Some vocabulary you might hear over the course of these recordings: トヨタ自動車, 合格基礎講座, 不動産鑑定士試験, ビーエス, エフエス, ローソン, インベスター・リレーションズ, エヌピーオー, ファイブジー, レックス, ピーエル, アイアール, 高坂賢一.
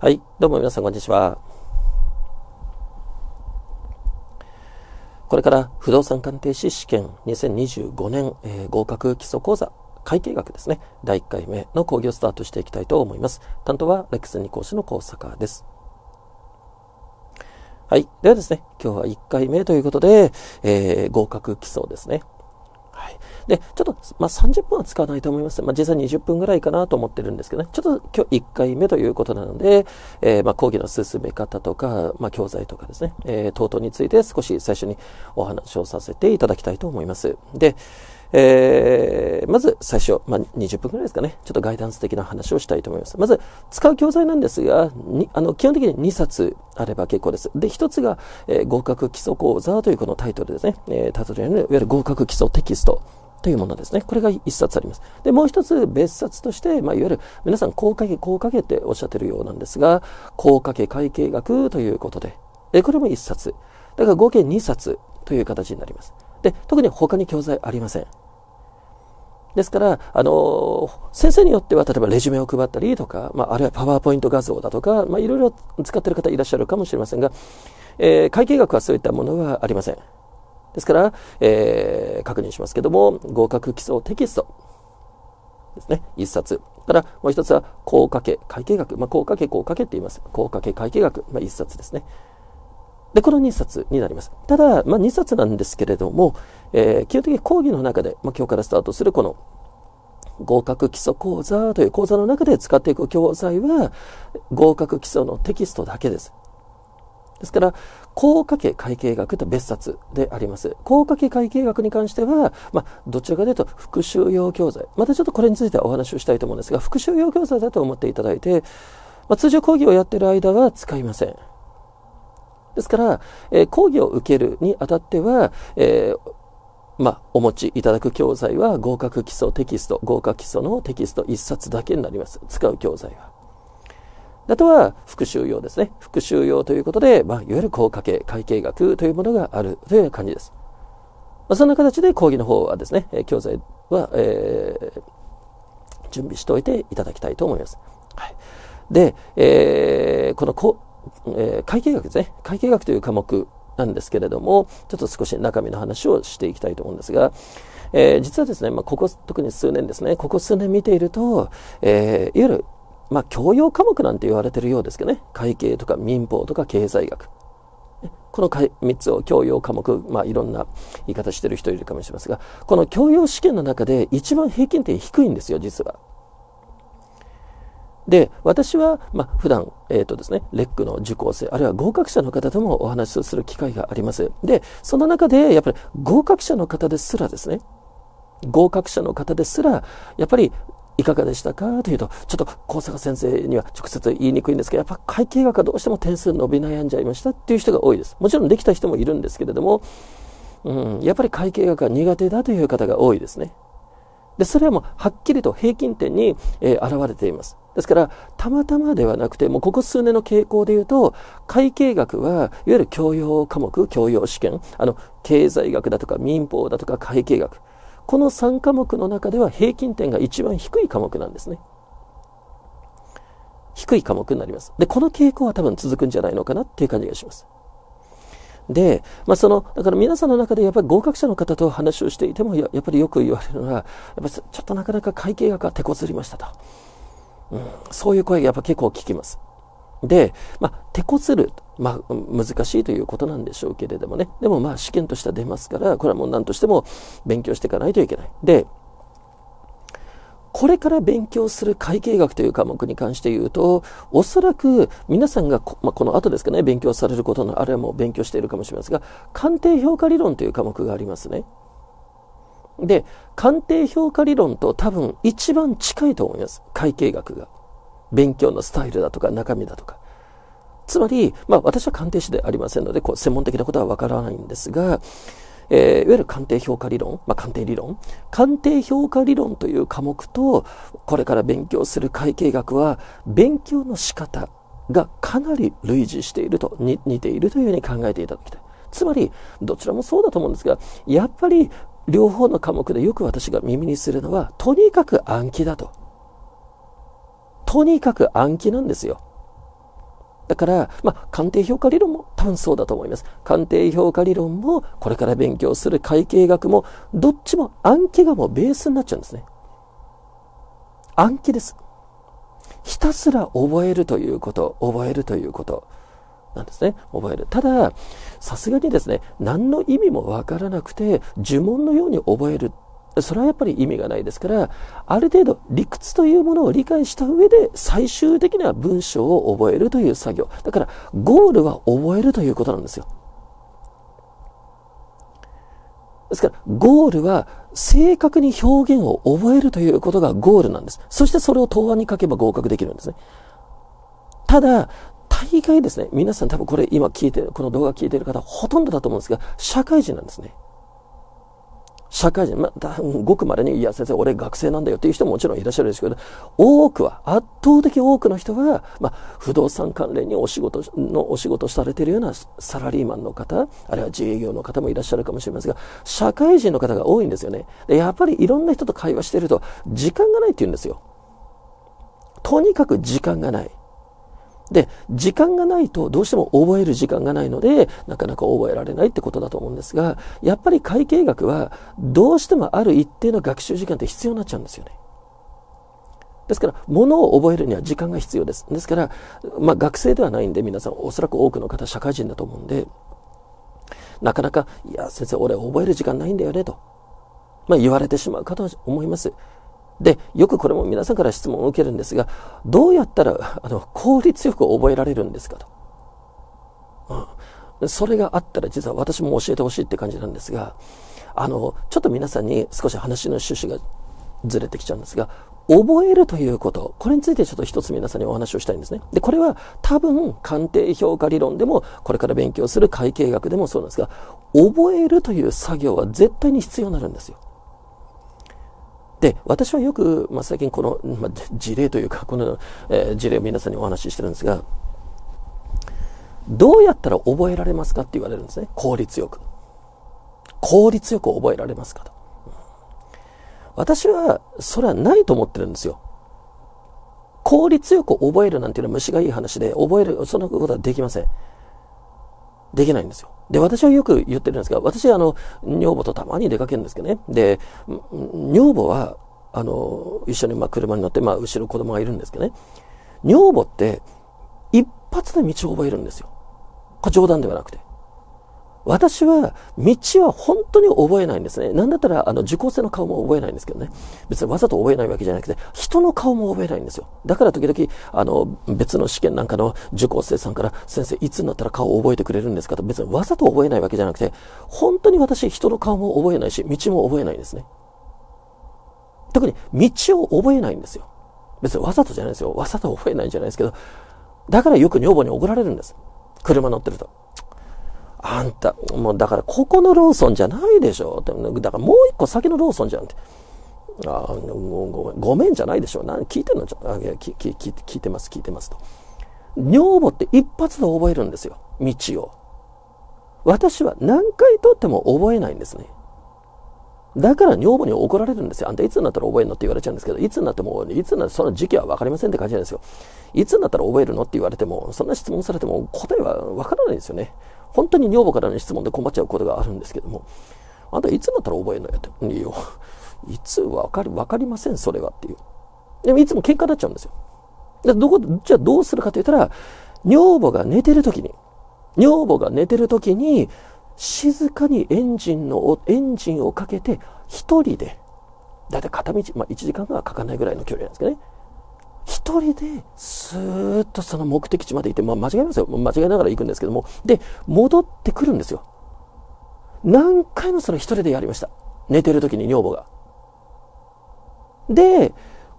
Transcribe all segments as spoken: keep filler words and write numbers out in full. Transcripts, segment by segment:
はい、どうも皆さんこんにちは。これから不動産鑑定士試験にせんにじゅうごねん、えー、合格基礎講座会計学ですね、だいいっかいめの講義をスタートしていきたいと思います。担当はレックスに講師の高坂です。はい、ではですね、今日はいっかいめということで、えー、合格基礎ですね。はい、でちょっと、まあ、さんじゅっぷんは使わないと思います、まあ、実際にじゅっぷんぐらいかなと思ってるんですけどね、ちょっと今日いっかいめということなので、えーまあ、講義の進め方とか、まあ、教材とかですね、えー、等々について少し最初にお話をさせていただきたいと思います。で、えー、まず最初、まあ、にじゅっぷんぐらいですかね、ちょっとガイダンス的な話をしたいと思います。まず使う教材なんですが、にあの基本的ににさつあれば結構です。でひとつが、えー、合格基礎講座というこのタイトルですね、えー、タイトルにあるいわゆる合格基礎テキストというものですね。これがいっさつあります。でもうひとつ別冊として、まあ、いわゆる皆さんこうかけこうかけっておっしゃってるようなんですが、こうかけ会計学ということで、でこれもいっさつだから合計にさつという形になります。で特に他に教材ありません。ですから、あのー、先生によっては例えばレジュメを配ったりとか、まあ、あるいはパワーポイント画像だとか、まあ、いろいろ使っている方いらっしゃるかもしれませんが、えー、会計学はそういったものはありません。ですから、えー、確認しますけども、合格基礎テキストですね、いっさつからもうひとつは高掛け会計学、まあ、高掛け高掛けって言います。高掛け会計学、まあ、いっさつですね。でこのにさつになります。ただ、まあ、にさつなんですけれども、えー、基本的に講義の中で、まあ、今日からスタートするこの合格基礎講座という講座の中で使っていく教材は合格基礎のテキストだけです。ですからこうかけ会計学と別冊であります。こうかけ会計学に関しては、まあ、どちらかというと復習用教材、またちょっとこれについてはお話をしたいと思うんですが、復習用教材だと思っていただいて、まあ、通常講義をやっている間は使いません。ですから、えー、講義を受けるにあたっては、えーまあ、お持ちいただく教材は合格基礎テキスト、合格基礎のテキストいっさつだけになります。使う教材は。あとは復習用ですね。復習用ということで、まあ、いわゆるこうかけ会計学というものがあるという感じです。まあ、そんな形で講義の方はですね、教材は、えー、準備しておいていただきたいと思います。はい、で、えー、このこ、えー、会計学ですね。会計学という科目なんですけれども、ちょっと少し中身の話をしていきたいと思うんですが、えー、実はですね、まあ、ここ特に数年ですね、ここ数年見ていると、えー、いわゆるまあ、教養科目なんて言われているようですけどね、会計とか民法とか経済学、このみっつを教養科目、まあ、いろんな言い方している人いるかもしれませんが、この教養試験の中で一番平均点低いんですよ、実は。で私は、まあ、普段、えーとですね、レックの受講生あるいは合格者の方ともお話しする機会があります。でその中でやっぱり合格者の方ですらですね合格者の方ですらやっぱりいかがでしたかというと、ちょっと高坂先生には直接言いにくいんですけど、やっぱ会計学はどうしても点数伸び悩んじゃいましたっていう人が多いです。もちろんできた人もいるんですけれども、うん、やっぱり会計学が苦手だという方が多いですね。でそれはもうはっきりと平均点に、えー、現れています。ですからたまたまではなくて、もうここ数年の傾向でいうと、会計学はいわゆる教養科目、教養試験、あの経済学だとか民法だとか会計学、このさんかもくの中では平均点が一番低い科目なんですね。低い科目になります。で、この傾向は多分続くんじゃないのかなっていう感じがします。で、まあ、その、だから皆さんの中でやっぱり合格者の方と話をしていても、や、やっぱりよく言われるのは、やっぱりちょっとなかなか会計学が手こずりましたと。うん、そういう声がやっぱ結構聞きます。で、まあ、手こずる、まあ、難しいということなんでしょうけれどもね、でもまあ試験としては出ますから、これはもう何としても勉強していかないといけない。で、これから勉強する会計学という科目に関して言うと、おそらく皆さんがこ、まあ、この後ですかね、勉強されることのあれはもう勉強しているかもしれませんが、鑑定評価理論という科目がありますね。で、鑑定評価理論と多分一番近いと思います、会計学が。勉強のスタイルだとか中身だとか、つまり、まあ、私は鑑定士でありませんのでこう専門的なことはわからないんですが、えー、いわゆる鑑定評価理論、まあ、鑑定理論鑑定評価理論という科目と、これから勉強する会計学は勉強の仕方がかなり類似しているとに似ているというふうに考えていただきたい。つまりどちらもそうだと思うんですが、やっぱり両方の科目でよく私が耳にするのは、とにかく暗記だと。とにかく暗記なんですよ。だから、まあ、鑑定評価理論も多分そうだと思います。鑑定評価理論も、これから勉強する会計学も、どっちも暗記がもうベースになっちゃうんですね。暗記です。ひたすら覚えるということ、覚えるということなんですね。覚える。ただ、さすがにですね、何の意味もわからなくて、呪文のように覚える。それはやっぱり意味がないですから、ある程度理屈というものを理解した上で最終的な文章を覚えるという作業。だからゴールは覚えるということなんですよ。ですからゴールは正確に表現を覚えるということがゴールなんです。そしてそれを答案に書けば合格できるんですね。ただ、大概ですね、皆さん多分これ今聞いてる、この動画聞いている方ほとんどだと思うんですが、社会人なんですね。社会人、まあ、ごくまれに、いや先生俺学生なんだよっていう人ももちろんいらっしゃるんですけど、多くは、圧倒的多くの人は、まあ、不動産関連にお仕事のお仕事されているようなサラリーマンの方、あるいは自営業の方もいらっしゃるかもしれませんが、社会人の方が多いんですよね。でやっぱりいろんな人と会話していると時間がないって言うんですよ。とにかく時間がない。で、時間がないとどうしても覚える時間がないので、なかなか覚えられないってことだと思うんですが、やっぱり会計学はどうしてもある一定の学習時間って必要になっちゃうんですよね。ですから、ものを覚えるには時間が必要です。ですから、まあ学生ではないんで、皆さんおそらく多くの方社会人だと思うんで、なかなか、いや先生俺覚える時間ないんだよねと、まあ言われてしまうかと思います。で、よくこれも皆さんから質問を受けるんですが、どうやったらあの効率よく覚えられるんですかと、うん、それがあったら実は私も教えてほしいって感じなんですが、あのちょっと皆さんに少し話の趣旨がずれてきちゃうんですが、覚えるということ、これについてちょっと一つ皆さんにお話をしたいんですね。でこれは多分鑑定評価理論でもこれから勉強する会計学でもそうなんですが、覚えるという作業は絶対に必要になるんですよ。で、私はよく、まあ、最近この、まあ、事例というか、この、えー、事例を皆さんにお話ししてるんですが、どうやったら覚えられますかって言われるんですね。効率よく。効率よく覚えられますかと。私は、それはないと思ってるんですよ。効率よく覚えるなんていうのは虫がいい話で、覚える、そんなことはできません。できないんですよ。で、私はよく言ってるんですが、私はあの、女房とたまに出かけるんですけどね。で、女房は、あの、一緒にまあ車に乗って、まあ後ろ子供がいるんですけどね。女房って、一発で道を覚えるんですよ。これ冗談ではなくて。私は、道は本当に覚えないんですね。なんだったら、あの、受講生の顔も覚えないんですけどね。別にわざと覚えないわけじゃなくて、人の顔も覚えないんですよ。だから時々、あの、別の試験なんかの受講生さんから、先生、いつになったら顔を覚えてくれるんですかと、別にわざと覚えないわけじゃなくて、本当に私、人の顔も覚えないし、道も覚えないんですね。特に、道を覚えないんですよ。別にわざとじゃないですよ。わざと覚えないんじゃないですけど、だからよく女房に怒られるんです。車乗ってると。あんた、もうだからここのローソンじゃないでしょ。だからもう一個先のローソンじゃんって。ああ、ごめん、ごめんじゃないでしょ。何聞いてんの？あ、いや、聞、聞、聞いてます、聞いてますと。女房って一発で覚えるんですよ。道を。私は何回とっても覚えないんですね。だから女房に怒られるんですよ。あんたいつになったら覚えるのって言われちゃうんですけど、いつになっても、いつになってその時期は分かりませんって感じなんですよ。いつになったら覚えるのって言われても、そんな質問されても答えは分からないですよね。本当に女房からの質問で困っちゃうことがあるんですけども、あんたいつになったら覚えるのよって言うよ。いつ分かる、分かりません、それはっていう。でもいつも喧嘩になっちゃうんですよ。でどこ、じゃあどうするかと言ったら、女房が寝てるときに、女房が寝てるときに、静かにエンジンの、エンジンをかけて、一人で、だいたい片道、まあいちじかんがかかんないぐらいの距離なんですけどね。一人で、スーッとその目的地まで行って、まあ間違いますよ。間違いながら行くんですけども。で、戻ってくるんですよ。何回もそれ一人でやりました。寝てる時に女房が。で、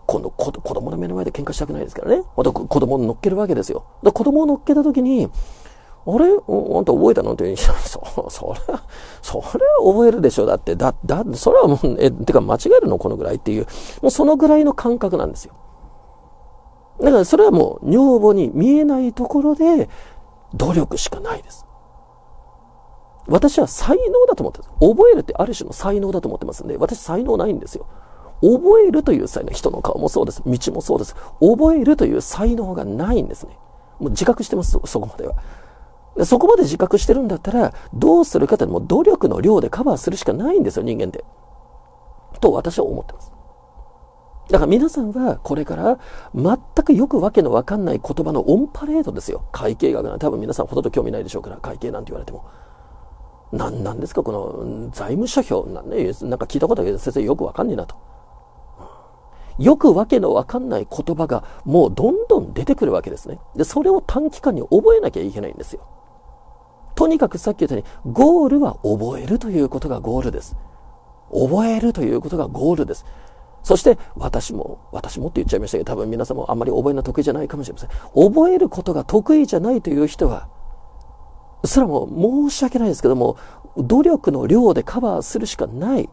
今度子供の目の前で喧嘩したくないですからね。また子供を乗っけるわけですよ。で子供を乗っけた時に、あれあんた覚えたのって言う。そ、それは、それは覚えるでしょ。だって、だ、だ、それはもう、え、てか間違えるのこのぐらいっていう。もうそのぐらいの感覚なんですよ。だからそれはもう女房に見えないところで努力しかないです。私は才能だと思ってます。覚えるってある種の才能だと思ってますんで、私才能ないんですよ。覚えるという才能、人の顔もそうです。道もそうです。覚えるという才能がないんですね。もう自覚してます、 そ, そこまでは。そこまで自覚してるんだったら、どうするかってもう努力の量でカバーするしかないんですよ、人間って。と私は思ってます。だから皆さんはこれから全くよくわけのわかんない言葉のオンパレードですよ。会計学なんて多分皆さんほとんど興味ないでしょうから、会計なんて言われても。なんなんですか、この財務諸表なん、ね、なんか聞いたことあるけど先生よくわかんねえなと。よくわけのわかんない言葉がもうどんどん出てくるわけですね。で、それを短期間に覚えなきゃいけないんですよ。とにかくさっき言ったように、ゴールは覚えるということがゴールです。覚えるということがゴールです。そして私も、私もって言っちゃいましたけど、多分皆さんもあんまり覚えるのは得意じゃないかもしれません。覚えることが得意じゃないという人は、それはもう申し訳ないですけども、努力の量でカバーするしかない。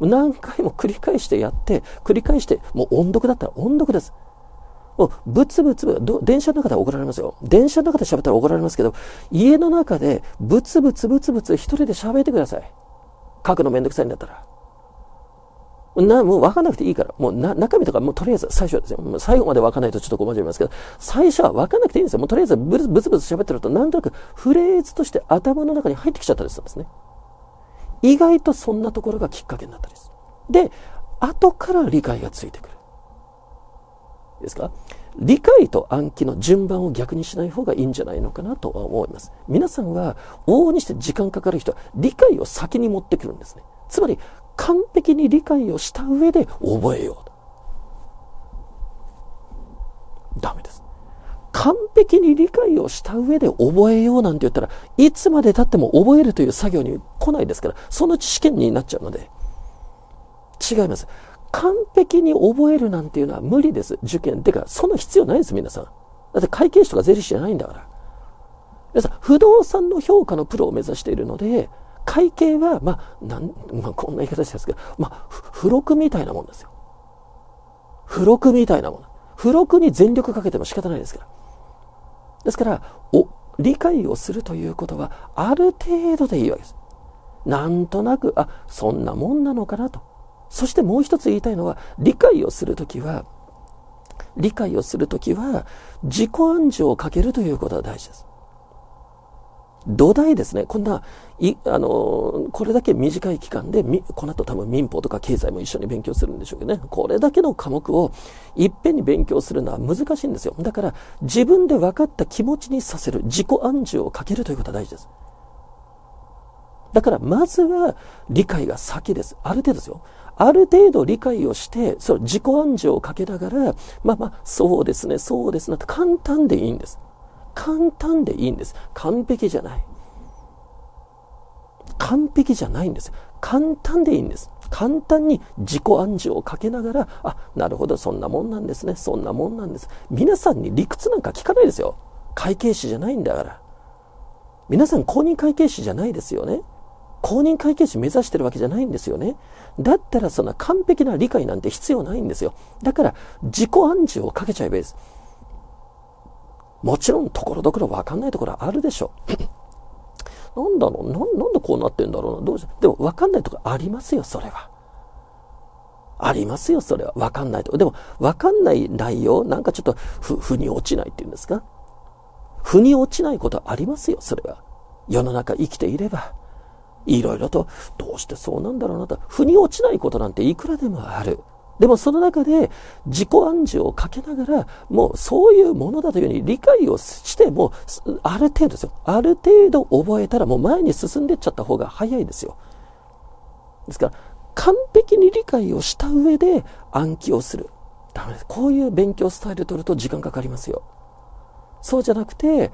何回も繰り返してやって、繰り返して、もう音読だったら音読です。もうぶつぶつぶ電車の中では怒られますよ。電車の中で喋ったら怒られますけど、家の中でぶつぶつぶつぶつ一人で喋ってください。書くのめんどくさいんだったら。なもう分かんなくていいから。もうな中身とか、もうとりあえず最初はですよ。最後まで分かんないとちょっと困っちゃいますけど、最初は分かんなくていいんですよ。もうとりあえずぶつぶつ喋ってると、なんとなくフレーズとして頭の中に入ってきちゃったりするんですね。意外とそんなところがきっかけになったりする。で、後から理解がついてくる。ですか？理解と暗記の順番を逆にしない方がいいんじゃないのかなと思います。皆さんは往々にして時間かかる人は理解を先に持ってくるんですね。つまり完璧に理解をした上で覚えよう。ダメです。完璧に理解をした上で覚えようなんて言ったらいつまで経っても覚えるという作業に来ないですから、そのうち試験になっちゃうので。違います。完璧に覚えるなんていうのは無理です。受験。てか、そんな必要ないです、皆さん。だって会計士とか税理士じゃないんだから。皆さん、不動産の評価のプロを目指しているので、会計は、まあ、なん、まあ、こんな言い方してですけど、まあ、付録みたいなもんですよ。付録みたいなもん。付録に全力かけても仕方ないですから。ですから、お、理解をするということは、ある程度でいいわけです。なんとなく、あ、そんなもんなのかなと。そしてもう一つ言いたいのは、理解をするときは、理解をするときは、自己暗示をかけるということが大事です。土台ですね。こんな、い、あのー、これだけ短い期間で、み、この後多分民法とか経済も一緒に勉強するんでしょうけどね。これだけの科目をいっぺんに勉強するのは難しいんですよ。だから、自分で分かった気持ちにさせる、自己暗示をかけるということが大事です。だから、まずは理解が先です。ある程度ですよ。ある程度理解をして、その自己暗示をかけながら、まあまあ、そうですね、そうですね、簡単でいいんです。簡単でいいんです。完璧じゃない。完璧じゃないんです。簡単でいいんです。簡単に自己暗示をかけながら、あ、なるほど、そんなもんなんですね、そんなもんなんです。皆さんに理屈なんか聞かないですよ。会計士じゃないんだから。皆さん公認会計士じゃないですよね。公認会計士目指してるわけじゃないんですよね。だったらそんな完璧な理解なんて必要ないんですよ。だから自己暗示をかけちゃえばいいです。もちろんところどころわかんないところはあるでしょう。なんだろう、 な, なんでこうなってんだろうな。どうしでもわかんないところありますよ、それは。ありますよ、それは。わかんないところ。でもわかんない内容、なんかちょっとふ、腑に落ちないっていうんですか。腑に落ちないことはありますよ、それは。世の中生きていれば。いろいろと、どうしてそうなんだろうなと、腑に落ちないことなんていくらでもある。でもその中で自己暗示をかけながら、もうそういうものだというように理解をして、もうある程度ですよ。ある程度覚えたらもう前に進んでっちゃった方が早いですよ。ですから、完璧に理解をした上で暗記をする。ダメです。こういう勉強スタイル取ると時間かかりますよ。そうじゃなくて、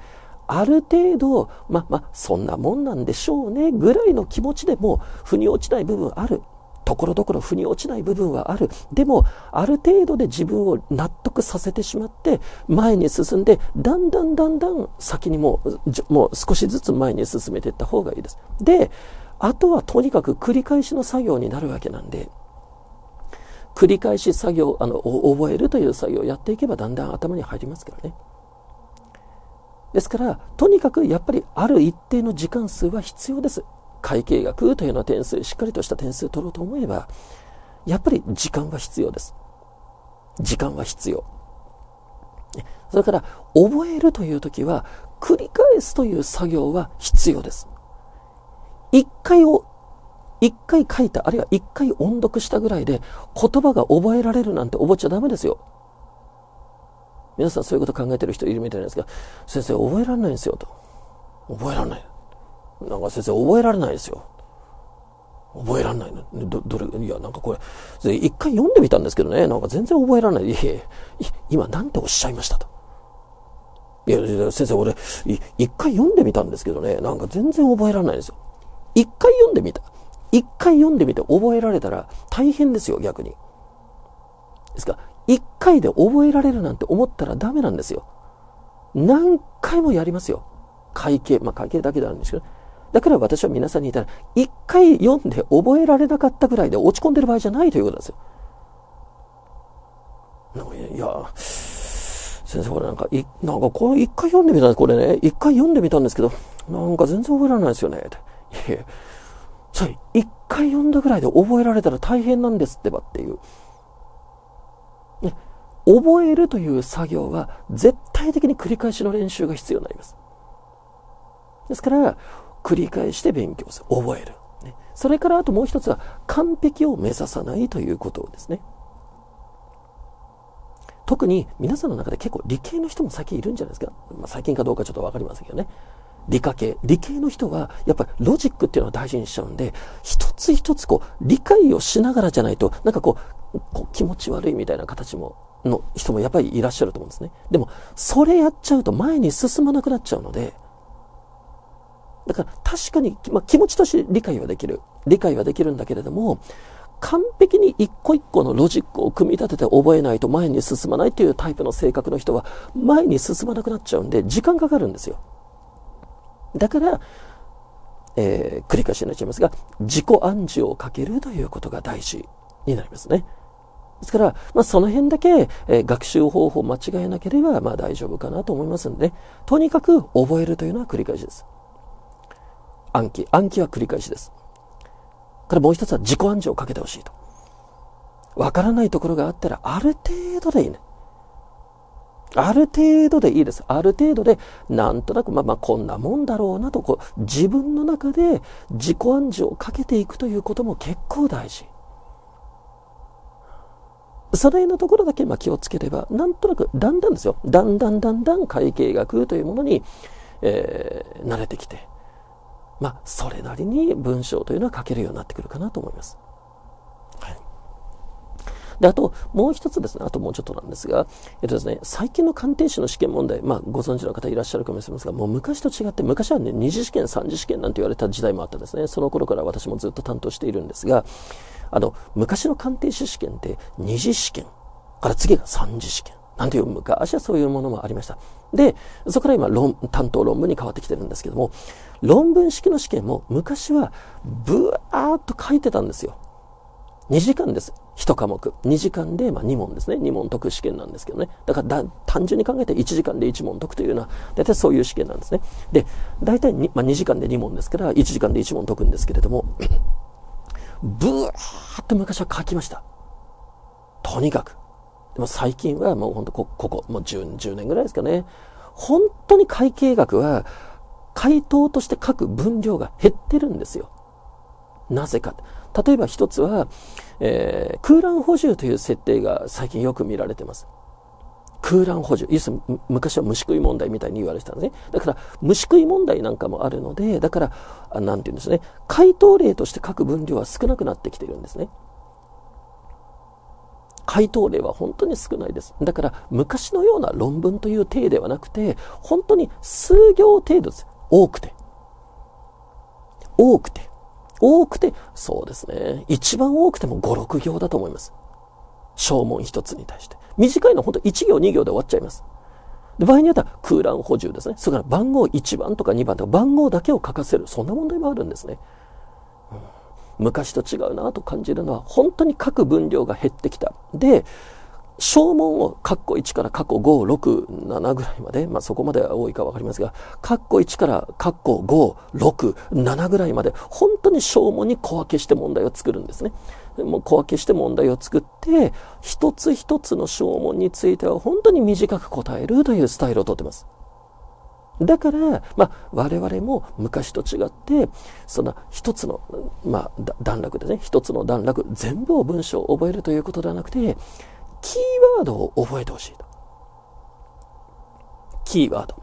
ある程度、ま、ま、そんなもんなんでしょうね、ぐらいの気持ちでも、腑に落ちない部分ある。ところどころ腑に落ちない部分はある。でも、ある程度で自分を納得させてしまって、前に進んで、だんだんだんだん先にもう、もう少しずつ前に進めていった方がいいです。で、あとはとにかく繰り返しの作業になるわけなんで、繰り返し作業、あの、覚えるという作業をやっていけばだんだん頭に入りますからね。ですから、とにかくやっぱりある一定の時間数は必要です。会計学というような点数、しっかりとした点数を取ろうと思えば、やっぱり時間は必要です。時間は必要。それから覚えるという時は繰り返すという作業は必要です。一回を一回書いた、あるいは一回音読したぐらいで言葉が覚えられるなんて覚えちゃダメですよ。皆さんそういうこと考えてる人いるみたいなんですが、先生覚えられないんですよと。覚えられない。なんか先生覚えられないですよ。覚えられないの。ど、どれ、いやなんかこれ、一回読んでみたんですけどね、なんか全然覚えられない。いやいや今なんておっしゃいましたと。いや、先生俺、一回読んでみたんですけどね、なんか全然覚えられないですよ。一回読んでみた。一回読んでみて覚えられたら大変ですよ、逆に。ですから、一回で覚えられるなんて思ったらダメなんですよ。何回もやりますよ。会計、まあ会計だけであるんですけど、ね、だから私は皆さんに言ったら、一回読んで覚えられなかったぐらいで落ち込んでる場合じゃないということですよ。なんかいや、先生これなんか、いなんかこれ一回読んでみたんです、これね、一回読んでみたんですけど、なんか全然覚えられないですよね。いやそれ一回読んだぐらいで覚えられたら大変なんですってばっていう。ね、覚えるという作業は絶対的に繰り返しの練習が必要になります。ですから繰り返して勉強する、覚える、ね、それからあともう一つは完璧を目指さないということですね。特に皆さんの中で結構理系の人も最近いるんじゃないですか、まあ、最近かどうかちょっと分かりませんけどね。理科系、理系の人はやっぱりロジックっていうのを大事にしちゃうんで、一つ一つこう理解をしながらじゃないとなんかこう、こう気持ち悪いみたいな形もの人もやっぱりいらっしゃると思うんですね。でもそれやっちゃうと前に進まなくなっちゃうので、だから確かに、まあ、気持ちとして理解はできる理解はできるんだけれども、完璧に一個一個のロジックを組み立てて覚えないと前に進まないというタイプの性格の人は前に進まなくなっちゃうんで時間かかるんですよ。だから、えー、繰り返しになっちゃいますが、自己暗示をかけるということが大事になりますね。ですから、まあ、その辺だけ、えー、学習方法を間違えなければ、まあ、大丈夫かなと思いますので、ね、とにかく覚えるというのは繰り返しです。暗記、暗記は繰り返しです。からもう一つは自己暗示をかけてほしいと。わからないところがあったらある程度でいいね。ある程度でいいです。ある程度でなんとなくまあまあこんなもんだろうなとこう自分の中で自己暗示をかけていくということも結構大事。それのところだけまあ気をつければなんとなくだんだんですよ。だんだんだんだん会計学というものに、えー、慣れてきて、まあそれなりに文章というのは書けるようになってくるかなと思います。はい。であともう一つですね、あともうちょっとなんですが、えっとですね、最近の鑑定士の試験問題、まあ、ご存知の方いらっしゃるかもしれませんが、もう昔と違って昔は、ね、二次試験三次試験なんて言われた時代もあったですね。その頃から私もずっと担当しているんですが、あの昔の鑑定士試験って二次試験から次が三次試験なんていう昔はそういうものもありました。でそこから今論担当論文に変わってきてるんですけども、論文式の試験も昔はブワーっと書いてたんですよ。にじかんです。いち科目。にじかんで、まあ、に問ですね。に問解く試験なんですけどね。だからだ単純に考えていちじかんでいち問解くというのは、大体そういう試験なんですね。で、大体に、まあ、にじかんでに問ですから、いちじかんでいち問解くんですけれども、ブワーっと昔は書きました。とにかく。でも最近はもう本当こ、ここ、もう 10, 10年ぐらいですかね。本当に会計学は、回答として書く分量が減ってるんですよ。なぜか。例えば一つは、えー、空欄補充という設定が最近よく見られています。空欄補充。要するに昔は虫食い問題みたいに言われてたんですね。だから虫食い問題なんかもあるので、だから、あ、なんていうんですね。回答例として書く分量は少なくなってきているんですね。回答例は本当に少ないです。だから昔のような論文という体ではなくて、本当に数行程度です。多くて。多くて。多くて、そうですね。一番多くてもご、ろく行だと思います。小問一つに対して。短いのは本当いち行、に行で終わっちゃいます。で場合によっては空欄補充ですね。それから番号いちばんとかにばんとか番号だけを書かせる。そんな問題もあるんですね。うん、昔と違うなと感じるのは、本当に書く分量が減ってきた。で、正門を括弧いちから括弧ご、ろく、ななぐらいまで、まあ、そこまでは多いかわかりますが、括弧いちから括弧ご、ろく、ななぐらいまで、本当に正門に小分けして問題を作るんですね。もう小分けして問題を作って、一つ一つの正門については本当に短く答えるというスタイルをとってます。だから、まあ、我々も昔と違って、そんな一つの、まあ、段落ですね、一つの段落、全部を文章を覚えるということではなくて、キーワードを覚えてほしいと。キーワード。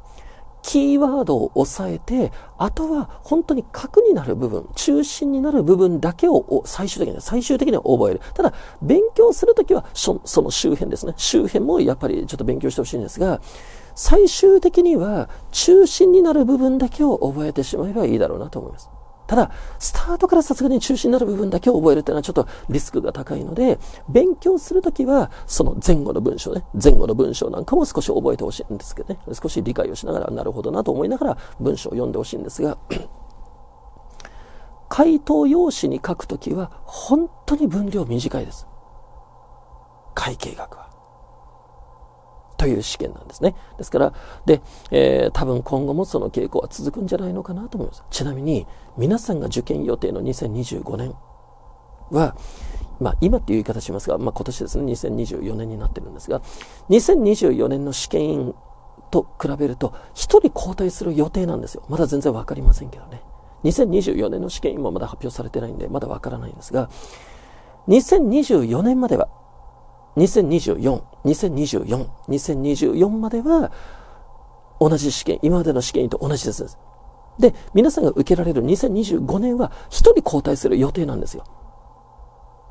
キーワードを押さえて、あとは本当に核になる部分、中心になる部分だけを最終的には、最終的には覚える。ただ、勉強するときはそ、その周辺ですね。周辺もやっぱりちょっと勉強してほしいんですが、最終的には中心になる部分だけを覚えてしまえばいいだろうなと思います。ただ、スタートからさすがに中心になる部分だけを覚えるというのはちょっとリスクが高いので、勉強するときはその前後の文章ね、前後の文章なんかも少し覚えてほしいんですけどね、少し理解をしながら、なるほどなと思いながら文章を読んでほしいんですが、回答用紙に書くときは本当に分量短いです。会計学は。という試験なんですね。ですから、で、えー、多分今後もその傾向は続くんじゃないのかなと思います。ちなみに、皆さんが受験予定のにせんにじゅうごねんは、まあ今っていう言い方しますが、まあ今年ですね、にせんにじゅうよねんになってるんですが、にせんにじゅうよねんの試験員と比べると、ひとり交代する予定なんですよ。まだ全然わかりませんけどね。にせんにじゅうよねんの試験員もまだ発表されてないんで、まだわからないんですが、にせんにじゅうよねんまでは、にせんにじゅうよん、にせんにじゅうよん、にせんにじゅうよんまでは同じ試験、今までの試験と同じです。で、皆さんが受けられるにせんにじゅうごねんはひとり交代する予定なんですよ。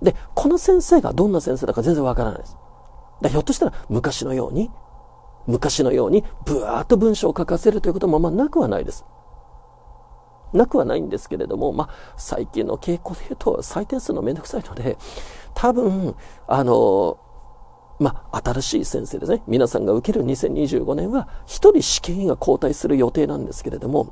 で、この先生がどんな先生だか全然わからないです。だひょっとしたら昔のように、昔のようにブワーッと文章を書かせるということもまあなくはないです。なくはないんですけれども、まあ、最近の傾向で言うと採点するのめんどくさいので、多分、あの、まあ、新しい先生ですね。皆さんが受けるにせんにじゅうごねんは、一人試験員が交代する予定なんですけれども、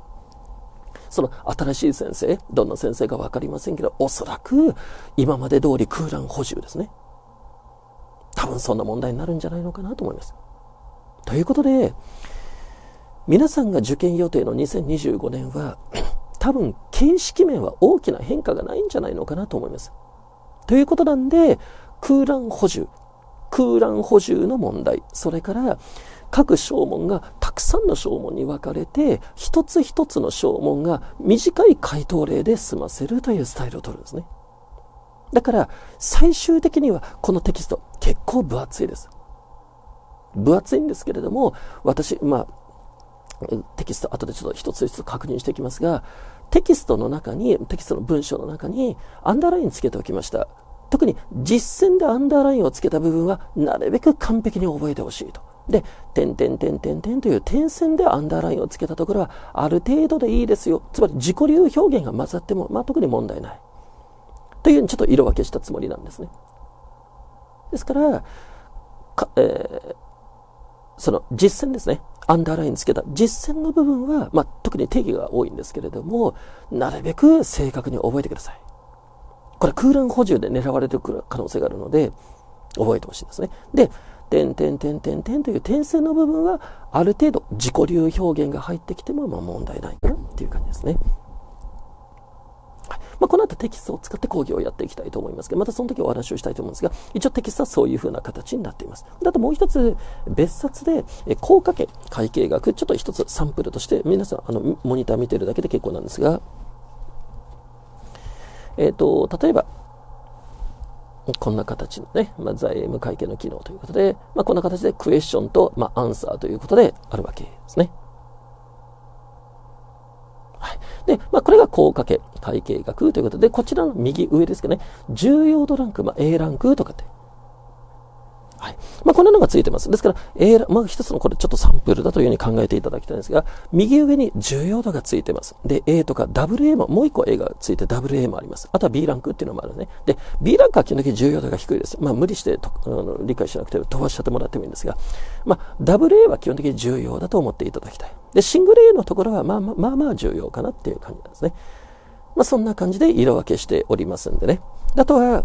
その新しい先生、どんな先生か分かりませんけど、おそらく今まで通り空欄補充ですね。多分そんな問題になるんじゃないのかなと思います。ということで、皆さんが受験予定のにせんにじゅうごねんは、多分形式面は大きな変化がないんじゃないのかなと思います。ということなんで、空欄補充。空欄補充の問題、それから各小問がたくさんの小問に分かれて、一つ一つの小問が短い回答例で済ませるというスタイルを取るんですね。だから最終的にはこのテキスト結構分厚いです。分厚いんですけれども、私、まあ、テキスト後でちょっと一つ一つ確認していきますが、テキストの中に、テキストの文章の中にアンダーラインつけておきました。特に実践でアンダーラインをつけた部分はなるべく完璧に覚えてほしいと。で、点点点点点という点線でアンダーラインをつけたところはある程度でいいですよ。つまり自己流表現が混ざっても、まあ、特に問題ない。というようにちょっと色分けしたつもりなんですね。ですから、かえー、その実践ですね。アンダーラインつけた実践の部分は、まあ、特に定義が多いんですけれども、なるべく正確に覚えてください。これ空欄補充で狙われてくる可能性があるので、覚えてほしいんですね。で、点点点点点という点線の部分は、ある程度自己流表現が入ってきても、まあ問題ないかなっていう感じですね。まあ、この後テキストを使って講義をやっていきたいと思いますけど、またその時お話をしたいと思うんですが、一応テキストはそういうふうな形になっています。あともう一つ、別冊で、効果圏、会計学、ちょっと一つサンプルとして、皆さん、あの、モニター見てるだけで結構なんですが、えーと、例えば、こんな形のね、まあ、財務会計の機能ということで、まあ、こんな形でクエスチョンと、まあ、アンサーということであるわけですね。はい。で、まあ、これが効果系、会計学ということで、こちらの右上ですけどね、重要度ランク、まあ、A ランクとかって。はい。まあ、こんなのがついてます。ですから、A ランク、まあ、一つのこれちょっとサンプルだというふうに考えていただきたいんですが、右上に重要度がついてます。で、A とか ダブリューエー も、もう一個 A がついて ダブリューエー もあります。あとは B ランクっていうのもあるね。で、B ランクは基本的に重要度が低いです。まあ、無理してとあの理解しなくて飛ばしちゃってもらってもいいんですが、まあ、ダブリューエー は基本的に重要だと思っていただきたい。で、シングル A のところは、まあまあ、まあまあ重要かなっていう感じなんですね。まあ、そんな感じで色分けしておりますんでね。あとは、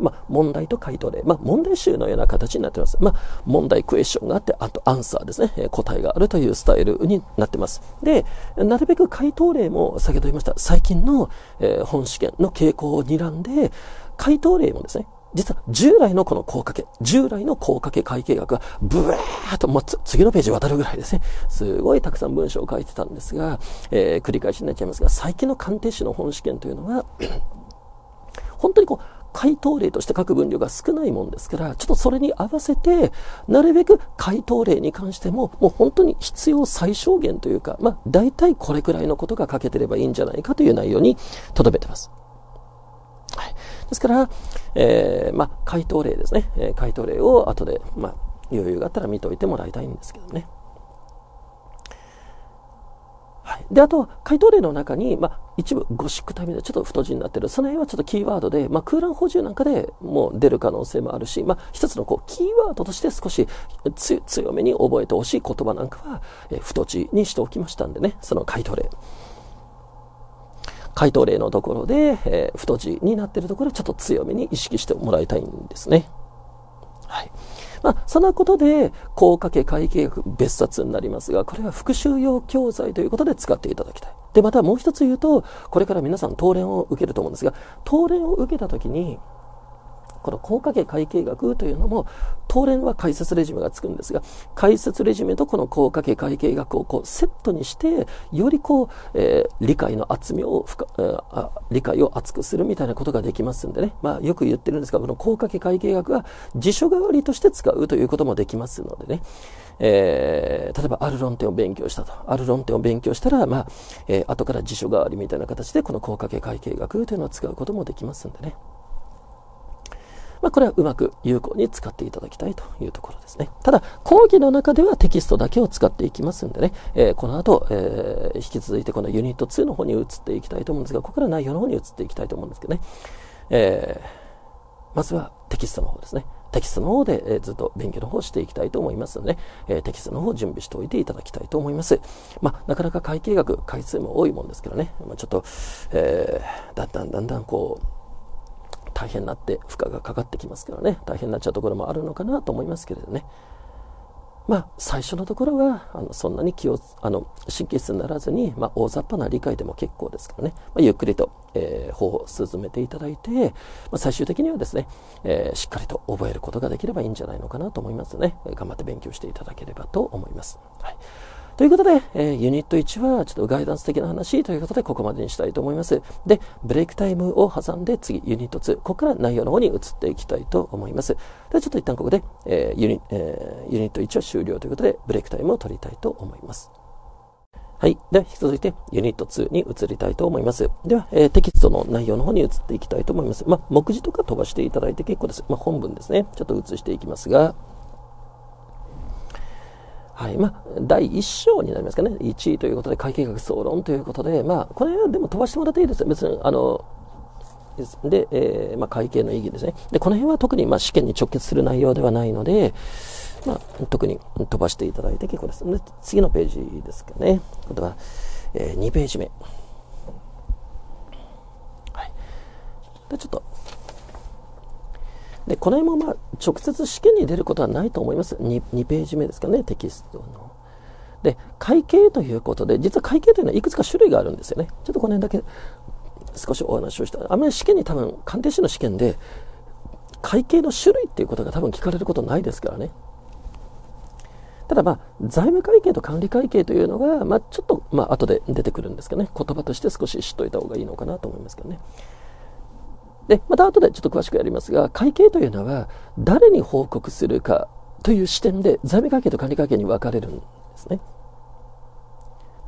まあ、問題と回答で、まあ、問題集のような形になっています。まあ、問題クエスチョンがあって、あとアンサーですね、えー、答えがあるというスタイルになっています。で、なるべく回答例も先ほど言いました最近の、えー、本試験の傾向を睨んで、回答例もですね、実は従来のこの高掛け、従来の高掛け会計学がブワーッと、まあ、次のページ渡るぐらいですね、すごいたくさん文章を書いてたんですが、えー、繰り返しになっちゃいますが、最近の鑑定士の本試験というのは本当にこう回答例として書く分量が少ないもんですから、ちょっとそれに合わせてなるべく回答例に関してももう本当に必要最小限というか、まあ、大体これくらいのことが書けてればいいんじゃないかという内容にとどめてます。はい、ですから、えーまあ、回答例ですね、えー、回答例を後で、まあ、余裕があったら見ておいてもらいたいんですけどね。はい、であとは回答例の中に、まあ、一部ゴシック体みたいなちょっと太字になっている、その辺はちょっとキーワードで、まあ、空欄補充なんかでもう出る可能性もあるし、まあ、一つのこうキーワードとして少しつ強めに覚えてほしい言葉なんかは、えー、太字にしておきましたんでね、その回答例回答例のところで、えー、太字になっているところをちょっと強めに意識してもらいたいんですね。はい、まあ、そんなことで高掛け会計学別冊になりますが、これは復習用教材ということで使っていただきたい。でまたもう一つ言うと、これから皆さん答練を受けると思うんですが、答練を受けた時にこの高掛け会計学というのも、答練は解説レジュメがつくんですが、解説レジュメとこの高掛け会計学をこうセットにしてよりこう、えー、理解の厚みを深、えー、理解を厚くするみたいなことができますんでね、まあ、よく言ってるんですが、この高掛け会計学は辞書代わりとして使うということもできますのでね、えー、例えばある論点を勉強したと、ある論点を勉強したら、まあえー、後から辞書代わりみたいな形でこの高掛け会計学というのを使うこともできますんでね。まあこれはうまく有効に使っていただきたいというところですね。ただ講義の中ではテキストだけを使っていきますんでね、えー、この後、えー、引き続いてこのユニットツーの方に移っていきたいと思うんですが、ここから内容の方に移っていきたいと思うんですけどね、えー、まずはテキストの方ですね。テキストの方で、えー、ずっと勉強の方をしていきたいと思いますので、ねえー、テキストの方を準備しておいていただきたいと思います。まあ、なかなか会計学回数も多いもんですけどね、まあ、ちょっと、えー、だんだんだんだんこう大変になって負荷がかかってきますからね、大変になっちゃうところもあるのかなと思いますけれどね、まあ、最初のところはあのそんなに気をあの神経質にならずに、まあ、大雑把な理解でも結構ですからね、まあ、ゆっくりと、えー、方法を進めていただいて、まあ、最終的にはですね、えー、しっかりと覚えることができればいいんじゃないのかなと思いますね。頑張って勉強していただければと思います。はい、ということで、えー、ユニットいちはちょっとガイダンス的な話ということでここまでにしたいと思います。で、ブレイクタイムを挟んで次ユニットツー、ここから内容の方に移っていきたいと思います。ではちょっと一旦ここで、えーユニえー、ユニットいちは終了ということでブレイクタイムを取りたいと思います。はい。では引き続いてユニットツーに移りたいと思います。では、えー、テキストの内容の方に移っていきたいと思います。まあ、目次とか飛ばしていただいて結構です。まあ、本文ですね。ちょっと移していきますが、はい、まあ、だいいっ章になりますかね。いちいということで会計学総論ということで、まあ、これはでも飛ばしてもらっていいです。別にあので、えーまあ、会計の意義ですね。でこの辺は特に、まあ、試験に直結する内容ではないので、まあ、特に飛ばしていただいて結構です。で次のページですかね。今度は、えー、にページ目、はい、でちょっとでこの辺もまあ直接試験に出ることはないと思います。 2, 2ページ目ですかね、テキストので会計ということで、実は会計というのはいくつか種類があるんですよね。ちょっとこの辺だけ少しお話をした、あまり試験に多分鑑定士の試験で会計の種類っていうことが多分聞かれることないですからね。ただまあ財務会計と管理会計というのが、まあ、ちょっとまあ後で出てくるんですけどね、言葉として少し知っておいた方がいいのかなと思いますけどね。でまた後でちょっと詳しくやりますが、会計というのは誰に報告するかという視点で財務会計と管理会計に分かれるんですね。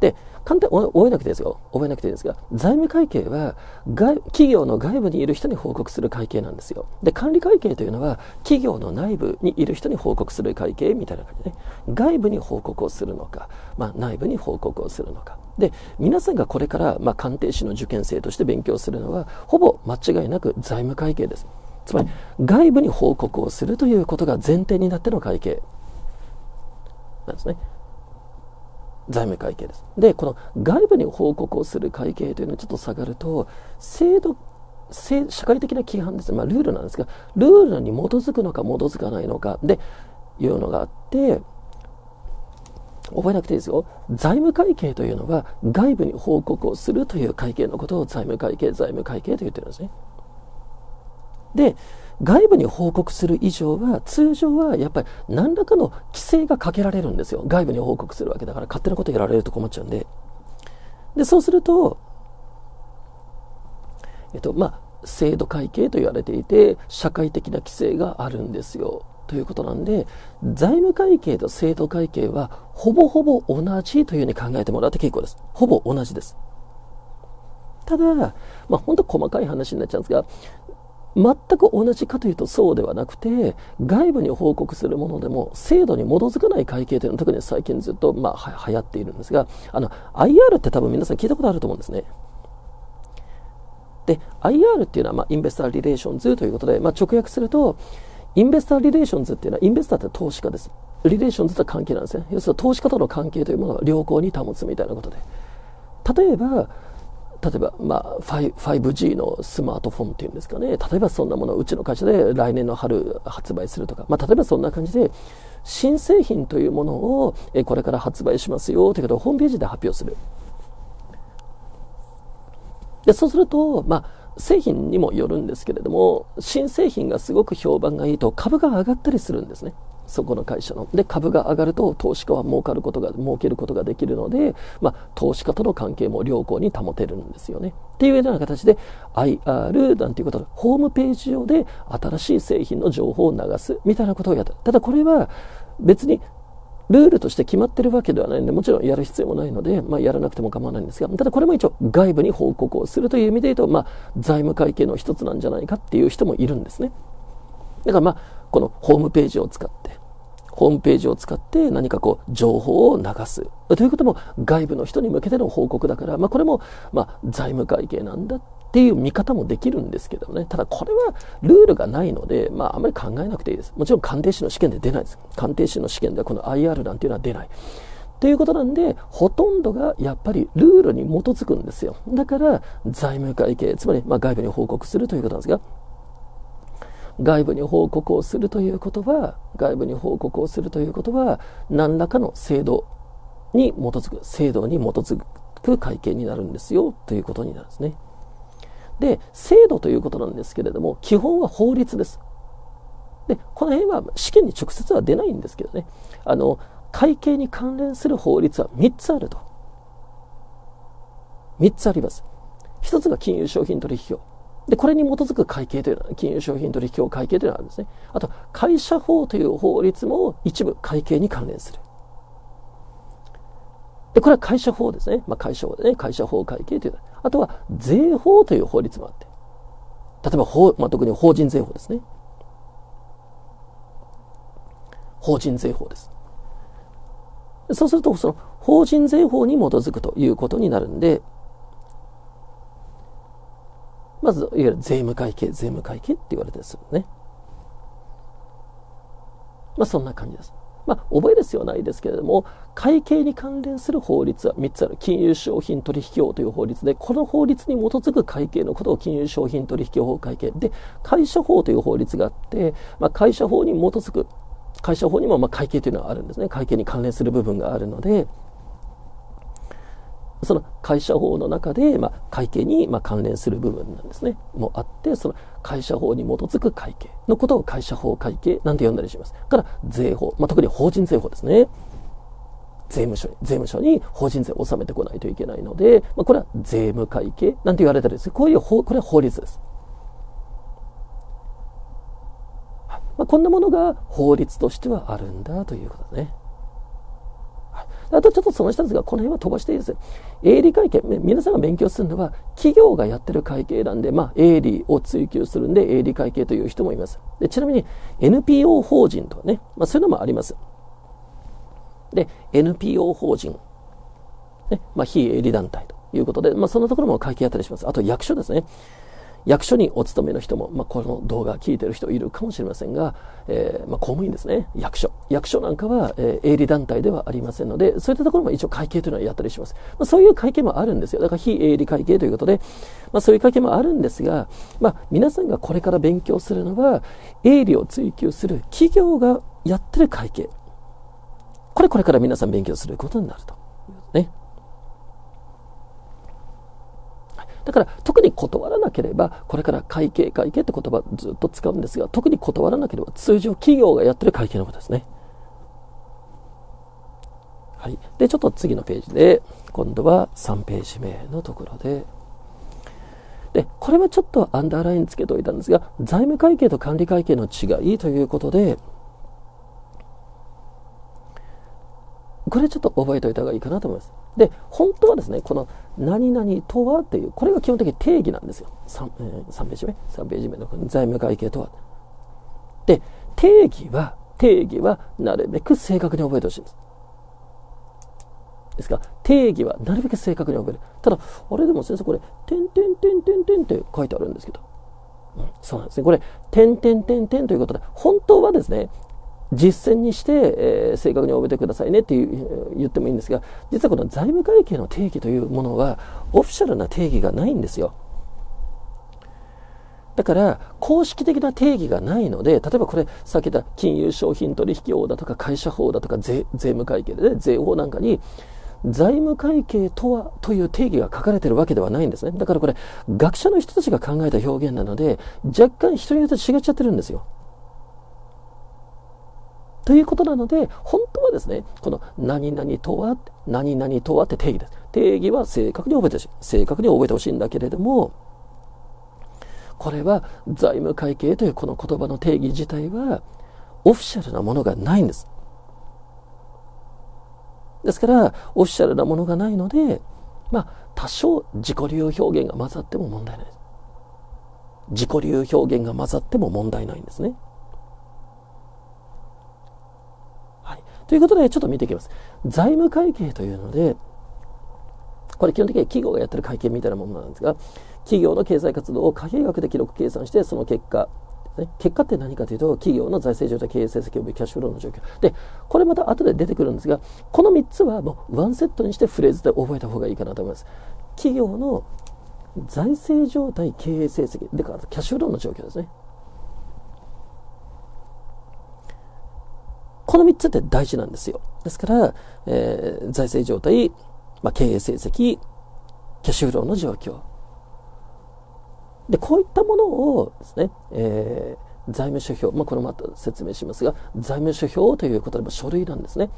で簡単に覚えなくていいですよ、覚えなくていいですが、財務会計は外企業の外部にいる人に報告する会計なんですよ。で管理会計というのは企業の内部にいる人に報告する会計みたいな感じで、ね、外部に報告をするのか、まあ、内部に報告をするのかで、皆さんがこれから、まあ、鑑定士の受験生として勉強するのはほぼ間違いなく財務会計です。つまり外部に報告をするということが前提になっての会計なんですね、財務会計です。でこの外部に報告をする会計というのをちょっと下がると制度社会的な規範ですね、まあ、ルールなんですが、ルールに基づくのか基づかないのかでいうのがあって、覚えなくていいですよ。財務会計というのは外部に報告をするという会計のことを財務会計、財務会計と言ってるんですね。で、外部に報告する以上は通常はやっぱり何らかの規制がかけられるんですよ。外部に報告するわけだから勝手なことやられると困っちゃうんで。で、そうすると、えっとまあ、制度会計と言われていて社会的な規制があるんですよということなんで、財務会計と制度会計はほぼほぼ同じというふうに考えてもらって結構です。ほぼ同じです。ただ、まあ、本当細かい話になっちゃうんですが、全く同じかというとそうではなくて、外部に報告するものでも制度に基づかない会計というのは特に最近ずっと、まあ、流行っているんですが、あの アイアール って多分皆さん聞いたことあると思うんですね。で、 アイアール っていうのは、まあ、インベスター・リレーションズということで、まあ、直訳するとインベスター・リレーションズっていうのは、インベスターって投資家です。リレーションズとは関係なんですね。要するに投資家との関係というものを良好に保つみたいなことで、例えば例えば、まあ、ファイブジー のスマートフォンっていうんですかね、例えばそんなものをうちの会社で来年の春発売するとか、まあ、例えばそんな感じで新製品というものをこれから発売しますよということをホームページで発表する。で、そうすると、まあ、製品にもよるんですけれども、新製品がすごく評判がいいと株が上がったりするんですね、そこの会社の。で、株が上がると投資家は儲かることが儲けることができるので、まあ、投資家との関係も良好に保てるんですよねっていうような形で アイアール なんていうことで、ホームページ上で新しい製品の情報を流すみたいなことをやった。ただこれは別にルールとして決まってるわけではないので、もちろんやる必要もないので、まあ、やらなくても構わないんですが、ただこれも一応外部に報告をするという意味で言うと、まあ、財務会計の一つなんじゃないかっていう人もいるんですね。だから、まあ、このホームページを使ってホームページを使って何かこう情報を流すということも外部の人に向けての報告だから、まあ、これもまあ財務会計なんだっていう見方もできるんですけどね。ただこれはルールがないので、まあ、あまり考えなくていいです。もちろん鑑定士の試験で出ないです。鑑定士の試験ではこの アイアール なんていうのは出ないということなんで、ほとんどがやっぱりルールに基づくんですよ。だから財務会計、つまりまあ外部に報告するということなんですが、外部に報告をするということは外部に報告をするということは何らかの制度に基づく制度に基づく会計になるんですよということになるんですね。で、制度ということなんですけれども、基本は法律です。で、この辺は試験に直接は出ないんですけどね、あの会計に関連する法律はみっつあると。みっつあります。ひとつが金融商品取引法で、これに基づく会計というのは金融商品取引法会計というのがあるんですね。あと会社法という法律も一部会計に関連する。で、これは会社法ですね、まあ、会社法でね、会社法会計というのは、あとは税法という法律もあって、例えば法、まあ、特に法人税法ですね。法人税法です。そうするとその法人税法に基づくということになるんで、まずいわゆる税務会計、税務会計って言われてるんですよね。まあ、そんな感じです。まあ、覚える必要はないですけれども、会計に関連する法律はみっつある。金融商品取引法という法律で、この法律に基づく会計のことを金融商品取引法会計で、会社法という法律があって、まあ、会社法に基づく会社法にもまあ会計というのはあるんですね。会計に関連する部分があるので、その会社法の中で、まあ、会計にまあ関連する部分なんですねもあって、その会社法に基づく会計のことを会社法会計なんて呼んだりします。から税法、まあ、特に法人税法ですね。税務署に税務署に法人税を納めてこないといけないので、まあ、これは税務会計なんて言われたりです。こういう法、これは法律です。はい、まあ、こんなものが法律としてはあるんだということですね。あとちょっとその下ですが、この辺は飛ばしていいです。営利会計、皆さんが勉強するのは企業がやってる会計なんで、まあ、営利を追求するんで営利会計という人もいます。で、ちなみに エヌピーオー 法人とかね、まあ、そういうのもあります。で、 エヌピーオー 法人、ね、まあ、非営利団体ということで、まあ、そんなところも会計やったりします。あと役所ですね。役所にお勤めの人も、まあ、この動画聞いてる人いるかもしれませんが、えーまあ、公務員ですね、役所。役所なんかは、えー、営利団体ではありませんので、そういったところも一応会計というのはやったりします。まあ、そういう会計もあるんですよ。だから非営利会計ということで、まあ、そういう会計もあるんですが、まあ、皆さんがこれから勉強するのは、営利を追求する企業がやってる会計。これこれから皆さん勉強することになると。ね。だから特に断らなければ、これから会計会計って言葉ずっと使うんですが、特に断らなければ通常企業がやってる会計のことですね。はい。で、ちょっと次のページで、今度はさんページ目のところで、で、これはちょっとアンダーラインつけておいたんですが、財務会計と管理会計の違いということで、これちょっと覚えておいた方がいいかなと思います。で、本当はですね、この何々とはっていう、これが基本的に定義なんですよ。さん、えー、さんページ目、さんページ目の財務会計とは。で、定義は、定義はなるべく正確に覚えてほしいんです。ですから、定義はなるべく正確に覚える。ただ、あれでも先生、これ、点点点点点って書いてあるんですけど、うん、そうなんですね。これ、点点点点ということで、本当はですね、実践にして、えー、正確に覚えてくださいねっていう言ってもいいんですが、実はこの財務会計の定義というものはオフィシャルな定義がないんですよ。だから公式的な定義がないので、例えばこれさっき言った金融商品取引法だとか会社法だとか 税, 税務会計で、ね、税法なんかに財務会計とはという定義が書かれているわけではないんですね。だからこれ学者の人たちが考えた表現なので、若干人によって違っちゃってるんですよ。ということなので、本当はですね、この何々とは、何々とはって定義です。定義は正確に覚えてほしい。正確に覚えてほしいんだけれども、これは財務会計というこの言葉の定義自体は、オフィシャルなものがないんです。ですから、オフィシャルなものがないので、まあ、多少自己流表現が混ざっても問題ないです。自己流表現が混ざっても問題ないんですね。ということで、ちょっと見ていきます。財務会計というので、これ基本的に企業がやってる会計みたいなものなんですが、企業の経済活動を貨幣額で記録計算して、その結果、ね、結果って何かというと、企業の財政状態、経営成績及びキャッシュフローの状況。で、これまた後で出てくるんですが、このみっつはもうワンセットにしてフレーズで覚えた方がいいかなと思います。企業の財政状態、経営成績、で、キャッシュフローの状況ですね。このみっつって大事なんですよ。ですから、えー、財政状態、まあ、経営成績、キャッシュフローの状況。で、こういったものをですね、えー、財務諸表、まあ、これも後で説明しますが、財務諸表ということで、まあ、書類なんですね。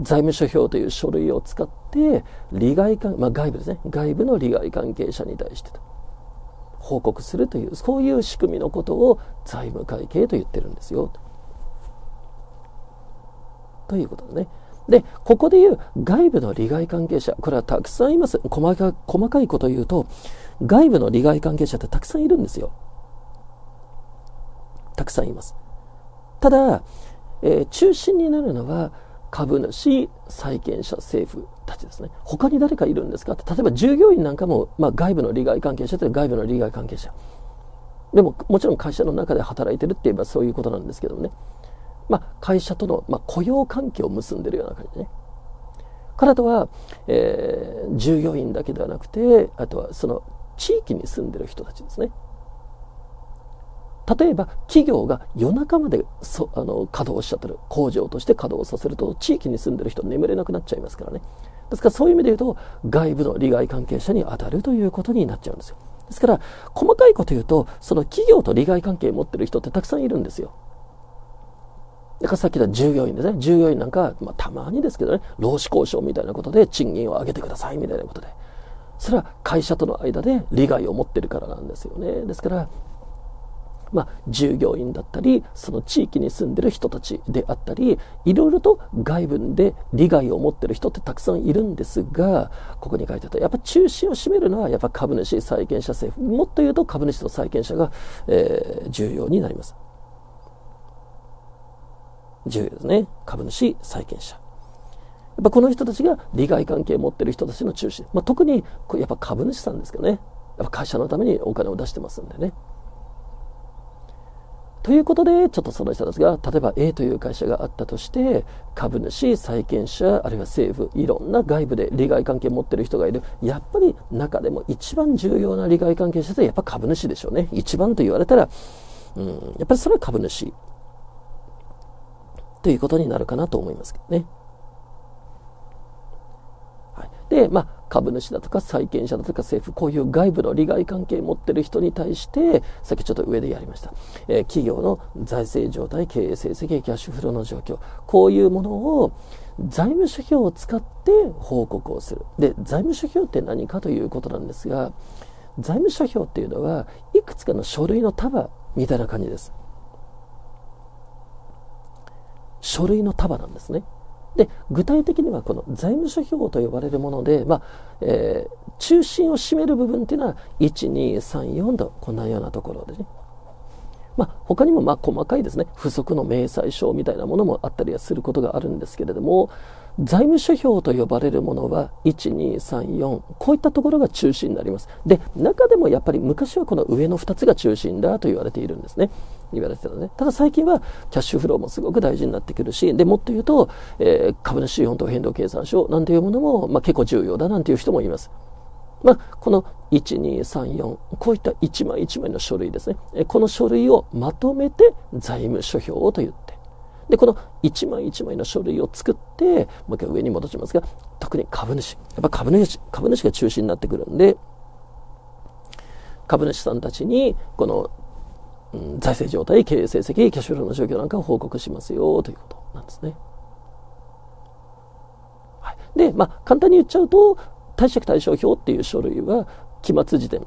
財務諸表という書類を使って、利害関、まあ、外部ですね、外部の利害関係者に対してと報告するという、そういう仕組みのことを財務会計と言ってるんですよ。ということでね。で、ここでいう外部の利害関係者、これはたくさんいます。細か、細かいことを言うと、外部の利害関係者ってたくさんいるんですよ。たくさんいます。ただ、えー、中心になるのは株主、債権者、政府たちですね。他に誰かいるんですかって、例えば従業員なんかも、まあ、外部の利害関係者って外部の利害関係者。でも、もちろん会社の中で働いてるって言えばそういうことなんですけどもね。まあ、会社との、まあ、雇用関係を結んでいるような感じね。からあとは、えー、従業員だけではなくて、あとはその地域に住んでいる人たちですね。例えば企業が夜中までそあの稼働しちゃってる、工場として稼働させると地域に住んでいる人は眠れなくなっちゃいますからね。ですからそういう意味で言うと、外部の利害関係者に当たるということになっちゃうんですよ。ですから細かいこと言うと、その企業と利害関係を持っている人ってたくさんいるんですよ。だからさっき言った従業員ですね。従業員なんか、まあ、たまにですけどね、労使交渉みたいなことで賃金を上げてくださいみたいなことで、それは会社との間で利害を持ってるからなんですよね。ですから、まあ、従業員だったり、その地域に住んでる人たちであったり、いろいろと外部で利害を持ってる人ってたくさんいるんですが、ここに書いてあったやっぱ中心を占めるのはやっぱ株主、債権者、政府、もっと言うと株主と債権者が、えー、重要になります。重要ですね。株主、債権者。やっぱこの人たちが利害関係を持っている人たちの中心。まあ、特にやっぱ株主さんですけどね。やっぱ会社のためにお金を出してますんでね。ということで、ちょっとその人ですが、例えば A という会社があったとして、株主、債権者、あるいは政府、いろんな外部で利害関係を持っている人がいる。やっぱり中でも一番重要な利害関係者ってやっぱ株主でしょうね。一番と言われたら、うん、やっぱりそれは株主ということになるかなと思いますけどね。はい、で、まあ株主だとか債権者だとか政府、こういう外部の利害関係を持っている人に対して、さっきちょっと上でやりました、えー、企業の財政状態、経営成績、キャッシュフローの状況、こういうものを財務諸表を使って報告をする。で、財務諸表って何かということなんですが、財務諸表っていうのはいくつかの書類の束みたいな感じです。書類の束なんですね。で、具体的にはこの財務諸表と呼ばれるもので、まあえー、中心を占める部分というのは いち、に、さん、よんとこんなようなところでね、まあ、他にもまあ細かいですね、付属の明細書みたいなものもあったりはすることがあるんですけれども、財務諸表と呼ばれるものはいち、に、さん、よんこういったところが中心になります。で、中でもやっぱり昔はこの上のふたつが中心だと言われているんですね。言われてたね。ただ最近はキャッシュフローもすごく大事になってくるし、でもっと言うと、えー、株主変動変動計算書なんていうものも、まあ、結構重要だなんていう人もいます。まあ、このいち、に、さん、よんこういった一枚一枚の書類ですね、えー、この書類をまとめて財務諸表をと言って、でこの一枚一枚の書類を作って、もう一回上に戻しますが、特に株主、やっぱ株主、株主が中心になってくるんで、株主さんたちにこのうん、財政状態、経営成績、キャッシュフローの状況なんかを報告しますよということなんですね。はい、で、まあ、簡単に言っちゃうと、貸借対照表っていう書類は期末時点、例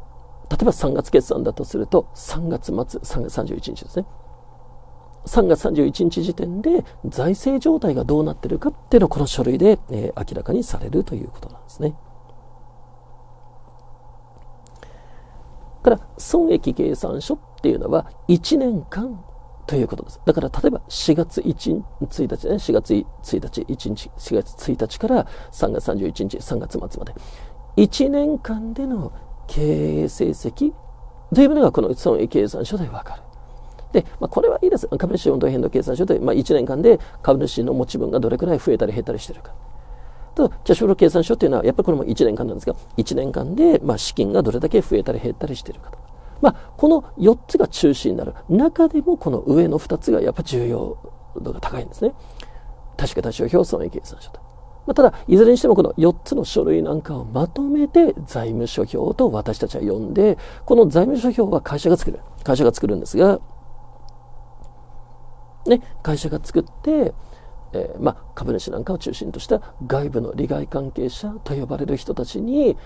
えばさんがつ決算だとするとさんがつまつ、さんがつさんじゅういちにちですね。さんがつさんじゅういちにち時点で財政状態がどうなってるかっていうのをこの書類で、えー、明らかにされるということなんですね。から損益計算書っていうのはいちねんかんということです。だから例えばしがつついたちね、しがつついたち、いちにち、しがつついたちからさんがつさんじゅういちにち、さんがつまつまでいちねんかんでの経営成績というものがこの損益計算書で分かる。で、まあ、これはいいです。株主変動変動計算書で、まあ、いちねんかんで株主の持ち分がどれくらい増えたり減ったりしているか。とキャッシュフロー計算書というのはやっぱりこれもいちねんかんなんですが、いちねんかんでまあ資金がどれだけ増えたり減ったりしているかと、まあ、このよっつが中心になる中でもこの上のふたつがやっぱり重要度が高いんですね。貸借対照表、損益計算書と、まあ、ただいずれにしてもこのよっつの書類なんかをまとめて財務諸表と私たちは呼んで、この財務諸表は会社が作る会社が作るんですが、ね、会社が作ってえーまあ、株主なんかを中心とした外部の利害関係者と呼ばれる人たちに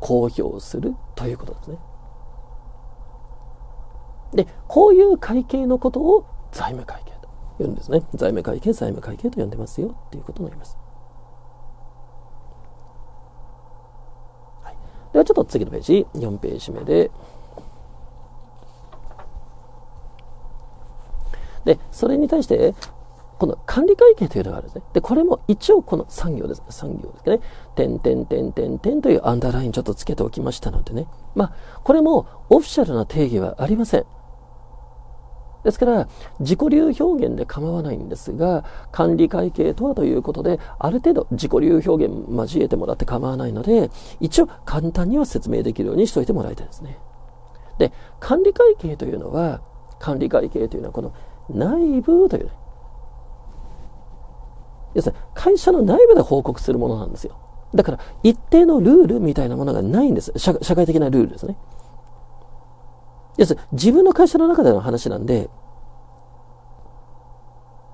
公表するということですね。で、こういう会計のことを財務会計と言うんですね。財務会計、財務会計と呼んでますよということになります。はい、ではちょっと次のページ、よんページ目で。で、それに対して、この管理会計というのがあるんですね。で、これも一応この産業です。産業ですね。点点点点点というアンダーラインちょっとつけておきましたのでね。まあ、これもオフィシャルな定義はありません。ですから、自己流表現で構わないんですが、管理会計とはということで、ある程度自己流表現交えてもらって構わないので、一応簡単には説明できるようにしておいてもらいたいですね。で、管理会計というのは、管理会計というのはこの内部というね、要するに会社の内部で報告するものなんですよ。だから一定のルールみたいなものがないんです。社、社会的なルールですね。要するに自分の会社の中での話なんで、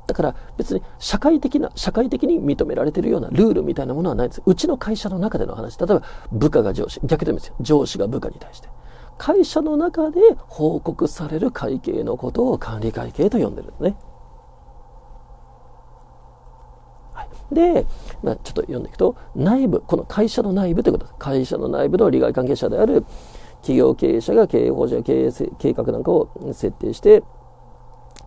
だから別に社会的な、社会的に認められているようなルールみたいなものはないんです。うちの会社の中での話。例えば部下が上司、逆でもいいですよ。上司が部下に対して。会社の中で報告される会計のことを管理会計と呼んでるんですね。で、まあ、ちょっと読んでいくと、内部、この会社の内部ということです。会社の内部の利害関係者である企業経営者が経営法人や経営計画なんかを設定して、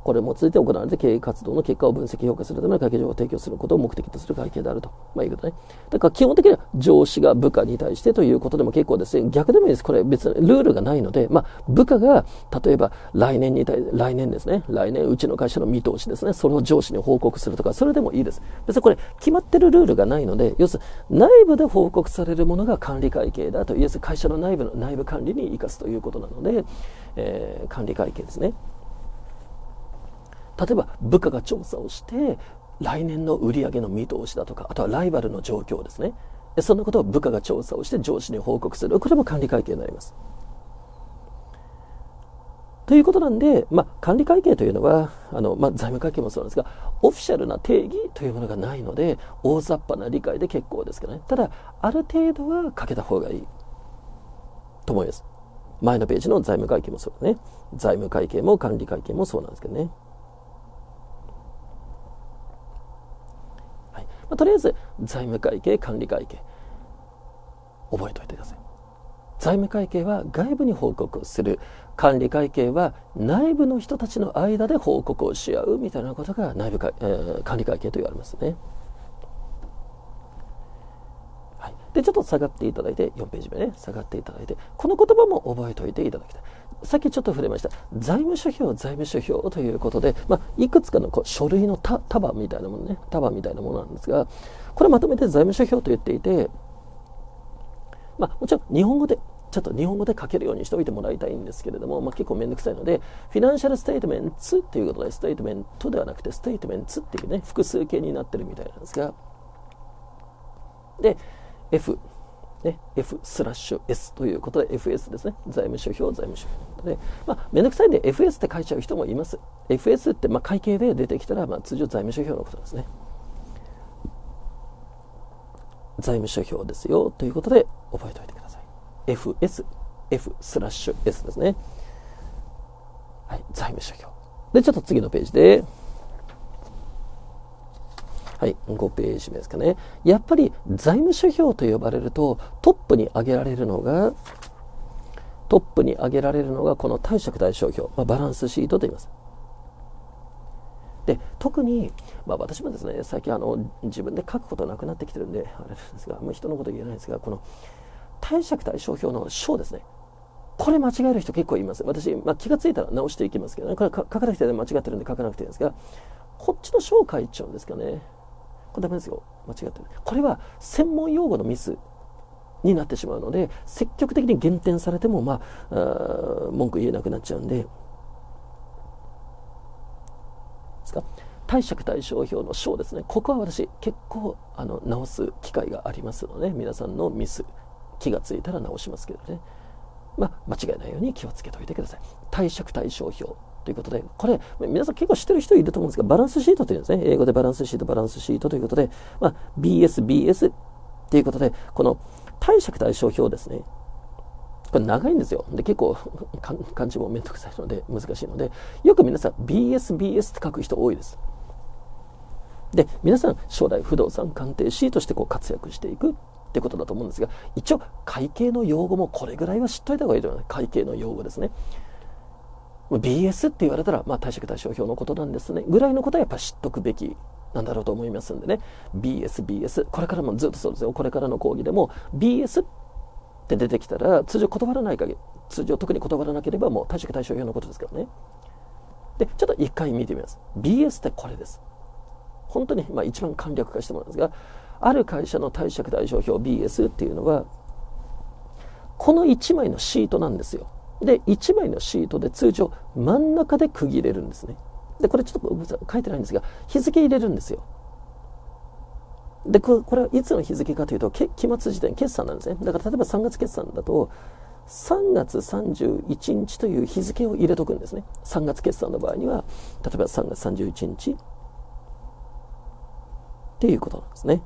これもついて行われて経営活動の結果を分析評価するための会計情報を提供することを目的とする会計であると、まあ、いうことね。だから基本的には上司が部下に対してということでも結構ですね、逆でもいいです。これ別にルールがないので、まあ、部下が例えば来年に対来年ですね、来年うちの会社の見通しですね、それを上司に報告するとか、それでもいいです。別にこれ決まってるルールがないので、要するに内部で報告されるものが管理会計だと、要するに会社の内部の内部管理に生かすということなので、えー、管理会計ですね。例えば部下が調査をして来年の売上の見通しだとか、あとはライバルの状況ですね、そんなことを部下が調査をして上司に報告する、これも管理会計になりますということなんで、まあ、管理会計というのはあの、まあ、財務会計もそうなんですが、オフィシャルな定義というものがないので大雑把な理解で結構ですけどね、ただある程度はかけた方がいいと思います。前のページの財務会計もそうですね。財務会計も管理会計もそうなんですけどね。まあ、とりあえず財務会計、管理会計覚えておいてください。財務会計は外部に報告する、管理会計は内部の人たちの間で報告をし合うみたいなことが内部会、えー、管理会計と言われますね、はい、でちょっと下がっていただいて、よんページ目ね、下がっていただいて、この言葉も覚えておいていただきたい。さっきちょっと触れました財務諸表、財務諸表ということで、まあ、いくつかのこう書類のた束みたいなものね、束みたいなものなんですが、これまとめて財務諸表と言っていて、まあ、もちろん日本語でちょっと日本語で書けるようにしておいてもらいたいんですけれども、まあ、結構めんどくさいので、フィナンシャルステートメンツということで、ステートメントではなくてステートメンツっていうね、複数形になってるみたいなんですが、で Fね、F スラッシュ S ということで エフエス ですね、財務諸表、財務諸表で、まあ、めんどくさいんで エフエス って書いちゃう人もいます。 エフエス ってまあ会計で出てきたら、まあ通常財務諸表のことですね。財務諸表ですよということで覚えておいてください。 エフエス、F スラッシュ S ですね、はい、財務諸表で、ちょっと次のページで、はい、ごページ目ですかね。やっぱり財務諸表と呼ばれるとトップに挙げられるのがトップに挙げられるのがこの貸借対照表、まあ、バランスシートと言います。で特に、まあ、私もですね、最近あの自分で書くことなくなってきてるんであれですが、まあ、人のこと言えないんですが、この貸借対照表の章ですね、これ間違える人結構います。私、まあ、気がついたら直していきますけどね、これ書かなくて間違ってるんで書かなくていいんですが、こっちの章書いちゃうんですかね。これダメですよ、間違ってる。これは専門用語のミスになってしまうので、積極的に減点されても、まあ、あ文句言えなくなっちゃうん で, ですか。貸借対照表の章ですね、ここは私結構あの直す機会がありますので、皆さんのミス気がついたら直しますけどね、まあ、間違いないように気をつけておいてください。貸借対照表ということで、これ皆さん結構知ってる人いると思うんですが、バランスシートというんですね、英語でバランスシート、バランスシートということで、まあ、ビーエスビーエス ということで、この貸借対照表ですね、これ長いんですよ。で結構漢字もめんどくさいので難しいので、よく皆さん ビーエスビーエス って書く人多いです。で皆さん将来不動産鑑定士としてこう活躍していくってことだと思うんですが、一応会計の用語もこれぐらいは知っといた方がいいと思います。会計の用語ですね、ビーエス って言われたら、まあ、貸借対照表のことなんですねぐらいのことはやっぱり知っとくべきなんだろうと思いますんでね、 ビーエスビーエス これからもずっとそうですよ。これからの講義でも ビーエス って出てきたら通常断らない限り、通常特に断らなければもう貸借対照表のことですけどね。でちょっと一回見てみます。 ビーエス ってこれです。本当に、まあ、一番簡略化してもらうんですが、ある会社の貸借対照表 ビーエス っていうのはこのいちまいのシートなんですよ。でいちまいのシートで通常真ん中で区切れるんですね。でこれちょっと書いてないんですが、日付入れるんですよ。でこれはいつの日付かというと、期末時点決算なんですね。だから例えばさんがつ決算だとさんがつさんじゅういちにちという日付を入れとくんですね。さんがつ決算の場合には例えばさんがつさんじゅういちにちっていうことなんですね。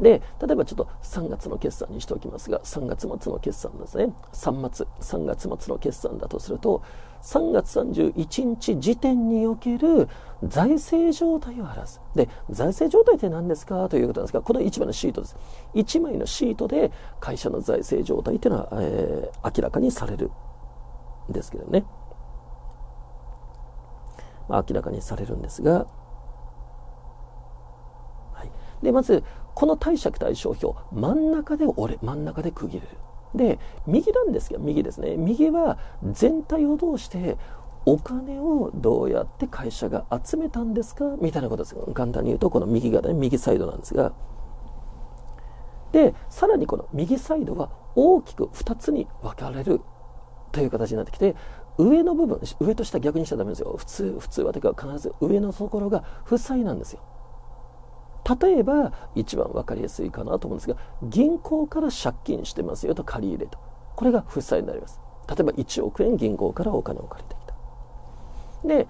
で例えばちょっとさんがつの決算にしておきますが、さんがつまつの決算ですね、さんまつ、さんがつまつの決算だとするとさんがつさんじゅういちにち時点における財政状態を表す。で財政状態って何ですかということなんですが、このいちまいのシートです。いちまいのシートで会社の財政状態っていうのは、えー、明らかにされるんですけどね、まあ、明らかにされるんですが、はい、でまずこの貸借対照表、真ん中で折れ真ん中で区切れる。で右なんですけど、右ですね、右は全体を通してお金をどうやって会社が集めたんですかみたいなことです。簡単に言うとこの右側、ね、右サイドなんですが、でさらにこの右サイドは大きくふたつに分かれるという形になってきて、上の部分、上と下逆にしちゃダメですよ。普通普通はというか必ず上のところが負債なんですよ。例えば一番分かりやすいかなと思うんですが、銀行から借金してますよと借り入れと、これが負債になります。例えばいちおくえん銀行からお金を借りてきた。で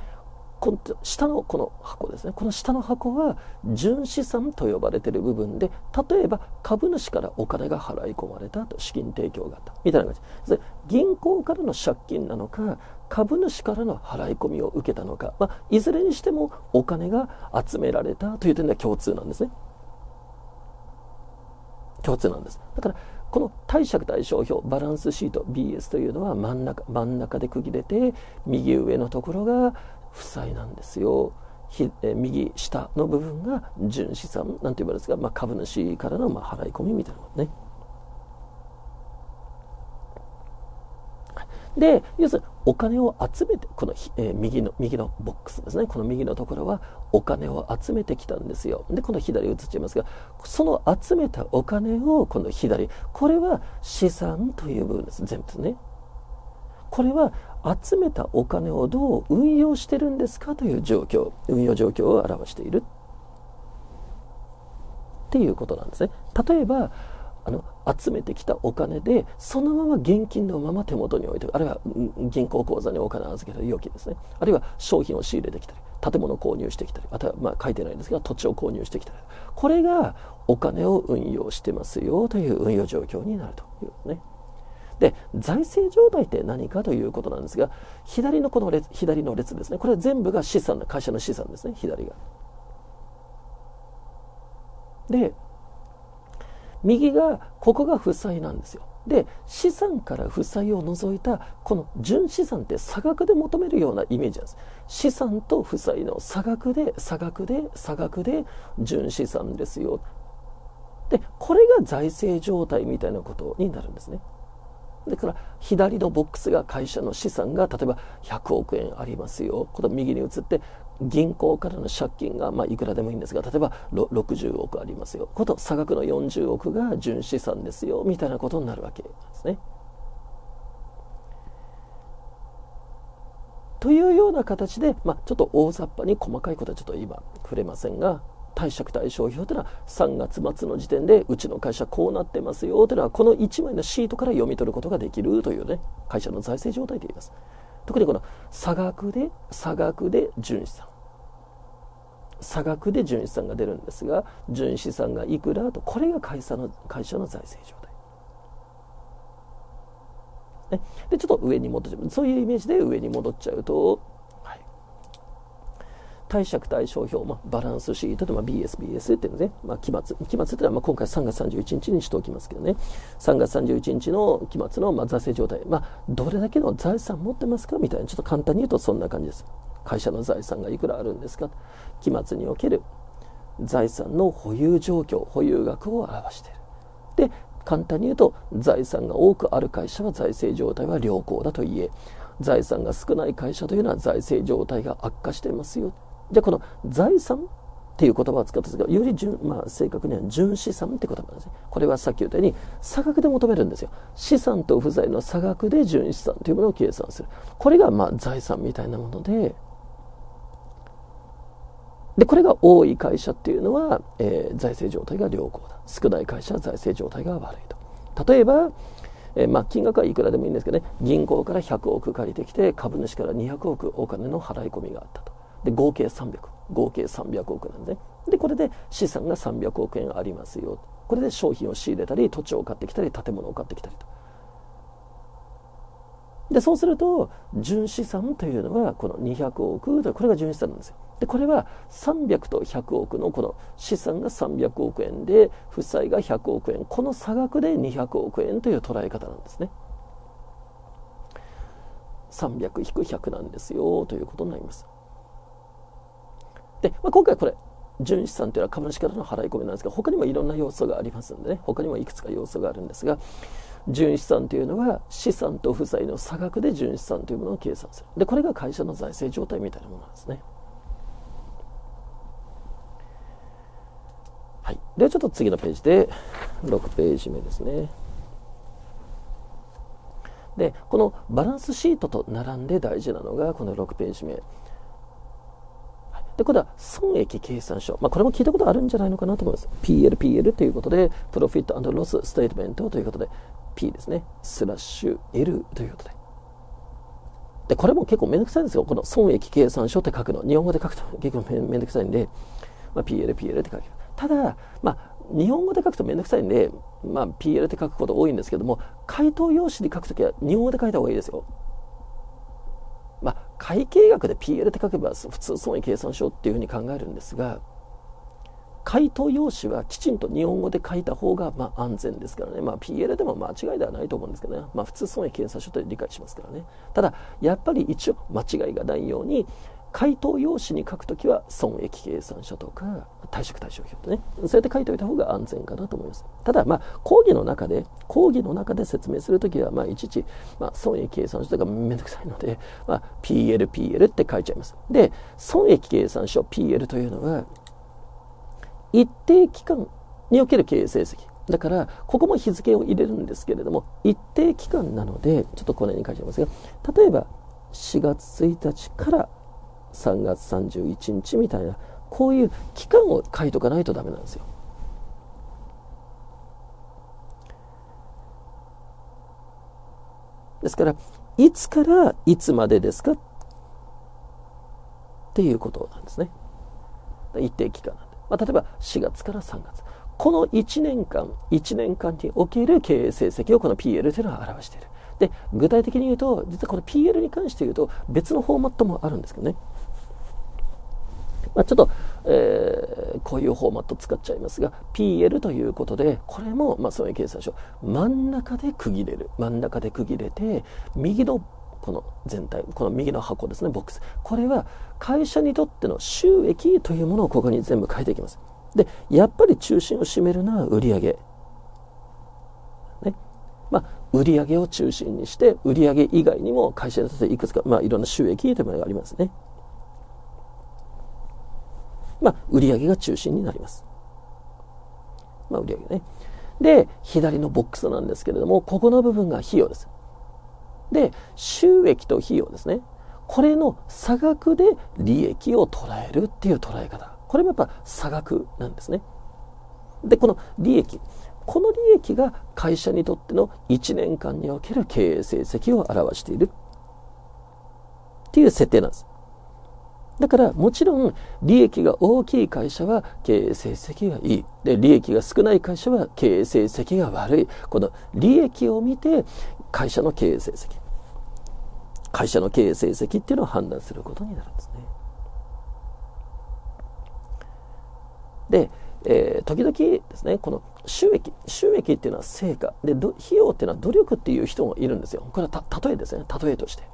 この下のこの箱ですね、この下の箱は純資産と呼ばれている部分で、例えば株主からお金が払い込まれたと、資金提供があったみたいな感じで、銀行からの借金なのか株主からの払い込みを受けたのか、まあ、いずれにしてもお金が集められたという点では共通なんですね。共通なんです。だからこの貸借対照表、バランスシート ビーエス というのは真ん中、真ん中で区切れて、右上のところが負債なんですよ。右下の部分が純資産なんて言われるんですが、まあ、株主からのまあ払い込みみたいなもんね。で要するにお金を集めて、この、えー、右の右のボックスですね、この右のところはお金を集めてきたんですよ。でこの左映っちゃいますが、その集めたお金をこの左、これは資産という部分です。全部ですね。これは集めたお金をどう運用してるんですかという状況、運用状況を表しているっていうことなんですね。例えばあの集めてきたお金でそのまま現金のまま手元に置いて、あるいは銀行口座にお金を預ける預金ですね、あるいは商品を仕入れてきたり、建物を購入してきたり、あとはまあ書いてないんですが土地を購入してきたり、これがお金を運用してますよという運用状況になるというね。で財政状態って何かということなんですが、左のこの列、左の列ですね、これ全部が資産、会社の資産ですね、左が。で右が、ここが負債なんですよ。で資産から負債を除いたこの純資産って差額で求めるようなイメージなんです。資産と負債の差額で差額で差額で純資産ですよ。でこれが財政状態みたいなことになるんですね。だから左のボックスが会社の資産が例えばひゃくおくえんありますよ。この右に移って銀行からの借金が、まあ、いくらでもいいんですが、例えばろくじゅうおくありますよ。こと差額のよんじゅうおくが純資産ですよみたいなことになるわけですね。というような形で、まあ、ちょっと大雑把に細かいことはちょっと今触れませんが、貸借対照表というのはさんがつまつの時点でうちの会社こうなってますよというのはこのいちまいのシートから読み取ることができるというね、会社の財政状態と言います。特にこの差額で差額で純資産、差額で純資産が出るんですが、純資産がいくらと、これが会社の会社の財政状態、ね、でちょっと上に戻っちゃう、そういうイメージで上に戻っちゃうと、はい、貸借対照表、まあ、バランスシートと、まあ、ビーエスビーエス っていうのね、まあ、期末期末っていうのはまあ今回さんがつさんじゅういちにちにしておきますけどね、さんがつさんじゅういちにちの期末のまあ財政状態、まあ、どれだけの財産持ってますかみたいな、ちょっと簡単に言うとそんな感じです。会社の財産がいくらあるんですか、期末における財産の保有状況、保有額を表している。で簡単に言うと、財産が多くある会社は財政状態は良好だと言え、財産が少ない会社というのは財政状態が悪化していますよ。じゃあこの財産っていう言葉を使ったんですが、より純、まあ、正確には純資産って言葉なんですね。これはさっき言ったように差額で求めるんですよ。資産と負債の差額で純資産というものを計算する。これがまあ財産みたいなもので、でこれが多い会社っていうのは、えー、財政状態が良好だ、少ない会社は財政状態が悪いと。例えば、えーまあ、金額はいくらでもいいんですけどね、銀行からひゃくおく借りてきて株主からにひゃくおくお金の払い込みがあったと。で合計さんびゃく、合計さんびゃくおくなんで、ね、でこれで資産がさんびゃくおくえんありますよ。これで商品を仕入れたり土地を買ってきたり建物を買ってきたりと。でそうすると純資産というのはこのにひゃくおくと、これが純資産なんですよ。でこれはさんびゃくとひゃくおくのこの資産がさんびゃくおくえんで負債がひゃくおくえん、この差額でにひゃくおくえんという捉え方なんですね。さんびゃくひくひゃくなんですよということになります。で、まあ、今回これ純資産というのは株主からの払い込みなんですが、他にもいろんな要素がありますんでね、他にもいくつか要素があるんですが、純資産というのは資産と負債の差額で純資産というものを計算する。でこれが会社の財政状態みたいなものなんですね。はい、ではちょっと次のページでろくページめですね。でこのバランスシートと並んで大事なのがこのろくページめで、これは損益計算書、まあ、これも聞いたことあるんじゃないのかなと思います。 ピーエルピーエル ということでプロフィット&ロスステートメントということで P ですねスラッシュ L ということ で, でこれも結構めんどくさいんですよ。この損益計算書って書くの、日本語で書くと結構めんどくさいんで、まあ、ピーエルピーエル って書く。ただ、まあ、日本語で書くとめんどくさいんで、まあ、ピーエル って書くこと多いんですけども、回答用紙で書くときは日本語で書いた方がいいですよ。まあ、会計学で ピーエル って書けば普通損益計算書っていうふうに考えるんですが、回答用紙はきちんと日本語で書いた方がまあ安全ですからね、まあ、ピーエル でも間違いではないと思うんですけどね、まあ、普通損益計算書って理解しますからね。ただやっぱり一応間違いがないように回答用紙に書くときは損益計算書とか貸借対照表とね、そうやって書いておいた方が安全かなと思います。ただまあ講義の中で講義の中で説明するときはまあいちいちまあ損益計算書とかめんどくさいので、まあ、ピーエルピーエル って書いちゃいます。で損益計算書 ピーエル というのは一定期間における経営成績だから、ここも日付を入れるんですけれども、一定期間なのでちょっとこの辺に書いちゃいますが、例えばしがつついたちからさんがつさんじゅういちにちみたいな、こういう期間を書いとかないとダメなんですよ。ですからいつからいつまでですかっていうことなんですね。一定期間なんで、まあ、例えばしがつからさんがつ、このいちねんかんいちねんかんにおける経営成績をこの ピーエル というのは表している。で具体的に言うと、実はこの ピーエル に関して言うと別のフォーマットもあるんですけどね、まあ、ちょっと、えー、こういうフォーマット使っちゃいますが、 ピーエル ということで、これもまあそういう計算書、真ん中で区切れる、真ん中で区切れて、右のこの全体、この右の箱ですね、ボックス、これは会社にとっての収益というものをここに全部書いていきます。でやっぱり中心を占めるのは売上ね、まあ売上を中心にして、売上以外にも会社にとっていくつか、まあ、いろんな収益というものがありますね。まあ売上が中心になります。まあ売上ね。で左のボックスなんですけれども、ここの部分が費用です。で収益と費用ですね。これの差額で利益を捉えるっていう捉え方。これもやっぱ差額なんですね。でこの利益。この利益が会社にとってのいちねんかんにおける経営成績を表しているっていう設定なんです。だからもちろん利益が大きい会社は経営成績がいいで、利益が少ない会社は経営成績が悪い。この利益を見て会社の経営成績、会社の経営成績っていうのを判断することになるんですね。でえー、時々ですね、この収益収益っていうのは成果で、費用っていうのは努力っていう人もいるんですよ。これはた例えですね、例えとして。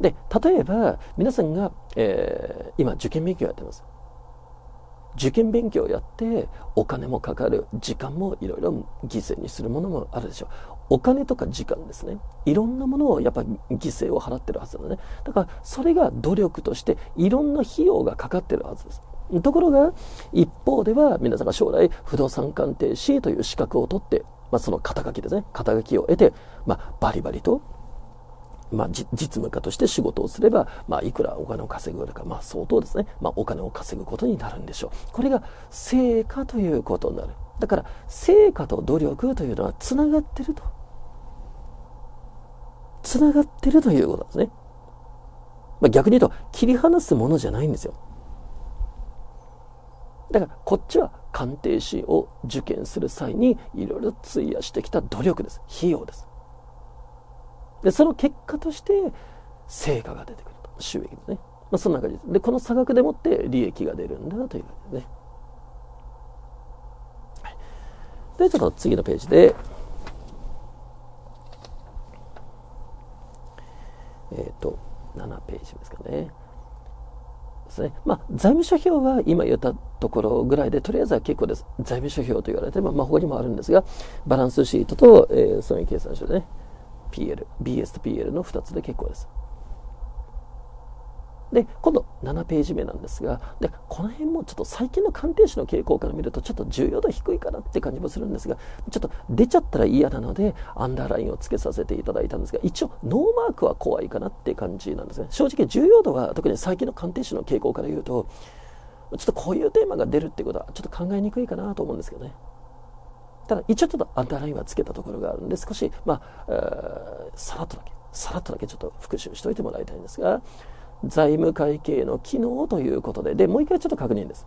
で例えば皆さんが、えー、今受験勉強やってます。受験勉強をやってお金もかかる、時間もいろいろ犠牲にするものもあるでしょう。お金とか時間ですね、いろんなものをやっぱり犠牲を払ってるはずだね。だからそれが努力としていろんな費用がかかってるはずです。ところが一方では皆さんが将来不動産鑑定士という資格を取って、まあ、その肩書きですね、肩書きを得て、まあ、バリバリと、まあ、実務家として仕事をすれば、まあ、いくらお金を稼ぐか、まあ、相当ですね、まあ、お金を稼ぐことになるんでしょう。これが成果ということになる。だから成果と努力というのはつながってるとつながってるということなんですね。まあ、逆に言うと切り離すものじゃないんですよ。だからこっちは鑑定士を受験する際にいろいろ費やしてきた努力です、費用です。でその結果として成果が出てくると、収益ですね、まあ、そんな感じです。でこの差額でもって利益が出るんだということですね。はい、でちょっと次のページでえっとななページですかね。ですね、まあ財務諸表は今言ったところぐらいでとりあえずは結構です。財務諸表と言われても、まあ、他にもあるんですが、バランスシートと、えー、損益計算書でね、ピーエル、ビーエス と ピーエル のふたつで結構です。で、今度ななページ目なんですが、でこの辺もちょっと最近の鑑定士の傾向から見るとちょっと重要度低いかなって感じもするんですが、ちょっと出ちゃったら嫌なのでアンダーラインをつけさせていただいたんですが、一応ノーマークは怖いかなって感じなんですね。正直重要度は特に最近の鑑定士の傾向から言うとちょっとこういうテーマが出るってことはちょっと考えにくいかなと思うんですけどね。ただ一応ちょっとアンダーラインはつけたところがあるんで、少しまあ、えー、さらっとだけさらっとだけちょっと復習しておいてもらいたいんですが、財務会計の機能ということで、でもう一回ちょっと確認です。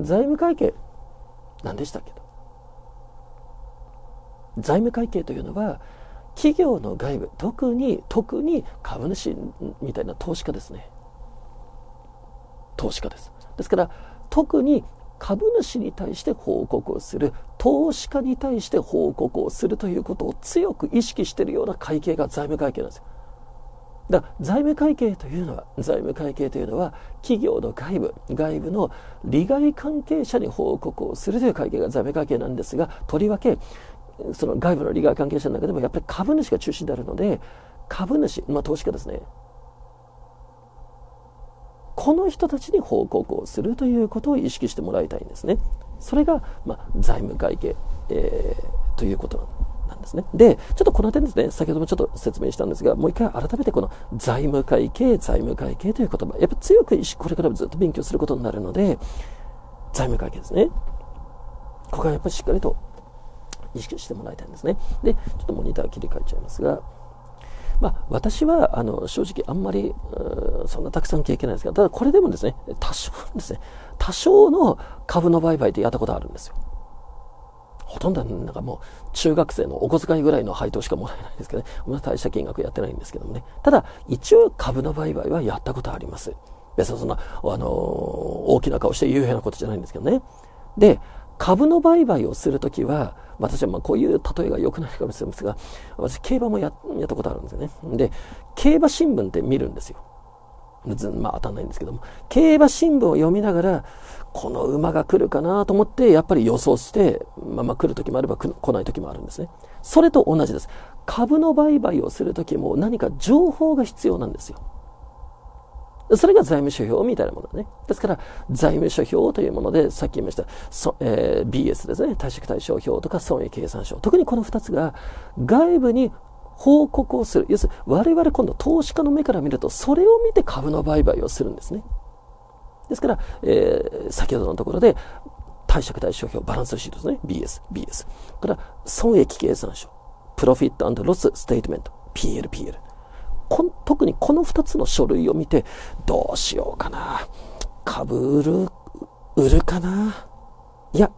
財務会計何でしたっけ？財務会計というのは企業の外部、特に特に株主みたいな投資家ですね。投資家です。ですから特に株主に対して報告をする、投資家に対して報告をするということを強く意識しているような会計が財務会計なんですよ。だから財務会計というのは財務会計というのは企業の外部外部の利害関係者に報告をするという会計が財務会計なんですが、とりわけその外部の利害関係者の中でもやっぱり株主が中心であるので、株主、まあ、投資家ですね、この人たちに報告をするということを意識してもらいたいんですね。それが、まあ、財務会計、えー、ということなんですなんですね。で、ちょっとこの点ですね、先ほどもちょっと説明したんですが、もう一回改めてこの財務会計、財務会計という言葉、やっぱ強く意識、これからもずっと勉強することになるので、財務会計ですね。ここはやっぱりしっかりと意識してもらいたいんですね。で、ちょっとモニター切り替えちゃいますが、まあ、私はあの正直あんまりそんなたくさん経験ないですが、ただこれでもですね、多少ですね、多少の株の売買ってやったことあるんですよ。ほとんどなんかもう中学生のお小遣いぐらいの配当しかもらえないんですけどね。まあ大した金額やってないんですけどもね。ただ一応株の売買はやったことあります。別にそんな、あのー、大きな顔して有名なことじゃないんですけどね。で、株の売買をするときは、私はまあこういう例えが良くないかもしれませんが、私競馬も や, やったことあるんですよね。で、競馬新聞って見るんですよ。まあ当たんないんですけども、競馬新聞を読みながらこの馬が来るかなと思ってやっぱり予想して、まあ、まあ来る時もあれば来ない時もあるんですね。それと同じです。株の売買をする時も何か情報が必要なんですよ。それが財務諸表みたいなものだね。ですから財務諸表というもので、さっき言いました、えー、ビーエス ですね、貸借対照表とか損益計算書、特にこのふたつが外部に報告をする。要するに我々今度投資家の目から見ると、それを見て株の売買をするんですね。ですから、えー、先ほどのところで貸借対照表、バランスシートですね、 ビーエス、ビーエス から損益計算書、プロフィット&ロスステートメント、 ピーエル、ピーエル、 こ特にこのふたつの書類を見て、どうしようかな、株売る売るかな、いや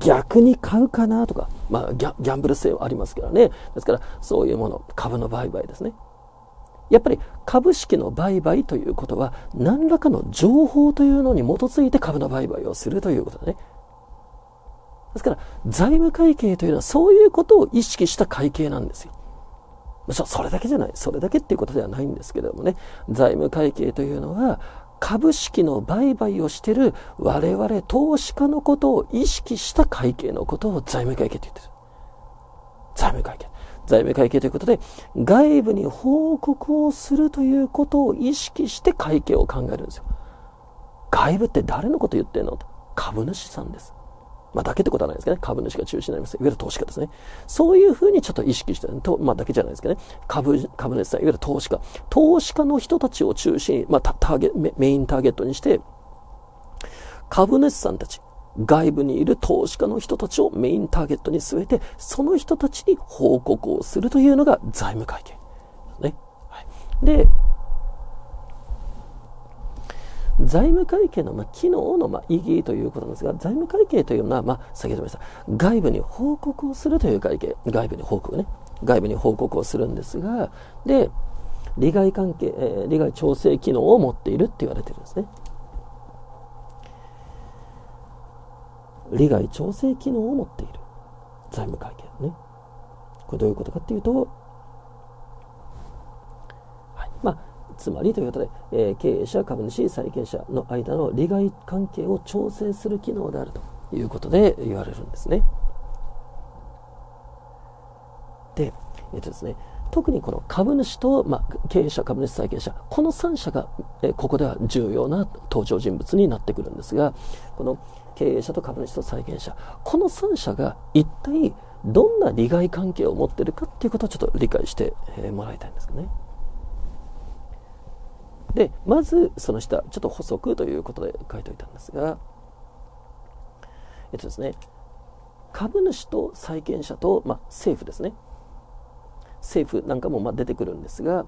逆に買うかなとか、まあ、ギャ、ギャンブル性はありますからね。ですからそういうもの、株の売買ですね。やっぱり株式の売買ということは何らかの情報というのに基づいて株の売買をするということだね。ですから財務会計というのはそういうことを意識した会計なんですよ。それだけじゃない、それだけっていうことではないんですけれどもね、財務会計というのは株式の売買をしている我々投資家のことを意識した会計のことを財務会計と言っている。財務会計。財務会計ということで、外部に報告をするということを意識して会計を考えるんですよ。外部って誰のこと言ってんの？株主さんです。まあ、だけってことはないですけどね。株主が中心になります。いわゆる投資家ですね。そういうふうにちょっと意識して、とまあ、だけじゃないですけどね。株、株主さん、いわゆる投資家。投資家の人たちを中心に、まあ、ターゲ、メインターゲットにして、株主さんたち、外部にいる投資家の人たちをメインターゲットに据えて、その人たちに報告をするというのが財務会計ですね。はい、で、財務会計のまあ機能のまあ意義ということなんですが、財務会計というのは、まあ、先ほども言いました、外部に報告をするという会計、外部に報告ね、外部に報告をするんですが、で、利害関係、えー、利害調整機能を持っているって言われてるんですね。利害調整機能を持っている財務会計ね。これどういうことかっていうと、はい、まあつまりということで、えー、経営者、株主、債権者の間の利害関係を調整する機能であるということで言われるんですね。で、えっとですね、特にこの株主と、まあ、経営者、株主、債権者、このさん者が、えー、ここでは重要な登場人物になってくるんですが、この経営者と株主と債権者、このさん者が一体どんな利害関係を持っているかということをちょっと理解してもらいたいんですけどね。で、まずその下、ちょっと補足ということで書いておいたんですが、えっとですね、株主と債権者と、まあ、政府ですね。政府なんかもまあ出てくるんですが、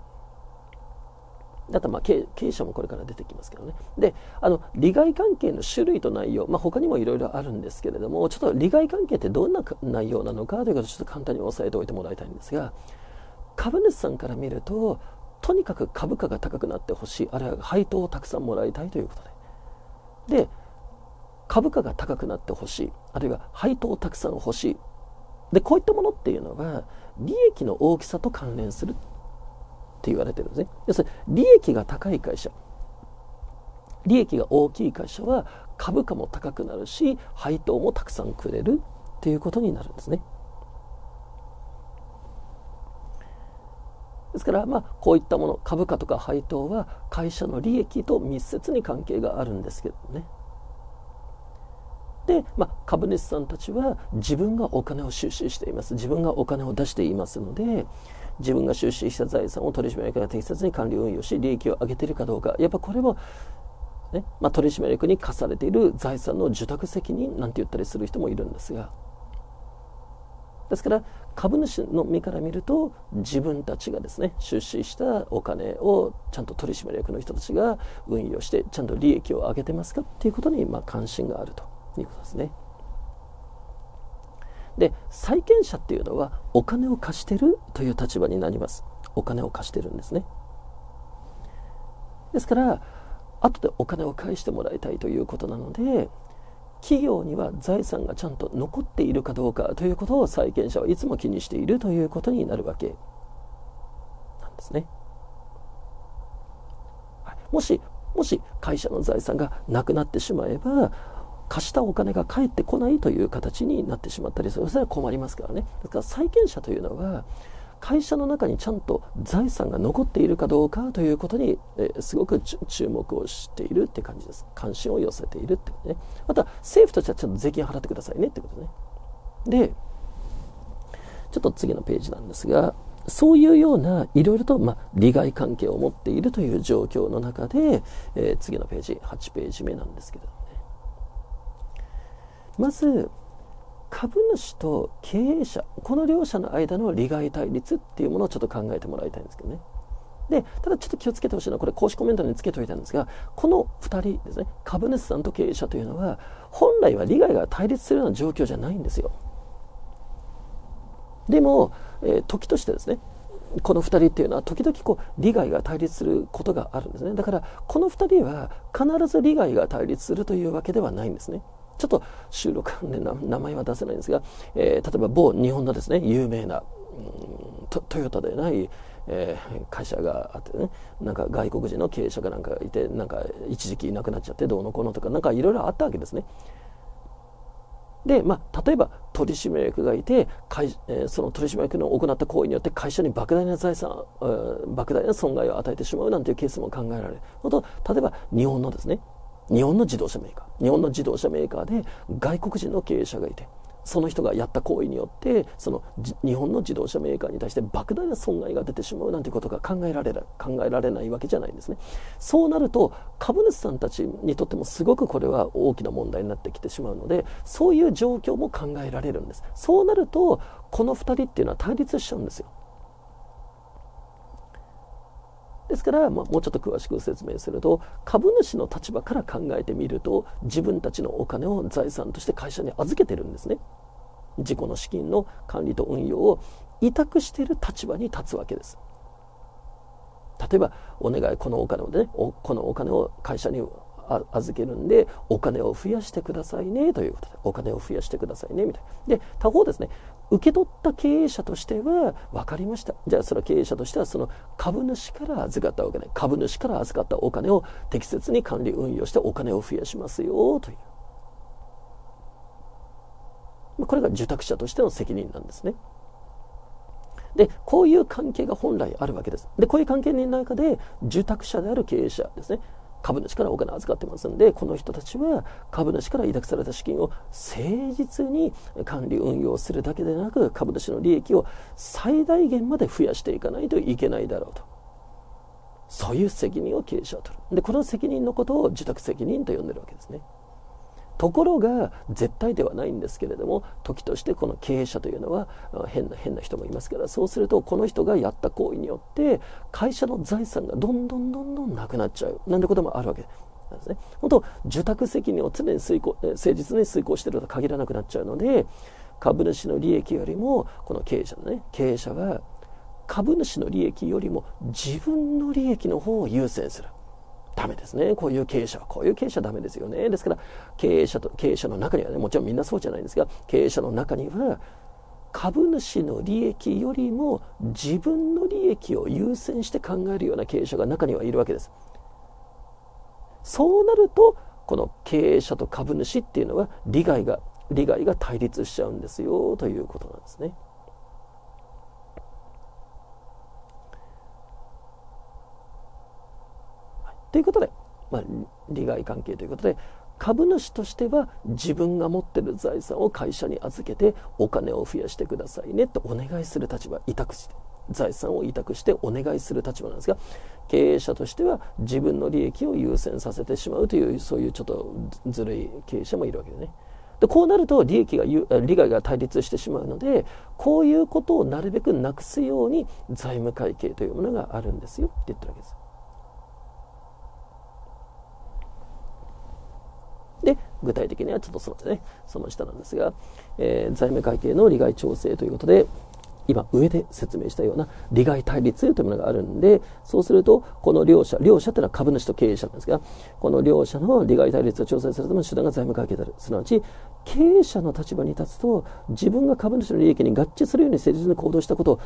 あとまあ経営者もこれから出てきますけどね。で、あの利害関係の種類と内容、まあ、他にもいろいろあるんですけれども、ちょっと利害関係ってどんな内容なのかということをちょっと簡単に押さえておいてもらいたいんですが、株主さんから見ると、とにかく株価が高くなってほしい、あるいは配当をたくさんもらいたいということで、で株価が高くなってほしい、あるいは配当をたくさん欲しい、でこういったものっていうのは利益の大きさと関連するって言われてるんですね。要するに利益が高い会社、利益が大きい会社は株価も高くなるし、配当もたくさんくれるっていうことになるんですね。ですから、まあ、こういったもの、株価とか配当は会社の利益と密接に関係があるんですけどね。で、まあ、株主さんたちは自分がお金を収支しています、自分がお金を出していますので、自分が収支した財産を取締役が適切に管理運用し利益を上げているかどうか、やっぱこれも、ね、まあ、取締役に課されている財産の受託責任なんて言ったりする人もいるんですが、ですから株主の身から見ると、自分たちがですね、出資したお金をちゃんと取締役の人たちが運用して、ちゃんと利益を上げてますかっていうことに、まあ、関心があるということですね。で、債権者っていうのはお金を貸してるという立場になります。お金を貸してるんですね。ですから後でお金を返してもらいたいということなので、企業には財産がちゃんと残っているかどうかということを債権者はいつも気にしているということになるわけなんですね。もし、もし会社の財産がなくなってしまえば、貸したお金が返ってこないという形になってしまったりする、それは困りますからね。だから債権者というのは会社の中にちゃんと財産が残っているかどうかということに、えー、すごく注目をしているって感じです。関心を寄せているってことね。また政府としてはちゃんと税金払ってくださいねってことね。で、ちょっと次のページなんですが、そういうようないろいろと、まあ、利害関係を持っているという状況の中で、えー、次のページ、はちページ目なんですけど、まず株主と経営者、この両者の間の利害対立っていうものをちょっと考えてもらいたいんですけどね。で、ただちょっと気をつけてほしいのは、これ公式コメントにつけておいたんですが、このふたりですね、株主さんと経営者というのは本来は利害が対立するような状況じゃないんですよ。でも、えー、時としてですね、このふたりっていうのは時々こう利害が対立することがあるんですね。だからこのふたりは必ず利害が対立するというわけではないんですね。ちょっと収録で名前は出せないんですが、えー、例えば某日本のですね、有名な、うん、ト, トヨタでない、えー、会社があってね、なんか外国人の経営者がなんかいて、なんか一時期いなくなっちゃってどうのこうのとか、なんかいろいろあったわけですね。で、まあ、例えば取締役がいて、会、えー、その取締役の行った行為によって会社に莫大な財産、えー、莫大な損害を与えてしまうなんていうケースも考えられる。あと、例えば日本のですね、日本の自動車メーカー日本の自動車メーカーで外国人の経営者がいて、その人がやった行為によってその日本の自動車メーカーに対して莫大な損害が出てしまうなんてことが考えられる、考えられないわけじゃないんですね。そうなると株主さんたちにとってもすごくこれは大きな問題になってきてしまうので、そういう状況も考えられるんです。そうなるとこのふたりっていうのは対立しちゃうんですよ。ですから、まあ、もうちょっと詳しく説明すると、株主の立場から考えてみると、自分たちのお金を財産として会社に預けてるんですね。自己の資金の管理と運用を委託している立場に立つわけです。例えばお願い、このお金をね、このお金を会社にあ預けるんでお金を増やしてくださいねということで、お金を増やしてくださいねみたいな。で他方ですね、受け取った経営者としては、分かりました、じゃあその経営者としてはその株主から預かったお金、株主から預かったお金を適切に管理運用してお金を増やしますよという、これが受託者としての責任なんですね。でこういう関係が本来あるわけです。でこういう関係の中で受託者である経営者ですね、株主からお金を預かってますんで、この人たちは株主から委託された資金を誠実に管理運用するだけでなく、株主の利益を最大限まで増やしていかないといけないだろうと、そういう責任を経営者は取る。でこの責任のことを受託責任と呼んでるわけですね。ところが絶対ではないんですけれども、時としてこの経営者というのは変な変な人もいますから、そうするとこの人がやった行為によって会社の財産がどんどんどんどんなくなっちゃうなんてこともあるわけなんですね。本当受託責任を常に遂行、誠実に遂行しているとは限らなくなっちゃうので、株主の利益よりもこの経営者のね、経営者は株主の利益よりも自分の利益の方を優先する。ダメですね、こういう経営者は。こういう経営者はダメですよね。ですから経営者と経営者の中にはね、もちろんみんなそうじゃないんですが、経営者の中には株主の利益よりも自分の利益を優先して考えるような経営者が中にはいるわけです。そうなるとこの経営者と株主っていうのは利害が利害が対立しちゃうんですよということなんですね。ということで、まあ、利害関係ということで、株主としては自分が持っている財産を会社に預けてお金を増やしてくださいねとお願いする立場、委託して財産を委託してお願いする立場なんですが、経営者としては自分の利益を優先させてしまうという、そういうちょっとずるい経営者もいるわけですね。でこうなると利益が利害が対立してしまうので、こういうことをなるべくなくすように財務会計というものがあるんですよって言ってるわけです。で具体的にはちょっとその、ね、その下なんですが、えー、財務会計の利害調整ということで、今上で説明したような利害対立というものがあるんで、そうするとこの両者両者というのは株主と経営者なんですが、この両者の利害対立を調整するための手段が財務会計である。すなわち経営者の立場に立つと、自分が株主の利益に合致するように誠実に行動したことを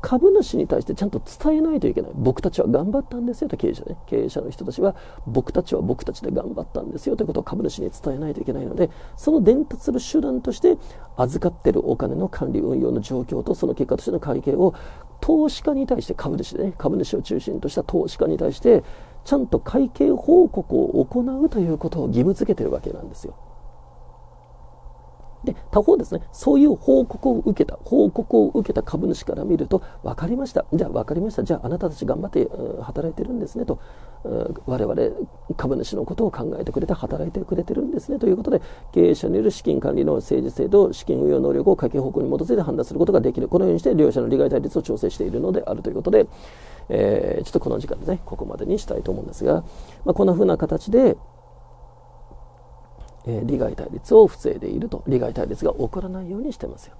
株主に対してちゃんと伝えないといけない。僕たちは頑張ったんですよと、経営者ね、経営者の人たちは僕たちは僕たちで頑張ったんですよということを株主に伝えないといけないので、その伝達する手段として預かっているお金の管理運用の状況とその結果としての会計を投資家に対して、株主でね、株主を中心とした投資家に対してちゃんと会計報告を行うということを義務付けているわけなんですよ。で他方ですね、そういう報告を受けた報告を受けた株主から見ると、分かりましたじゃあ分かりましたじゃああなたたち頑張って働いてるんですねと、我々株主のことを考えてくれて働いてくれてるんですねということで、経営者による資金管理の誠実性と資金運用能力を会計報告に基づいて判断することができる。このようにして両者の利害対立を調整しているのであるということで、えー、ちょっとこの時間でね、ここまでにしたいと思うんですが、まあ、こんなふうな形で利害対立を防いでいると、利害対立が起こらないようにしてますよ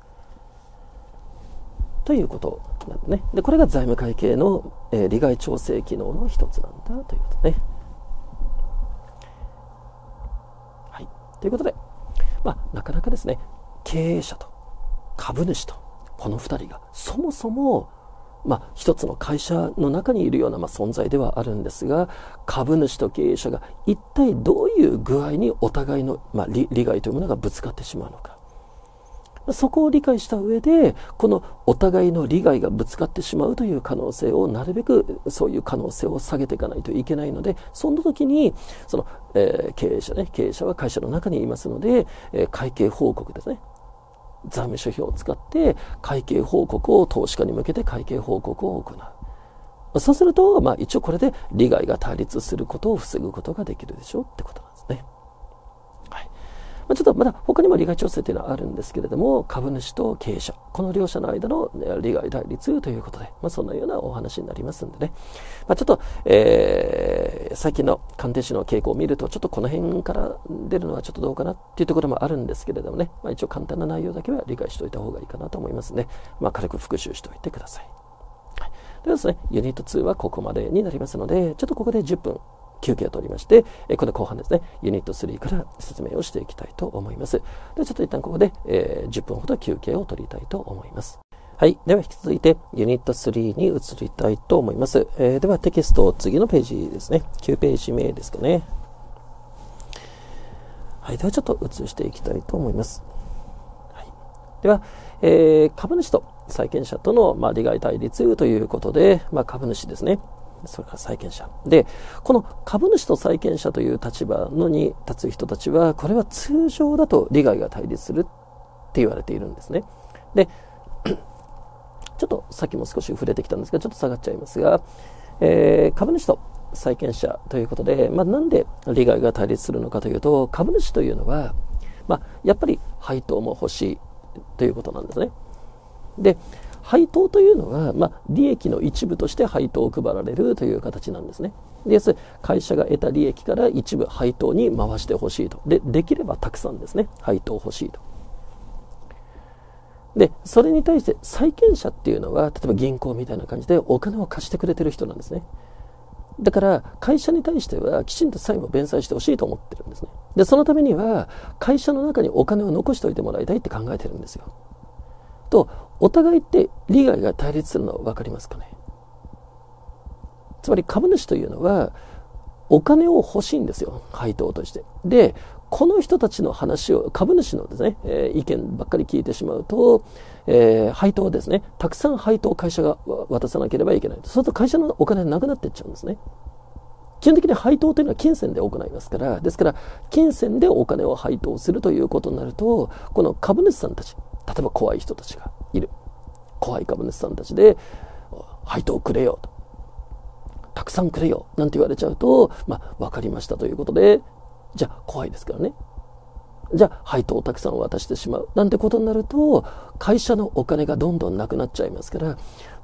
ということなんでね。でこれが財務会計の、えー、利害調整機能の一つなんだということね。はい、ということで、まあ、なかなかですね、経営者と株主とこのふたりがそもそもまあ、一つの会社の中にいるような、まあ、存在ではあるんですが、株主と経営者が一体どういう具合にお互いの、まあ、利害というものがぶつかってしまうのか、そこを理解した上でこのお互いの利害がぶつかってしまうという可能性をなるべくそういう可能性を下げていかないといけないので、その時にその、えー、経営者ね経営者は会社の中にいますので、えー、会計報告ですね、財務諸表を使って会計報告を投資家に向けて会計報告を行う。そうすると、まあ、一応これで利害が対立することを防ぐことができるでしょうってことなんですね。はい、まあ、ちょっとまだ他にも利害調整というのはあるんですけれども、株主と経営者この両者の間の利害対立ということで、まあ、そんなようなお話になりますんでね、まあ、ちょっと、えー、最近の鑑定士の傾向を見るとちょっとこの辺から出るのはちょっとどうかなっていうところもあるんですけれどもね、まあ、一応簡単な内容だけは理解しておいた方がいいかなと思いますので、まあ、軽く復習しておいてください。はい、ではですね、ユニットツーはここまでになりますので、ちょっとここでじゅっぷん休憩を取りまして、この後半ですね、ユニットさんから説明をしていきたいと思います。でちょっと一旦ここで、えー、じゅっぷんほど休憩を取りたいと思います。はい。では引き続いてユニットさんに移りたいと思います。えー、ではテキスト、次のページですね。きゅうページ目ですかね。はい。ではちょっと移していきたいと思います。はい、では、えー、株主と債権者との、まあ、利害対立ということで、まあ、株主ですね。それから債権者で、この株主と債権者という立場のに立つ人たちは、これは通常だと利害が対立するって言われているんですね。でちょっとさっきも少し触れてきたんですが、ちょっと下がっちゃいますが、えー、株主と債権者ということで、まあ、なんで利害が対立するのかというと、株主というのは、まあ、やっぱり配当も欲しいということなんですね。で配当というのは、まあ、利益の一部として配当を配られるという形なんですね。で、会社が得た利益から一部配当に回してほしいと。で、できればたくさんですね、配当欲しいと。で、それに対して債権者っていうのは、例えば銀行みたいな感じでお金を貸してくれてる人なんですね。だから会社に対してはきちんと債務を弁済してほしいと思ってるんですね。で、そのためには会社の中にお金を残しておいてもらいたいって考えてるんですよ。とお互いって利害が対立するのは分かりますかね。つまり株主というのはお金を欲しいんですよ、配当として。でこの人たちの話を、株主のですね、えー、意見ばっかり聞いてしまうと、えー、配当ですね、たくさん配当を会社が渡さなければいけない。そうすると会社のお金がなくなっていっちゃうんですね。基本的に配当というのは金銭で行いますから、ですから金銭でお金を配当するということになると、この株主さんたち、例えば怖い人たちがいる、怖い株主さんたちで配当くれよと、たくさんくれよなんて言われちゃうと、まあ、分かりましたということで、じゃあ怖いですからね、じゃあ配当をたくさん渡してしまうなんてことになると、会社のお金がどんどんなくなっちゃいますから、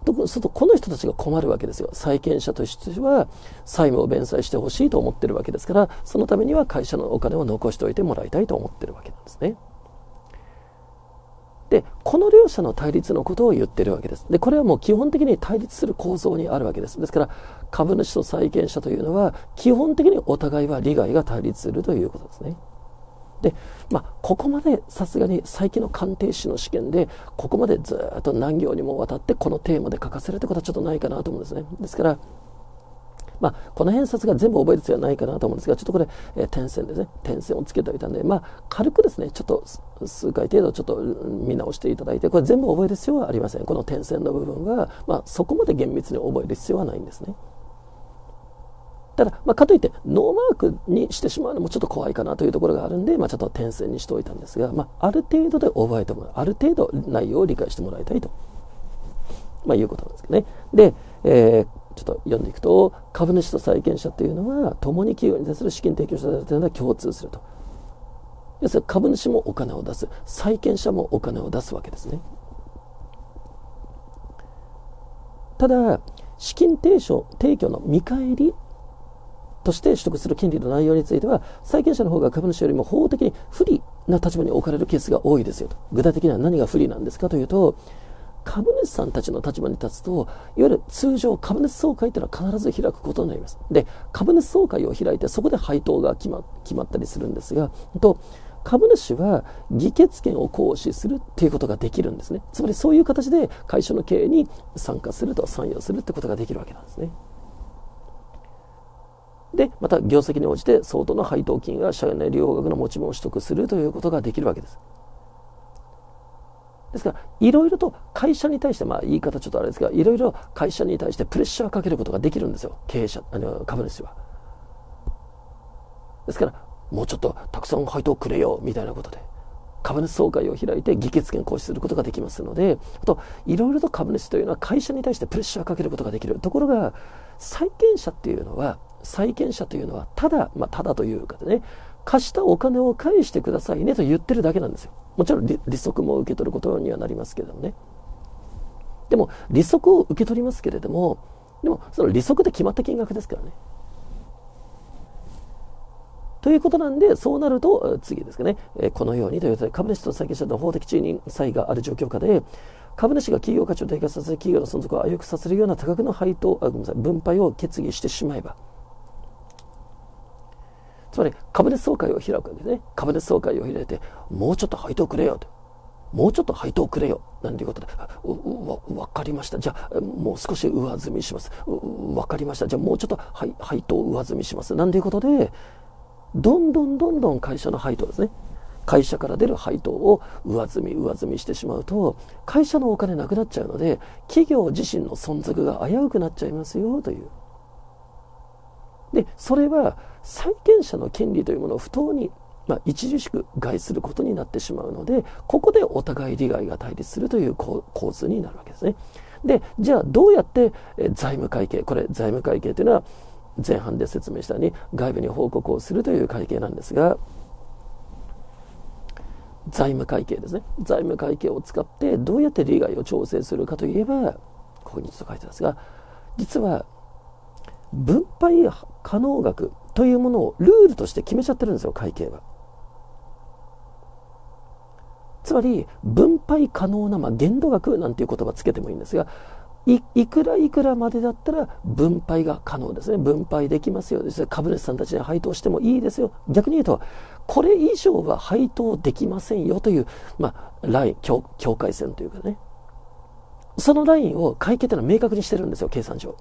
そうするとこの人たちが困るわけですよ。債権者としては債務を弁済してほしいと思ってるわけですから、そのためには会社のお金を残しておいてもらいたいと思ってるわけなんですね。でこの両者の対立のことを言ってるわけです。でこれはもう基本的に対立する構造にあるわけです。ですから株主と債権者というのは基本的にお互いは利害が対立するということですね。で、まあ、ここまでさすがに最近の鑑定士の試験でここまでずっと何行にもわたってこのテーマで書かせるってことはちょっとないかなと思うんですね。ですから、まあ、この偏差値が全部覚える必要はないかなと思うんですが、ちょっとこれ、えー、点線ですね、点線をつけておいたんで、まあ、軽くですね、ちょっと数回程度ちょっと見直していただいて、これ全部覚える必要はありません。この点線の部分は、まあ、そこまで厳密に覚える必要はないんですね。ただ、まあ、かといってノーマークにしてしまうのもちょっと怖いかなというところがあるんで、まあ、ちょっと点線にしておいたんですが、まあ、ある程度で覚えてもらう、ある程度内容を理解してもらいたいと、まあ、いうことなんですけどね。で、えーちょっと読んでいくと、株主と債権者というのは共に企業に対する資金提供者であるというのは共通すると。要するに株主もお金を出す、債権者もお金を出すわけですね。ただ資金提供の見返りとして取得する権利の内容については、債権者の方が株主よりも法的に不利な立場に置かれるケースが多いですよと。具体的には何が不利なんですかというと、株主さんたちの立場に立つと、いわゆる通常株主総会というのは必ず開くことになります。で株主総会を開いて、そこで配当が決 ま, 決まったりするんですが、と株主は議決権を行使するということができるんですね。つまりそういう形で会社の経営に参加すると、参与するということができるわけなんですね。でまた業績に応じて相当の配当金が社内両額の持ち分を取得するということができるわけです。ですからいろいろと会社に対して、まあ、言い方ちょっとあれですが、いろいろ会社に対してプレッシャーをかけることができるんですよ、経営者、あの株主は。ですからもうちょっとたくさん配当くれよみたいなことで株主総会を開いて議決権行使することができますので、あといろいろと株主というのは会社に対してプレッシャーをかけることができる。ところが債権者っていうのは債権者というのはただ、まあ、ただというかでね、貸したお金を返してくださいねと言ってるだけなんですよ。もちろん 利, 利息も受け取ることにはなりますけれどもね。でも利息を受け取りますけれども、でもその利息で決まった金額ですからね。ということなんで、そうなると次ですかね、えー、このようにというと、株主と債権者の法的地位に差異がある状況下で、株主が企業価値を低下させ、企業の存続を危うくさせるような多額の配当、あ、ごめんなさい、分配を決議してしまえば、つまり株主総会を開くわけですね。株主総会を開いて、もうちょっと配当くれよと。もうちょっと配当くれよ。なんていうことで、わ、わかりました。じゃあ、もう少し上積みします。わかりました。じゃあ、もうちょっと配、配当上積みします。なんていうことで、どんどんどんどん会社の配当ですね。会社から出る配当を上積み上積みしてしまうと、会社のお金なくなっちゃうので、企業自身の存続が危うくなっちゃいますよという。で、それは債権者の権利というものを不当に、まあ、著しく害することになってしまうので、ここでお互い利害が対立するという構図になるわけですね。で、じゃあどうやって財務会計、これ財務会計というのは前半で説明したように外部に報告をするという会計なんですが、財務会計ですね。財務会計を使ってどうやって利害を調整するかといえば、ここにちょっと書いてますが、実は分配可能額というものをルールとして決めちゃってるんですよ、会計は。つまり分配可能な、まあ、限度額なんていう言葉つけてもいいんですが、い, いくらいくらまでだったら分配が可能ですね。分配できますよ。株主さんたちに配当してもいいですよ。逆に言うと、これ以上は配当できませんよという、まあ、ライン、境界線というかね。そのラインを会計というのは明確にしてるんですよ、計算上。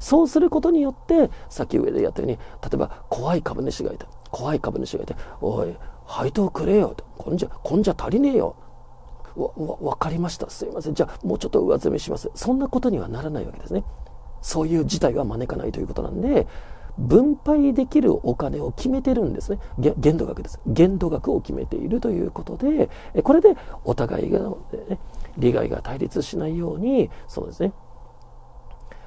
そうすることによって、さっき上でやったように、例えば怖い株主がいて、怖い株主がいて、おい、配当くれよと。こんじゃ、こんじゃ足りねえよ。わ、わ、わかりました。すいません。じゃあ、もうちょっと上積みします。そんなことにはならないわけですね。そういう事態は招かないということなんで、分配できるお金を決めてるんですね。限度額です。限度額を決めているということで、これでお互いが、ね、利害が対立しないように、そうですね。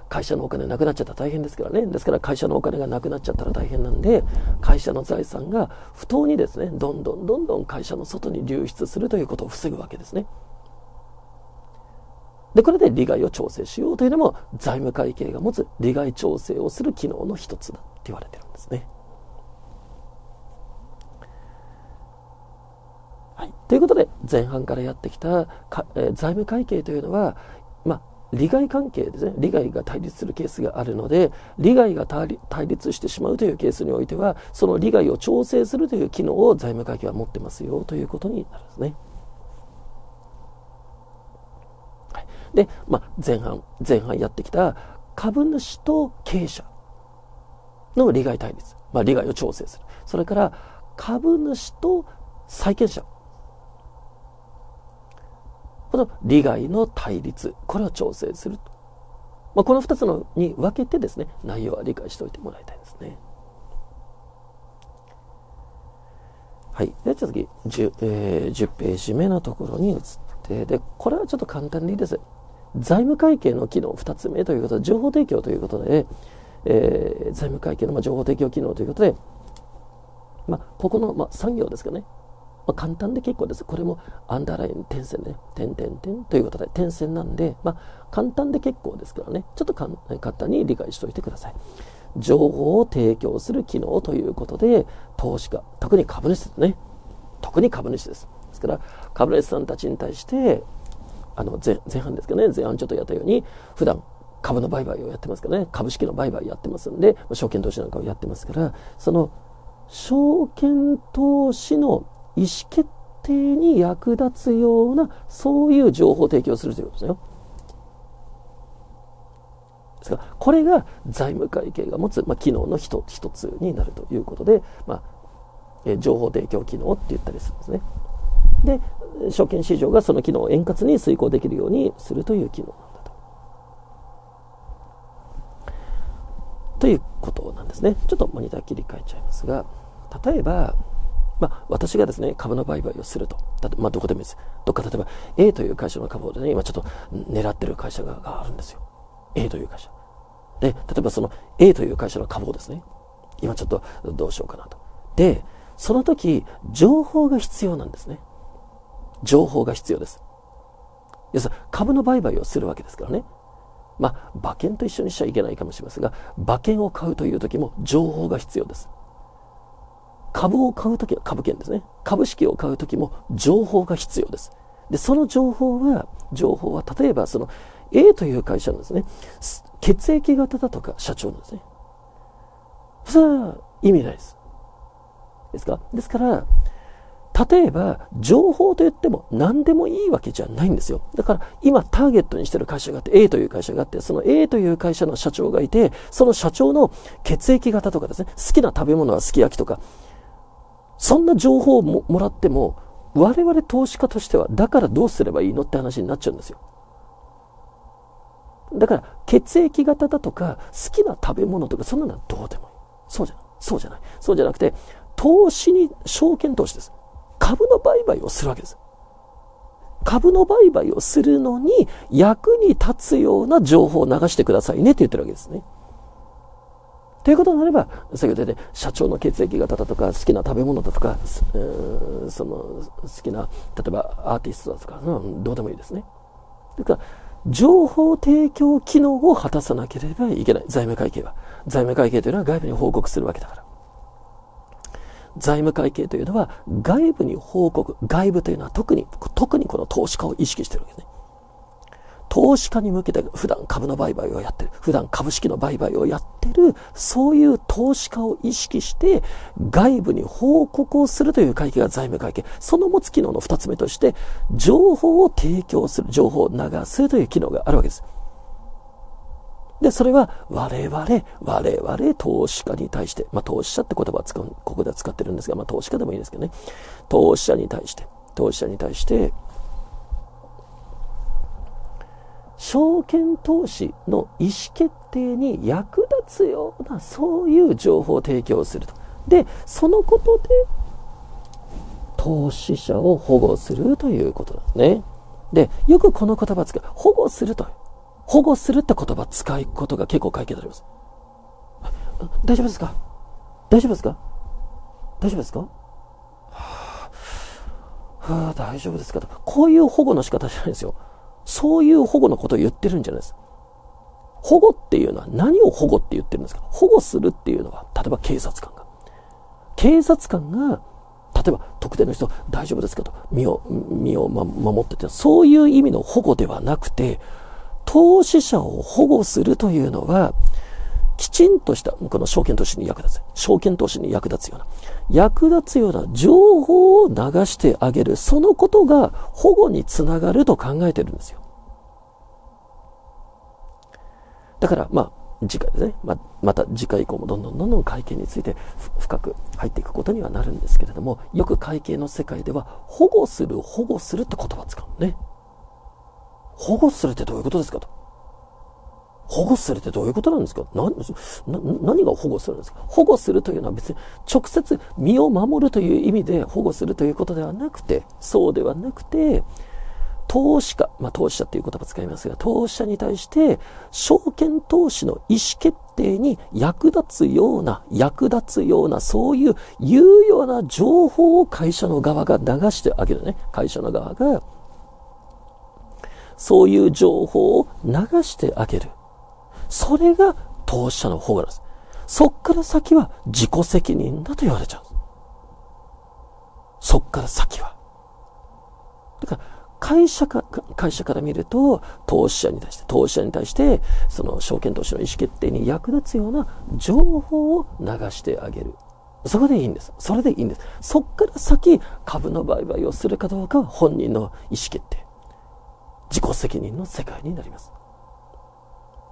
会社のお金なくなっちゃったら大変ですからね。ですから会社のお金がなくなっちゃったら大変なんで、会社の財産が不当にですね、どんどんどんどん会社の外に流出するということを防ぐわけですね。で、これで利害を調整しようというのも、財務会計が持つ利害調整をする機能の一つだって言われてるんですね。はい、ということで、前半からやってきたか、えー、財務会計というのは、まあ、利害関係ですね。利害が対立するケースがあるので、利害が対立してしまうというケースにおいては、その利害を調整するという機能を財務会計は持ってますよということになるんですね。はい、で、まあ、前半、前半やってきた株主と経営者の利害対立、まあ、利害を調整する。それから株主と債権者。この利害の対立、これを調整すると、まあ、このふたつのに分けてですね、内容は理解しておいてもらいたいですね。はい、でちょっと次 10,、えー、じゅっページ目のところに移って、でこれはちょっと簡単でいいです。財務会計の機能ふたつめということで、情報提供ということで、えー、財務会計の情報提供機能ということで、まあ、ここの、まあ、さん行ですかね。まあ、簡単で結構です。これもアンダーライン、点線で、ね、点点点ということで、点線なんで、まあ、簡単で結構ですからね、ちょっと簡単に理解しておいてください。情報を提供する機能ということで、投資家、特に株主ですね。特に株主です。ですから、株主さんたちに対して、あの 前, 前半ですかね、前半ちょっとやったように、普段株の売買をやってますからね、株式の売買やってますんで、証券投資なんかをやってますから、その証券投資の意思決定に役立つような、そういう情報を提供するということですよ。ですから、これが財務会計が持つ、まあ、機能の一つになるということで、まあ、え情報提供機能って言ったりするんですね。で、証券市場がその機能を円滑に遂行できるようにするという機能なんだと。ということなんですね。ちょっとモニター切り替えちゃいますが、例えば、まあ、私がですね、株の売買をすると。だって、まあ、どこでもいいです。どっか、例えば、A という会社の株をね、今ちょっと狙ってる会社があるんですよ。A という会社。で、例えばその A という会社の株をですね、今ちょっとどうしようかなと。で、その時、情報が必要なんですね。情報が必要です。要するに、株の売買をするわけですからね。まあ、馬券と一緒にしちゃいけないかもしれませんが、馬券を買うという時も情報が必要です。株を買うときは、株券ですね。株式を買うときも情報が必要です。で、その情報は、情報は、例えばその A という会社のですね、血液型だとか社長のですね。それは意味ないです。ですか。ですから、例えば、情報といっても何でもいいわけじゃないんですよ。だから、今ターゲットにしてる会社があって、A という会社があって、その A という会社の社長がいて、その社長の血液型とかですね、好きな食べ物はすき焼きとか、そんな情報を も, もらっても、我々投資家としては、だからどうすればいいのって話になっちゃうんですよ。だから、血液型だとか、好きな食べ物とか、そんなのはどうでもいい。そうじゃない。そうじゃない。そうじゃなくて、投資に、証券投資です。株の売買をするわけです。株の売買をするのに役に立つような情報を流してくださいねって言ってるわけですね。ということになれば、先ほど言って社長の血液型だとか好きな食べ物だとか、えー、その好きな例えばアーティストだとか、うん、どうでもいいですね。だから情報提供機能を果たさなければいけない。財務会計は財務会計というのは外部に報告するわけだから。財務会計というのは外部に報告、外部というのは特に、特にこの投資家を意識しているわけですね。投資家に向けて普段株の売買をやっている、普段株式の売買をやっている、そういう投資家を意識して外部に報告をするという会計が財務会計。その持つ機能のふたつめとして、情報を提供する、情報を流すという機能があるわけです。で、それは我々、我々投資家に対して、まあ投資者って言葉を使う、ここでは使ってるんですが、まあ投資家でもいいですけどね。投資者に対して、投資者に対して、証券投資の意思決定に役立つような、そういう情報を提供すると。で、そのことで、投資者を保護するということですね。で、よくこの言葉を使う。保護すると。保護するって言葉使うことが結構会計であります。大丈夫ですか？大丈夫ですか？大丈夫ですか？はあ、はあ、大丈夫ですかと。こういう保護の仕方じゃないですよ。そういう保護のことを言ってるんじゃないです。保護っていうのは何を保護って言ってるんですか？保護するっていうのは、例えば警察官が。警察官が、例えば特定の人、大丈夫ですかと。身を、身を守ってて、そういう意味の保護ではなくて、投資者を保護するというのは、きちんとした、この証券投資に役立つ。証券投資に役立つような。役立つような情報を流してあげる。そのことが保護につながると考えてるんですよ。だから、まあ、次回ですね。ま、また次回以降もどんどんどんどん会計について深く入っていくことにはなるんですけれども、よく会計の世界では、保護する、保護するって言葉を使うね。保護するってどういうことですかと。保護するってどういうことなんですか？何、何が保護するんですか？保護するというのは別に直接身を守るという意味で保護するということではなくて、そうではなくて、投資家、まあ投資者という言葉を使いますが、投資者に対して証券投資の意思決定に役立つような、役立つような、そういう有用な情報を会社の側が流してあげるね。会社の側が、そういう情報を流してあげる。それが投資者の保護なんです。そっから先は自己責任だと言われちゃう。そっから先は。だから会社か、会社から見ると、投資者に対して、投資者に対して、その証券投資の意思決定に役立つような情報を流してあげる。そこでいいんです。それでいいんです。そっから先、株の売買をするかどうかは本人の意思決定。自己責任の世界になります。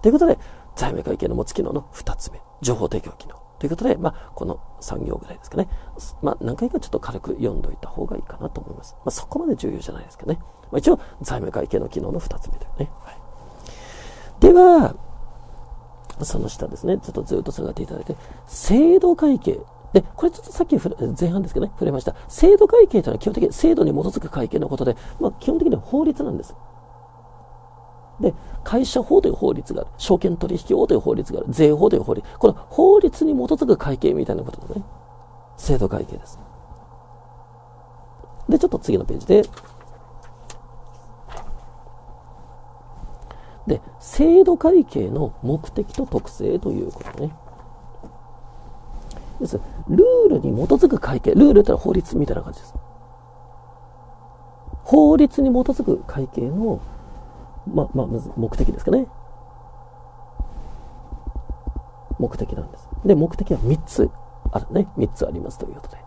ということで、財務会計の持つ機能のふたつめ、情報提供機能。ということで、まあ、このさん行ぐらいですかね。まあ、何回かちょっと軽く読んどいた方がいいかなと思います。まあ、そこまで重要じゃないですけどね。まあ、一応、財務会計の機能のふたつめだよね。はい、では、その下ですね。ちょっとずっと下がっていただいて、制度会計。で、これちょっとさっき前半ですけどね、触れました。制度会計というのは基本的に制度に基づく会計のことで、まあ、基本的には法律なんです。で、会社法という法律がある。証券取引法という法律がある。税法という法律。この法律に基づく会計みたいなことですね。制度会計です。で、ちょっと次のページで。で、制度会計の目的と特性ということね。です。ルールに基づく会計。ルールというのは法律みたいな感じです。法律に基づく会計のま、まあ、まず目的ですかね。目的なんです。で、目的はみっつあるね。みっつありますということで。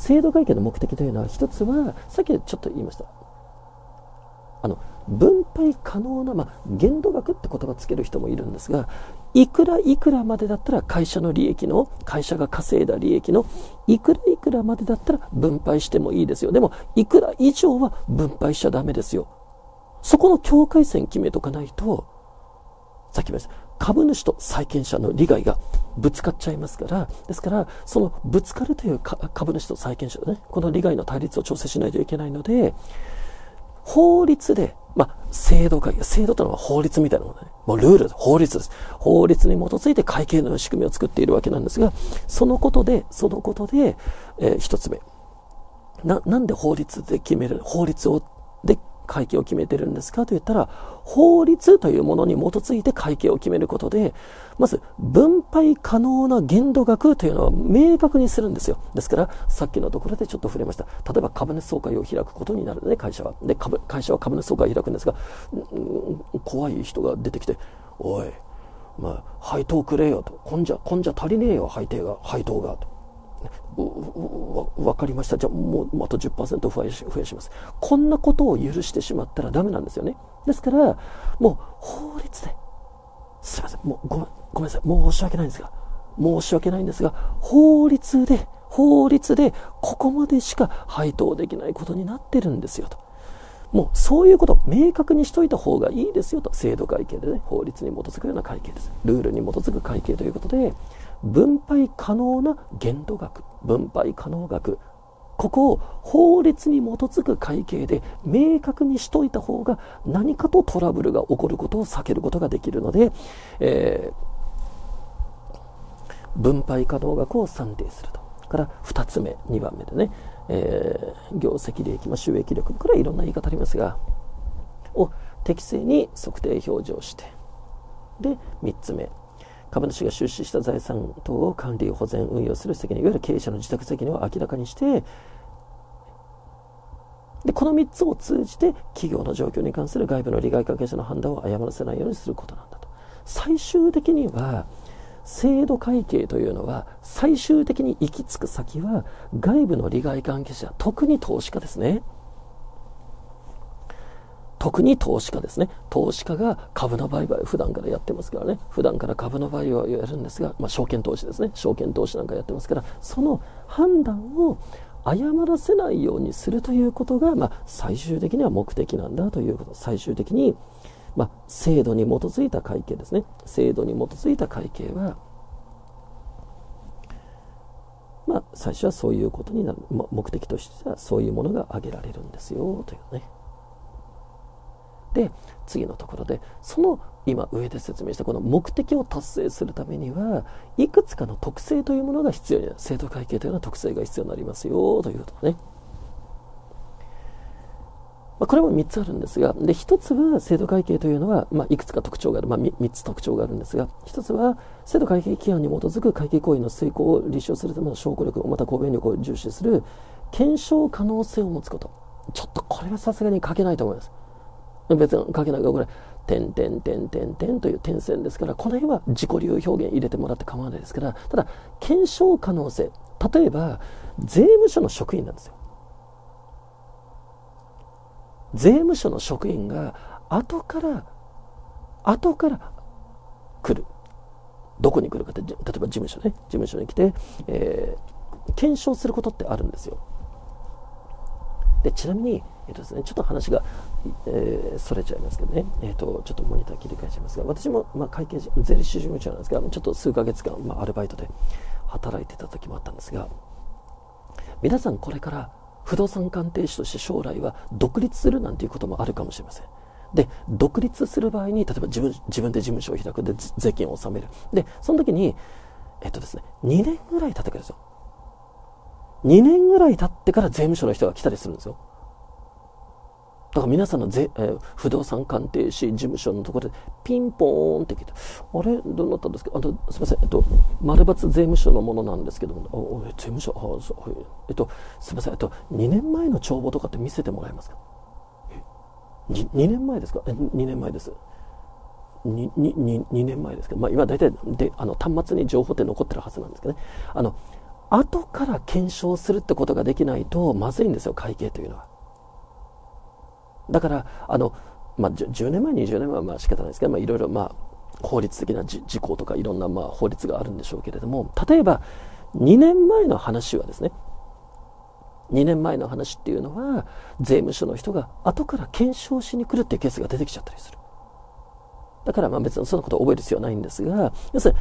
制度改革の目的というのは、一つはさっきちょっと言いました、あの分配可能な、まあ、限度額って言葉つける人もいるんですが、いくらいくらまでだったら会社の利益の、会社が稼いだ利益のいくらいくらまでだったら分配してもいいですよ、でもいくら以上は分配しちゃダメですよ、そこの境界線決めとかないと、さっき言いました、株主と債権者の利害がぶつかっちゃいますから、ですからそのぶつかるという株主と債権者のね、この利害の対立を調整しないといけないので、法律で、まあ、制度改革、制度というのは法律みたいなものね、もうルール、法律です。法律に基づいて会計の仕組みを作っているわけなんですが、そのことで、そのことで、えー、一つ目な、なんで法律で決める、法律をで会計を決めてるんですかと言ったら、法律というものに基づいて会計を決めることで、まず分配可能な限度額というのは明確にするんですよ。ですからさっきのところでちょっと触れました、例えば株主総会を開くことになるので、会社はで株会社は株主総会を開くんですが、うん、怖い人が出てきて、おい、まあ、配当くれよと、こんじゃこんじゃ足りねえよ、配当が配当がと。分かりました、じゃあもうあと じゅっパーセント 増やし、増やします、こんなことを許してしまったらダメなんですよね。ですからもう法律で、すいません、もう ご, ごめんなさい申し訳ないんですが申し訳ないんですが法律で法律でここまでしか配当できないことになってるんですよと、もうそういうことを明確にしといた方がいいですよと、制度会計でね、法律に基づくような会計です、ルールに基づく会計ということで、分配可能な限度額、分配可能額、ここを法律に基づく会計で明確にしといた方が、何かとトラブルが起こることを避けることができるので、えー、分配可能額を算定すると。からふたつめ、にばんめでね、えー、業績利益、まあ、収益力、これはいろんな言い方ありますが、を適正に測定表示をして、でみっつめ、株主が出資した財産等を管理、保全、運用する責任、いわゆる経営者の自宅責任を明らかにして、でこのみっつを通じて企業の状況に関する外部の利害関係者の判断を誤らせないようにすることなんだと。最終的には制度会計というのは、最終的に行き着く先は外部の利害関係者、特に投資家ですね特に投資家ですね。投資家が株の売買を普段からやってますからね。普段から株の売買をやるんですが、まあ、証券投資ですね。証券投資なんかやってますから、その判断を誤らせないようにするということが、まあ、最終的には目的なんだということ。最終的に、まあ、制度に基づいた会計ですね。制度に基づいた会計は、まあ、最初はそういうことになる。まあ、目的としてはそういうものが挙げられるんですよ、というね。で次のところで、その今上で説明したこの目的を達成するためにはいくつかの特性というものが必要になる、制度会計というのは特性が必要になりますよということね、まあ、これもみっつあるんですが、でひとつは制度会計というのは、まあ、いくつか特徴がある、まあ、みっつ特徴があるんですが、ひとつは制度会計規範に基づく会計行為の遂行を立証するための証拠力、また公弁力を重視する検証可能性を持つこと。ちょっとこれはさすがに書けないと思います。別に書けないが、これ点点点点点という点線ですから、この辺は自己流表現入れてもらって構わないですから、ただ検証可能性、例えば税務署の職員なんですよ。税務署の職員が後から後から来る、どこに来るかって、例えば事務所ね、事務所に来て、えー、検証することってあるんですよ。でちなみに、えっとですね、ちょっと話が、えー、それちゃいますけどね、えー、とちょっとモニター切り替えちゃいますが、私も、まあ、会計士、税理士事務所なんですが、ちょっと数ヶ月間、まあ、アルバイトで働いてた時もあったんですが、皆さんこれから不動産鑑定士として将来は独立するなんていうこともあるかもしれません。で独立する場合に、例えば自分、自分で事務所を開く、で税金を納める、でその時に、えっとですね、にねんぐらい経ってくるんですよ。にねんぐらい経ってから税務署の人が来たりするんですよ。だから皆さんの税、えー、不動産鑑定士事務所のところでピンポーンって来て、あれどうなったんですか、あとすみません、えっと、丸抜税務署のものなんですけども、あ税務署、あそう、えっとすみません、えっとにねんまえの帳簿とかって見せてもらえますか。え 2, 2年前ですかえにねんまえです。2, 2, 2, 2年前ですけど、まあ、今大体であの端末に情報って残ってるはずなんですけどね、あの後から検証するってことができないとまずいんですよ、会計というのは。だからあの、まあ、じゅうねんまえにじゅうねんまえはまあ仕方ないですけど、まあ、いろいろまあ法律的な事項とかいろんなまあ法律があるんでしょうけれども、例えばにねんまえの話はですね、にねんまえの話っていうのは税務署の人が後から検証しに来るっていうケースが出てきちゃったりする。だからまあ別にそんなことを覚える必要はないんですが、要するに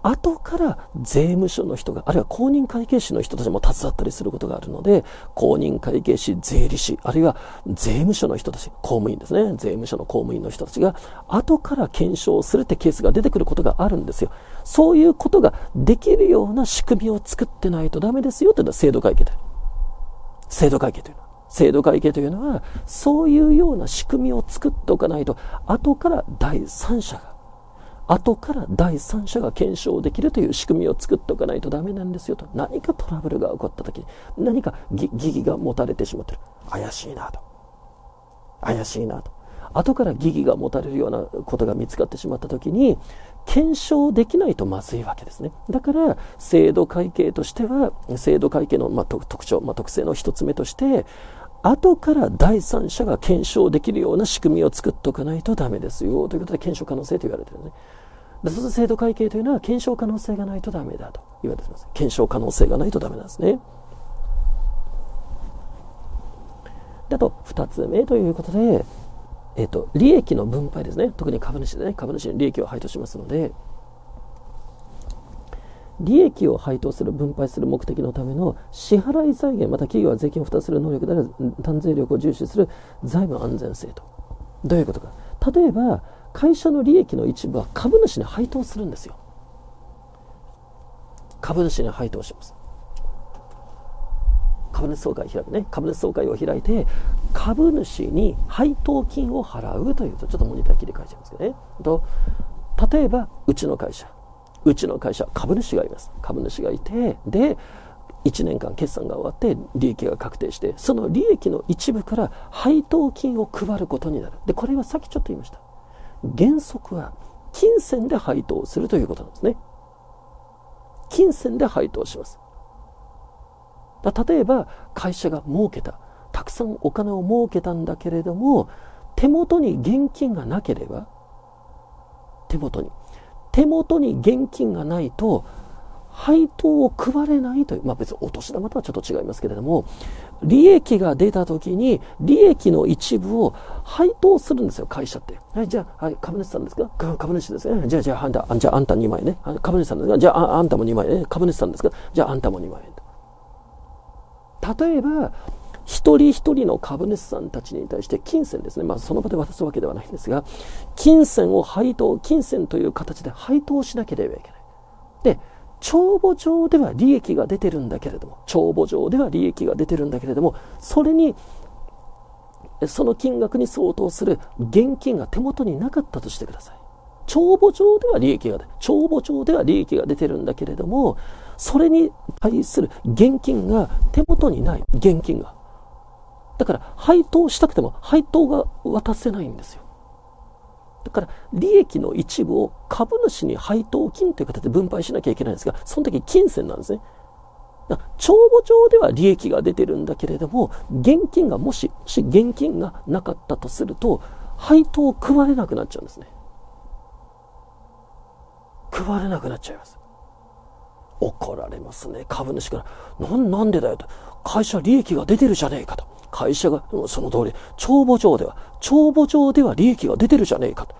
後から税務署の人が、あるいは公認会計士の人たちも携わったりすることがあるので、公認会計士、税理士、あるいは税務署の人たち、公務員ですね、税務署の公務員の人たちが後から検証するってケースが出てくることがあるんですよ。そういうことができるような仕組みを作ってないとダメですよというのは制度会計だ。制度会計というのは制度会計というのはそういうような仕組みを作っておかないと、後から第三者が後から第三者が検証できるという仕組みを作っておかないとダメなんですよと。何かトラブルが起こった時に何か疑義が持たれてしまってる、怪しいなと怪しいなと後から疑義が持たれるようなことが見つかってしまった時に検証できないとまずいわけですね。だから制度会計としては、制度会計のまあ特徴、まあ、特性の一つ目として後から第三者が検証できるような仕組みを作っておかないとダメですよということで、検証可能性と言われてるね。で、その制度会計というのは検証可能性がないとダメだと言われています。検証可能性がないとダメなんですね。で、あとふたつめということで、えっと、利益の分配ですね。特に株主でね、株主に利益を配当しますので、利益を配当する、分配する目的のための支払い財源、また企業は税金を負担する能力である単税力を重視する財務安全性と。どういうことか。例えば、会社の利益の一部は株主に配当するんですよ。株主に配当します。株主総会を開くね。株主総会を開いて、株主に配当金を払うというと、ちょっとモニター切り替えちゃいますけどね。と、例えば、うちの会社。うちの会社、株主がいます。株主がいて、で、いちねんかん決算が終わって利益が確定して、その利益の一部から配当金を配ることになる。で、これはさっきちょっと言いました。原則は金銭で配当するということなんですね。金銭で配当します。だ例えば、会社が儲けた、たくさんお金を儲けたんだけれども、手元に現金がなければ、手元に。手元に現金がないと配当を配れないという、まあ、別にお年玉とはちょっと違いますけれども、利益が出た時に利益の一部を配当するんですよ、会社って。はい、じゃあ、はい、株主さんですか、株主ですね、じゃあ、じゃあ、あんた、じゃあ、あんたにまいね、株主さんですか、じゃあ、あんたもにまいね、株主さんですか、じゃあ、あんたもにまい。例えば、一人一人の株主さんたちに対して金銭ですね、まあ、その場で渡すわけではないんですが、金銭を配当、金銭という形で配当しなければいけない。で、帳簿上では利益が出てるんだけれども、帳簿上では利益が出てるんだけれども、それに、その金額に相当する現金が手元になかったとしてください。帳簿上では利益が出る。帳簿上では利益が出てるんだけれども、それに対する現金が手元にない。現金が。だから配当したくても配当が渡せないんですよ。だから利益の一部を株主に配当金という形で分配しなきゃいけないんですが、その時金銭なんですね。だから帳簿上では利益が出てるんだけれども、現金がもし、もし現金がなかったとすると、配当を配れなくなっちゃうんですね。配れなくなっちゃいます。怒られますね、株主から。な、なんでだよと。会社利益が出てるじゃねえかと。会社が、その通り、帳簿上では、帳簿上では利益が出てるじゃねえかと。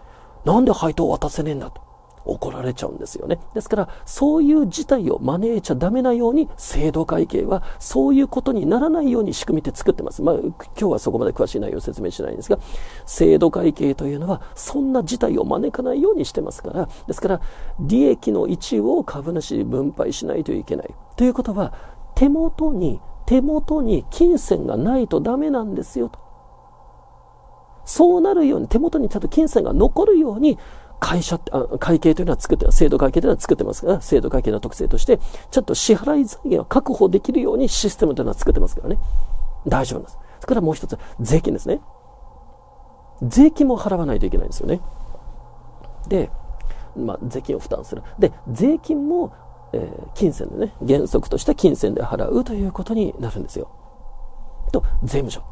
なんで配当を渡せねえんだと。怒られちゃうんですよね。ですから、そういう事態を招いちゃダメなように、制度会計はそういうことにならないように仕組みで作ってます。まあ、今日はそこまで詳しい内容を説明しないんですが、制度会計というのは、そんな事態を招かないようにしてますから、ですから、利益の一部を株主に分配しないといけない。ということは、手元に、手元に金銭がないとダメなんですよと。そうなるように、手元にちゃんと金銭が残るように、会社って、会計というのは作って、制度会計というのは作ってますから、制度会計の特性として、ちゃんと支払い財源を確保できるようにシステムというのは作ってますからね。大丈夫なんです。それからもう一つ、税金ですね。税金も払わないといけないんですよね。で、まあ、税金を負担する。で、税金もえー、金銭でね、原則とした金銭で払うということになるんですよ。と、税務署。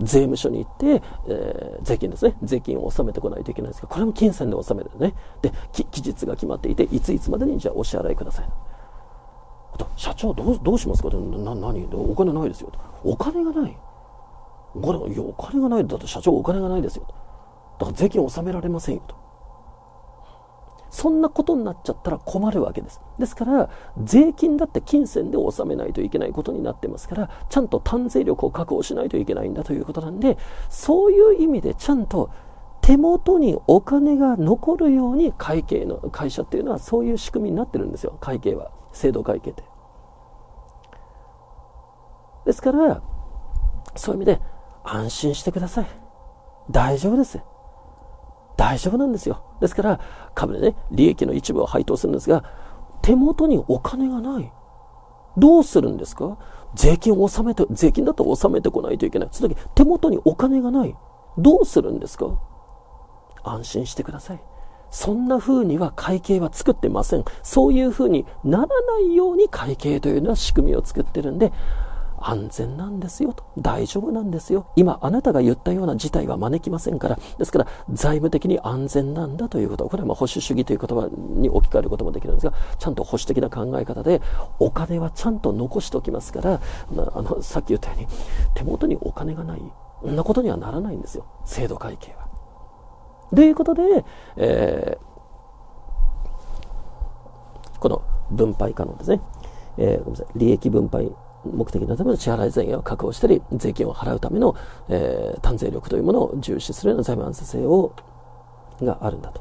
税務署に行って、えー、税金ですね。税金を納めてこないといけないんですけど、これも金銭で納めるね。で、期日が決まっていて、いついつまでにじゃあお支払いください。と、社長どう、どうしますかって、な、何、お金ないですよ。お金がない。お金、いや、お金がない。だって社長お金がないですよ。だから税金を納められませんよ。と。そんなことになっちゃったら困るわけです。ですから、税金だって金銭で納めないといけないことになってますから、ちゃんと単税力を確保しないといけないんだということなんで、そういう意味でちゃんと手元にお金が残るように会計の、会社っていうのはそういう仕組みになってるんですよ、会計は。制度会計って。ですから、そういう意味で安心してください。大丈夫です。大丈夫なんですよ。ですから株でね、利益の一部を配当するんですが、手元にお金がない。どうするんですか？税金を納めて、税金だと納めてこないといけない。その時手元にお金がない。どうするんですか？安心してください。そんな風には会計は作ってません。そういう風にならないように会計というのは仕組みを作ってるんで、安全なんですよと。大丈夫なんですよ。今、あなたが言ったような事態は招きませんから。ですから、財務的に安全なんだということ。これはまあ保守主義という言葉に置き換えることもできるんですが、ちゃんと保守的な考え方で、お金はちゃんと残しておきますから、あの、さっき言ったように、手元にお金がない。そんなことにはならないんですよ。制度会計は。ということで、えー、この分配可能ですね。えー、ごめんなさい。利益分配。目的のための支払い財源を確保したり、税金を払うための、えー、単税力というものを重視するような財務安全性をがあるんだと。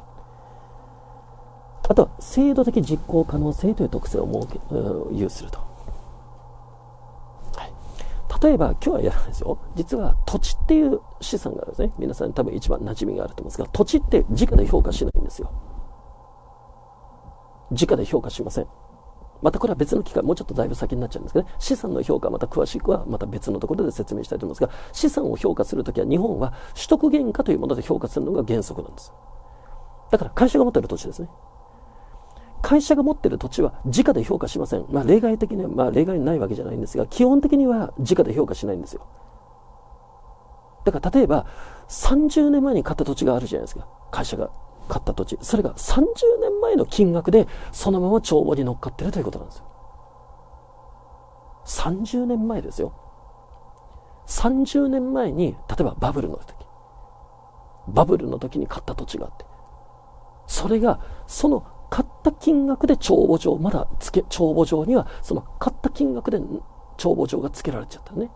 あとは制度的実行可能性という特性を設け、うん、有すると、はい、例えば今日はやらないですよ。実は土地っていう資産があるんですね。皆さん多分一番馴染みがあると思うんですが、土地って直で評価しないんですよ。直で評価しません。またこれは別の機会、もうちょっとだいぶ先になっちゃうんですけどね、資産の評価、また詳しくはまた別のところで説明したいと思うんですが、資産を評価するときは日本は取得原価というもので評価するのが原則なんです。だから会社が持っている土地ですね。会社が持っている土地は直で評価しません。まあ例外的には、まあ例外ないわけじゃないんですが、基本的には直で評価しないんですよ。だから例えばさんじゅうねんまえに買った土地があるじゃないですか、会社が。買った土地、それがさんじゅうねんまえの金額でそのまま帳簿に乗っかっているということなんですよ。さんじゅうねんまえですよ。さんじゅうねんまえに、例えばバブルの時、バブルの時に買った土地があって、それがその買った金額で帳簿上、まだつけ帳簿上にはその買った金額で帳簿上がつけられちゃったね。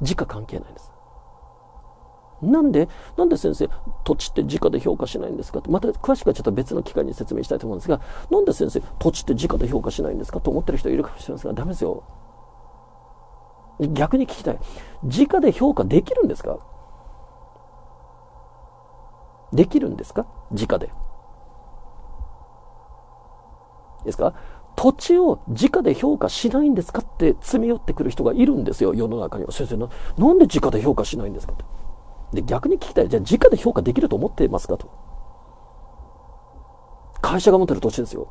時価関係ないんです。なんで、なんで先生、土地って直で評価しないんですかと、また詳しくはちょっと別の機会に説明したいと思うんですが、なんで先生、土地って直で評価しないんですかと思ってる人いるかもしれませんが、ダメですよ。逆に聞きたい。直で評価できるんですか？できるんですか？直で。いいですか？土地を直で評価しないんですかって詰め寄ってくる人がいるんですよ、世の中には。先生、な、なんで直で評価しないんですかと。で、逆に聞きたい。じゃあ直で評価できると思っていますかと。会社が持ってる土地ですよ。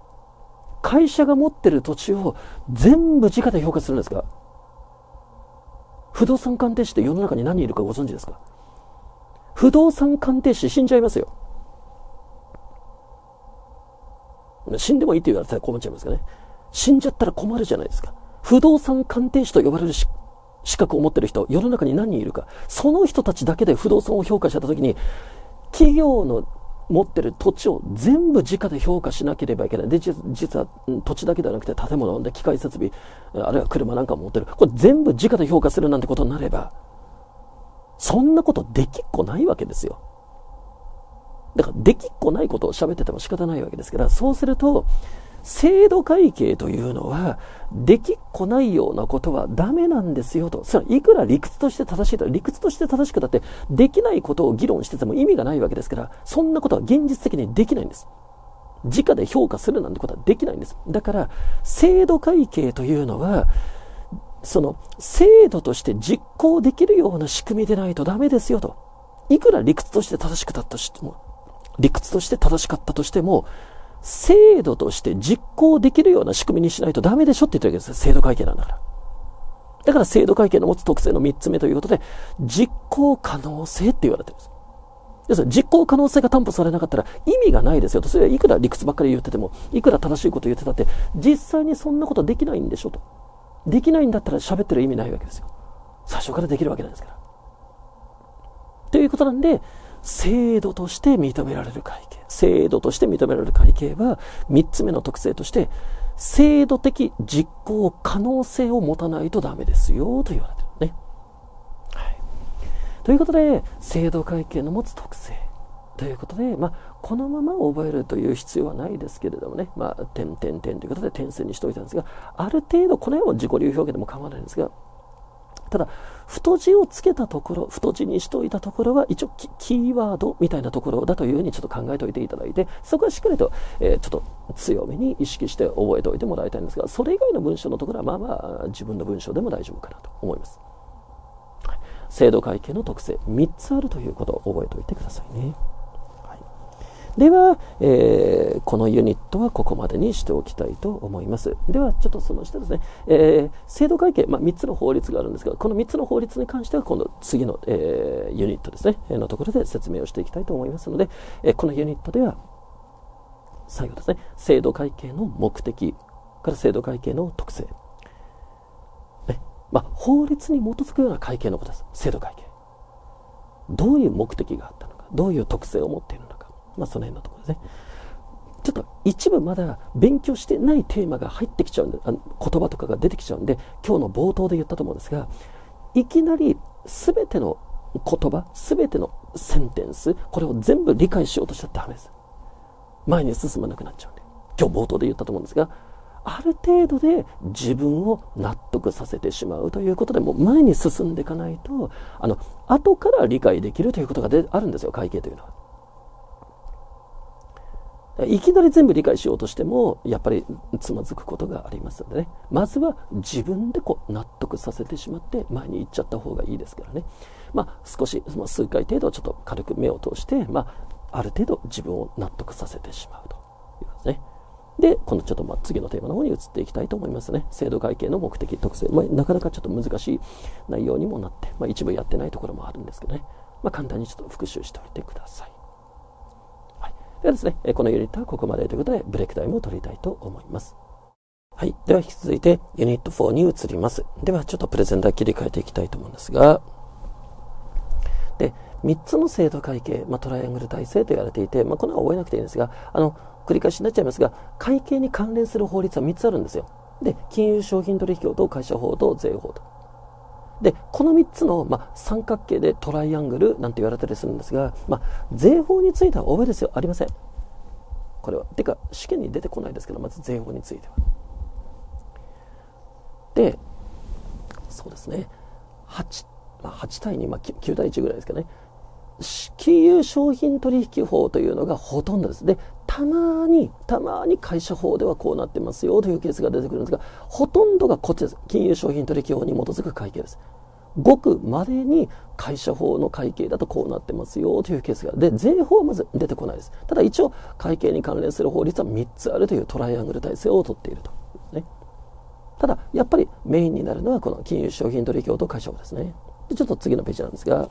会社が持ってる土地を全部直で評価するんですか？不動産鑑定士って世の中に何人いるかご存知ですか？不動産鑑定士死んじゃいますよ。死んでもいいって言われたら困っちゃいますかね。死んじゃったら困るじゃないですか。不動産鑑定士と呼ばれるし資格を持っている人、世の中に何人いるか。その人たちだけで不動産を評価したときに、企業の持っている土地を全部直で評価しなければいけない。で、実は土地だけではなくて建物で機械設備、あるいは車なんかも持っている。これ全部直で評価するなんてことになれば、そんなことできっこないわけですよ。だからできっこないことを喋ってても仕方ないわけですから、そうすると、制度会計というのは、できっこないようなことはダメなんですよと。それはいくら理屈として正しいと、理屈として正しくだって、できないことを議論してても意味がないわけですから、そんなことは現実的にできないんです。直で評価するなんてことはできないんです。だから、制度会計というのは、その制度として実行できるような仕組みでないとダメですよと。いくら理屈として正しくだったとしても、理屈として正しかったとしても、制度として実行できるような仕組みにしないとダメでしょって言ってるわけです。制度会計なんだから。だから制度会計の持つ特性のみっつめということで、実行可能性って言われてるんです。要するに実行可能性が担保されなかったら意味がないですよと。それはいくら理屈ばっかり言ってても、いくら正しいこと言ってたって、実際にそんなことできないんでしょと。できないんだったら喋ってる意味ないわけですよ。最初からできるわけないですから。ということなんで、制度として認められる会計。制度として認められる会計は、みっつめの特性として、制度的実行可能性を持たないとダメですよ、と言われてるね。はい。ということで、制度会計の持つ特性。ということで、まあ、このまま覚えるという必要はないですけれどもね、まあ、点々点ということで点線にしておいたんですが、ある程度、この辺は自己流表現でも構わないんですが、ただ、太字をつけたところ、太字にしておいたところは、一応キ、キーワードみたいなところだというふうにちょっと考えておいていただいて、そこはしっかりと、えー、ちょっと強めに意識して覚えておいてもらいたいんですが、それ以外の文章のところは、まあまあ、自分の文章でも大丈夫かなと思います。はい、制度会計の特性、みっつあるということを覚えておいてくださいね。では、えー、このユニットはここまでにしておきたいと思います。では、ちょっとその下ですね、えー、制度会計、まあ、みっつの法律があるんですが、このみっつの法律に関しては、今度、次の、えー、ユニットですね、のところで説明をしていきたいと思いますので、えー、このユニットでは、最後ですね、制度会計の目的から制度会計の特性、ね、まあ、法律に基づくような会計のことです。制度会計。どういう目的があったのか、どういう特性を持っているのか。まあその辺のところですね。ちょっと一部まだ勉強してないテーマが入ってきちゃうんで、あの言葉とかが出てきちゃうんで、今日の冒頭で言ったと思うんですが、いきなり全ての言葉、全てのセンテンス、これを全部理解しようとしたらダメです。前に進まなくなっちゃうんで。今日冒頭で言ったと思うんですが、ある程度で自分を納得させてしまうということで、もう前に進んでいかないと、あの、後から理解できるということがであるんですよ、会計というのは。いきなり全部理解しようとしても、やっぱりつまずくことがありますのでね。まずは自分でこう納得させてしまって前に行っちゃった方がいいですからね。まあ少し、まあ、数回程度ちょっと軽く目を通して、まあある程度自分を納得させてしまうということですね。で、このちょっとまあ次のテーマの方に移っていきたいと思いますね。制度会計の目的、特性。まあなかなかちょっと難しい内容にもなって、まあ一部やってないところもあるんですけどね。まあ簡単にちょっと復習しておいてください。ではですね、このユニットはここまでということで、ブレイクタイムを取りたいと思います。はい。では、引き続いてユニットよんに移ります。では、ちょっとプレゼンター切り替えていきたいと思うんですが、で、みっつの制度会計、まあ、トライアングル体制と言われていて、まあ、このは覚えなくていいんですが、あの、繰り返しになっちゃいますが、会計に関連する法律はみっつあるんですよ。で、金融商品取引法と会社法と税法と。で、このみっつの、まあ、三角形でトライアングルなんて言われたりするんですが、まあ、税法については覚えですよ。ありません。これは。てか、試験に出てこないですけど、まず税法については。で、そうですね。8、まあ、はち対に、まあ、きゅう対いちぐらいですけどね。金融商品取引法というのがほとんどです。で、たまに、たまに会社法ではこうなってますよというケースが出てくるんですが、ほとんどがこっちです。金融商品取引法に基づく会計です。ごく稀に会社法の会計だとこうなってますよというケースが。で、税法はまず出てこないです。ただ一応、会計に関連する法律はみっつあるというトライアングル体制をとっていると。ね、ただ、やっぱりメインになるのはこの金融商品取引法と会社法ですね。で、ちょっと次のページなんですが、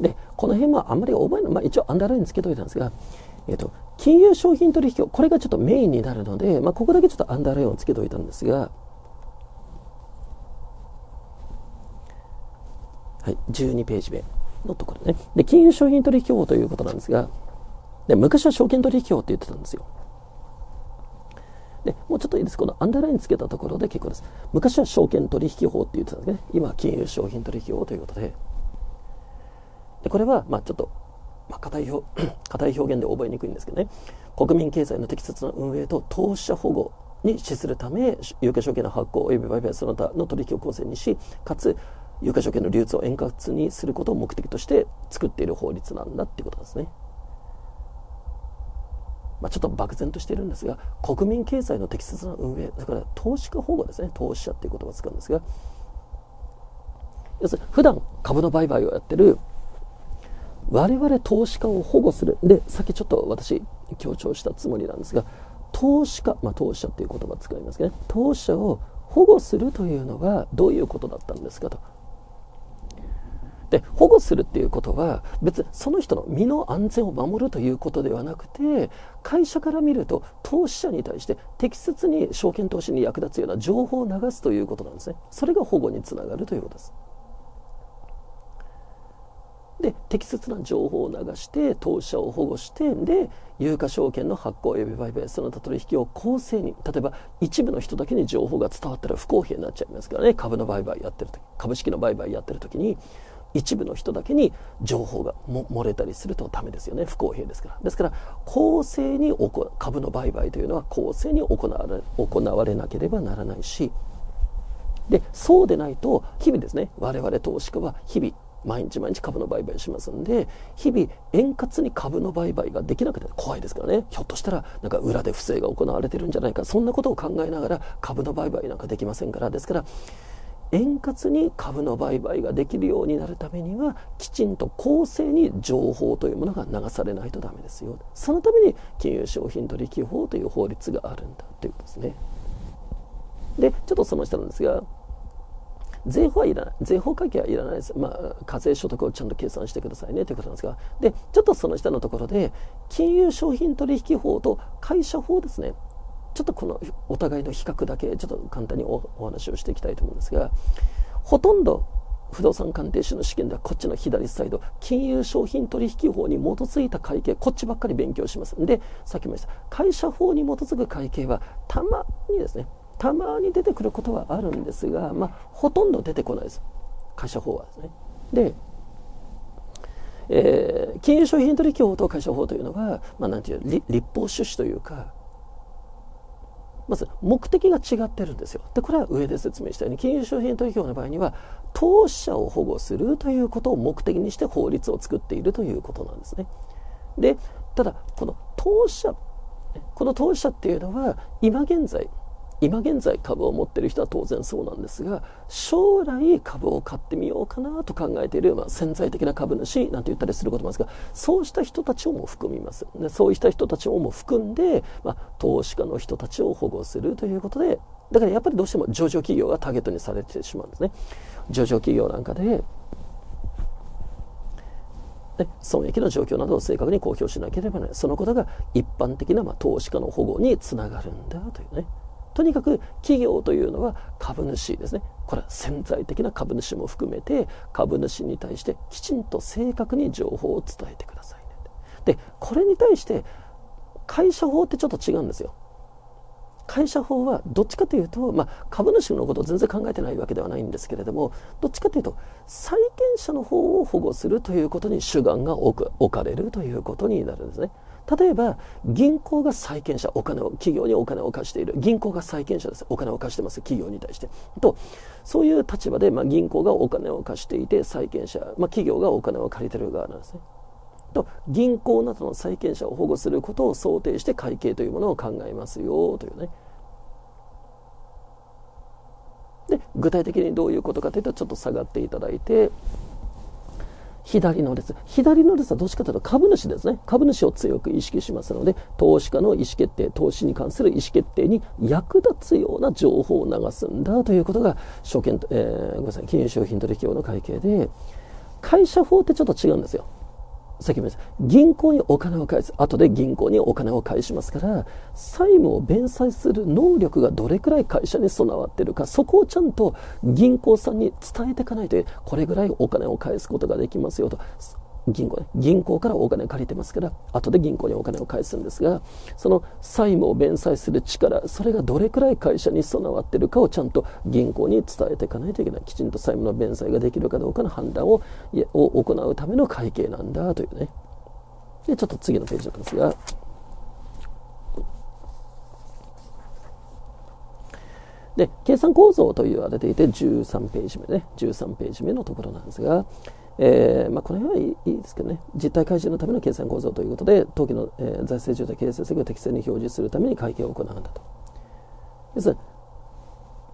で、この辺はあんまり覚えない、まあ、一応アンダーラインつけといたんですが、えーと、金融商品取引法、これがちょっとメインになるので、まあ、ここだけちょっとアンダーラインをつけといたんですが、はい、じゅうにページ目のところね。で、金融商品取引法ということなんですが、で、昔は証券取引法って言ってたんですよ。で、もうちょっといいです。このアンダーラインつけたところで結構です。昔は証券取引法って言ってたんですね。今は金融商品取引法ということで、でこれは、まあちょっと、まあ、固い表、固い表現で覚えにくいんですけどね、国民経済の適切な運営と投資者保護に資するため、有価証券の発行及び売買その他の取引を構成にし、かつ、有価証券の流通を円滑にすることを目的として作っている法律なんだっていうことなんですね。まあ、ちょっと漠然としているんですが、国民経済の適切な運営、だから投資家保護ですね、投資者っていう言葉を使うんですが、要するに、普段株の売買をやってる我々投資家を保護する。で、さっきちょっと私強調したつもりなんですが、投資家、まあ、投資者という言葉を使いますけどね、投資者を保護するというのはどういうことだったんですかと。で、保護するっていうことは別にその人の身の安全を守るということではなくて、会社から見ると投資者に対して適切に証券投資に役立つような情報を流すということなんですね。それが保護につながるということです。で、適切な情報を流して投資者を保護して、で、有価証券の発行及び売買その他取引を公正に、例えば一部の人だけに情報が伝わったら不公平になっちゃいますからね。株の売買やってる時、株式の売買やってる時に一部の人だけに情報がも漏れたりするとダメですよね。不公平ですから。ですから公正に行う、株の売買というのは公正に行われ、行われなければならないし、で、そうでないと日々ですね、我々投資家は日々毎日毎日株の売買しますんで、日々円滑に株の売買ができなくて怖いですからね。ひょっとしたらなんか裏で不正が行われてるんじゃないか、そんなことを考えながら株の売買なんかできませんから。ですから円滑に株の売買ができるようになるためには、きちんと公正に情報というものが流されないとダメですよ。そのために金融商品取引法という法律があるんだということですね。で、ちょっとその下なんですが、税法はいらない、税法会計はいらないです、まあ、課税所得をちゃんと計算してくださいねということなんですが、で、ちょっとその下のところで、金融商品取引法と会社法ですね、ちょっとこのお互いの比較だけ、ちょっと簡単に お, お話をしていきたいと思うんですが、ほとんど不動産鑑定士の試験ではこっちの左サイド、金融商品取引法に基づいた会計、こっちばっかり勉強しますんで、さっきも言いました、会社法に基づく会計はたまにですね、たまに出てくることはあるんですが、まあ、ほとんど出てこないです、会社法はですね。で、えー、金融商品取引法と会社法というのは、まあ、なんていう、立法趣旨というか、まず目的が違ってるんですよ。で、これは上で説明したように、金融商品取引法の場合には投資者を保護するということを目的にして法律を作っているということなんですね。で、ただこの投資者、この投資者っていうのは今現在、今現在株を持っている人は当然そうなんですが、将来株を買ってみようかなと考えている、まあ、潜在的な株主なんて言ったりすることもありますが、そうした人たちをも含みます。で、そうした人たちをも含んで、まあ、投資家の人たちを保護するということで、だからやっぱりどうしても上場企業がターゲットにされてしまうんですね。上場企業なんかで損益の状況などを正確に公表しなければならない。そのことが一般的な、まあ、投資家の保護につながるんだというね。とにかく企業というのは株主ですね、これは潜在的な株主も含めて、株主に対してきちんと正確に情報を伝えてくださいね。で、これに対して会社法ってちょっと違うんですよ。会社法はどっちかというと、まあ、株主のことを全然考えてないわけではないんですけれども、どっちかというと債権者の方を保護するということに主眼が置かれるということになるんですね。例えば銀行が債権者、お金を企業にお金を貸している、銀行が債権者です、お金を貸してます、企業に対してと、そういう立場で、まあ、銀行がお金を貸していて債権者、まあ、企業がお金を借りている側なんですねと、銀行などの債権者を保護することを想定して会計というものを考えますよというね。で、具体的にどういうことかというと、ちょっと下がっていただいて、左の列、左の列はどっちかというと株主ですね。株主を強く意識しますので、投資家の意思決定、投資に関する意思決定に役立つような情報を流すんだということが証券、えー、ごめんなさい、金融商品取引法の会計で、会社法ってちょっと違うんですよ。さっきも言いました、銀行にお金を返す、後で銀行にお金を返しますから、債務を弁済する能力がどれくらい会社に備わっているか、そこをちゃんと銀行さんに伝えていかないと、これぐらいお金を返すことができますよと、銀行ね、銀行からお金借りてますから、後で銀行にお金を返すんですが、その債務を弁済する力、それがどれくらい会社に備わっているかをちゃんと銀行に伝えていかないといけない。きちんと債務の弁済ができるかどうかの判断をを行うための会計なんだというね。で、ちょっと次のページなんですが、で、計算構造と言われていて、じゅうさんページ目ね、じゅうさんページ目のところなんですが、えーまあ、この辺はいいですけどね、実態開示のための計算構造ということで、当期の、えー、財政状態、経営成績を適正に表示するために会計を行うんだと。です。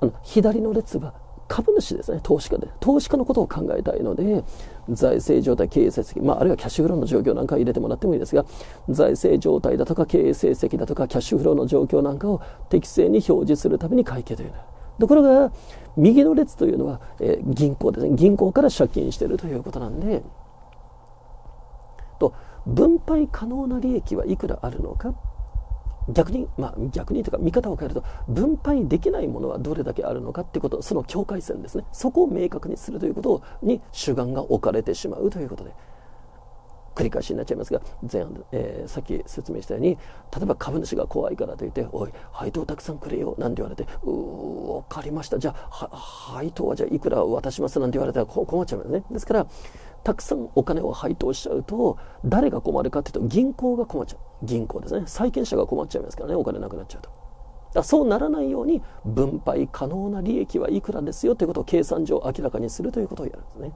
あの左の列は株主ですね、投資家で、投資家のことを考えたいので、財政状態、経営成績、まあ、あるいはキャッシュフローの状況なんか入れてもらってもいいですが、財政状態だとか経営成績だとかキャッシュフローの状況なんかを適正に表示するために会計というのは、ところが右の列というのは、えー、銀行ですね、銀行から借金しているということなんで、と分配可能な利益はいくらあるのか、逆に、まあ、逆にというか見方を変えると分配できないものはどれだけあるのかということ、その境界線ですね、そこを明確にするということに主眼が置かれてしまうということで、繰り返しになっちゃいますが、前半で、えー、さっき説明したように、例えば株主が怖いからといって「おい配当たくさんくれよ」なんて言われて「うー分かりました、じゃあ配当はじゃあいくら渡します」なんて言われたら困っちゃいますね。ですからたくさんお金を配当しちゃうと誰が困るかというと銀行が困っちゃう、銀行ですね、債権者が困っちゃいますからね、お金なくなっちゃうと。だからそうならないように分配可能な利益はいくらですよということを計算上明らかにするということをやるんですね。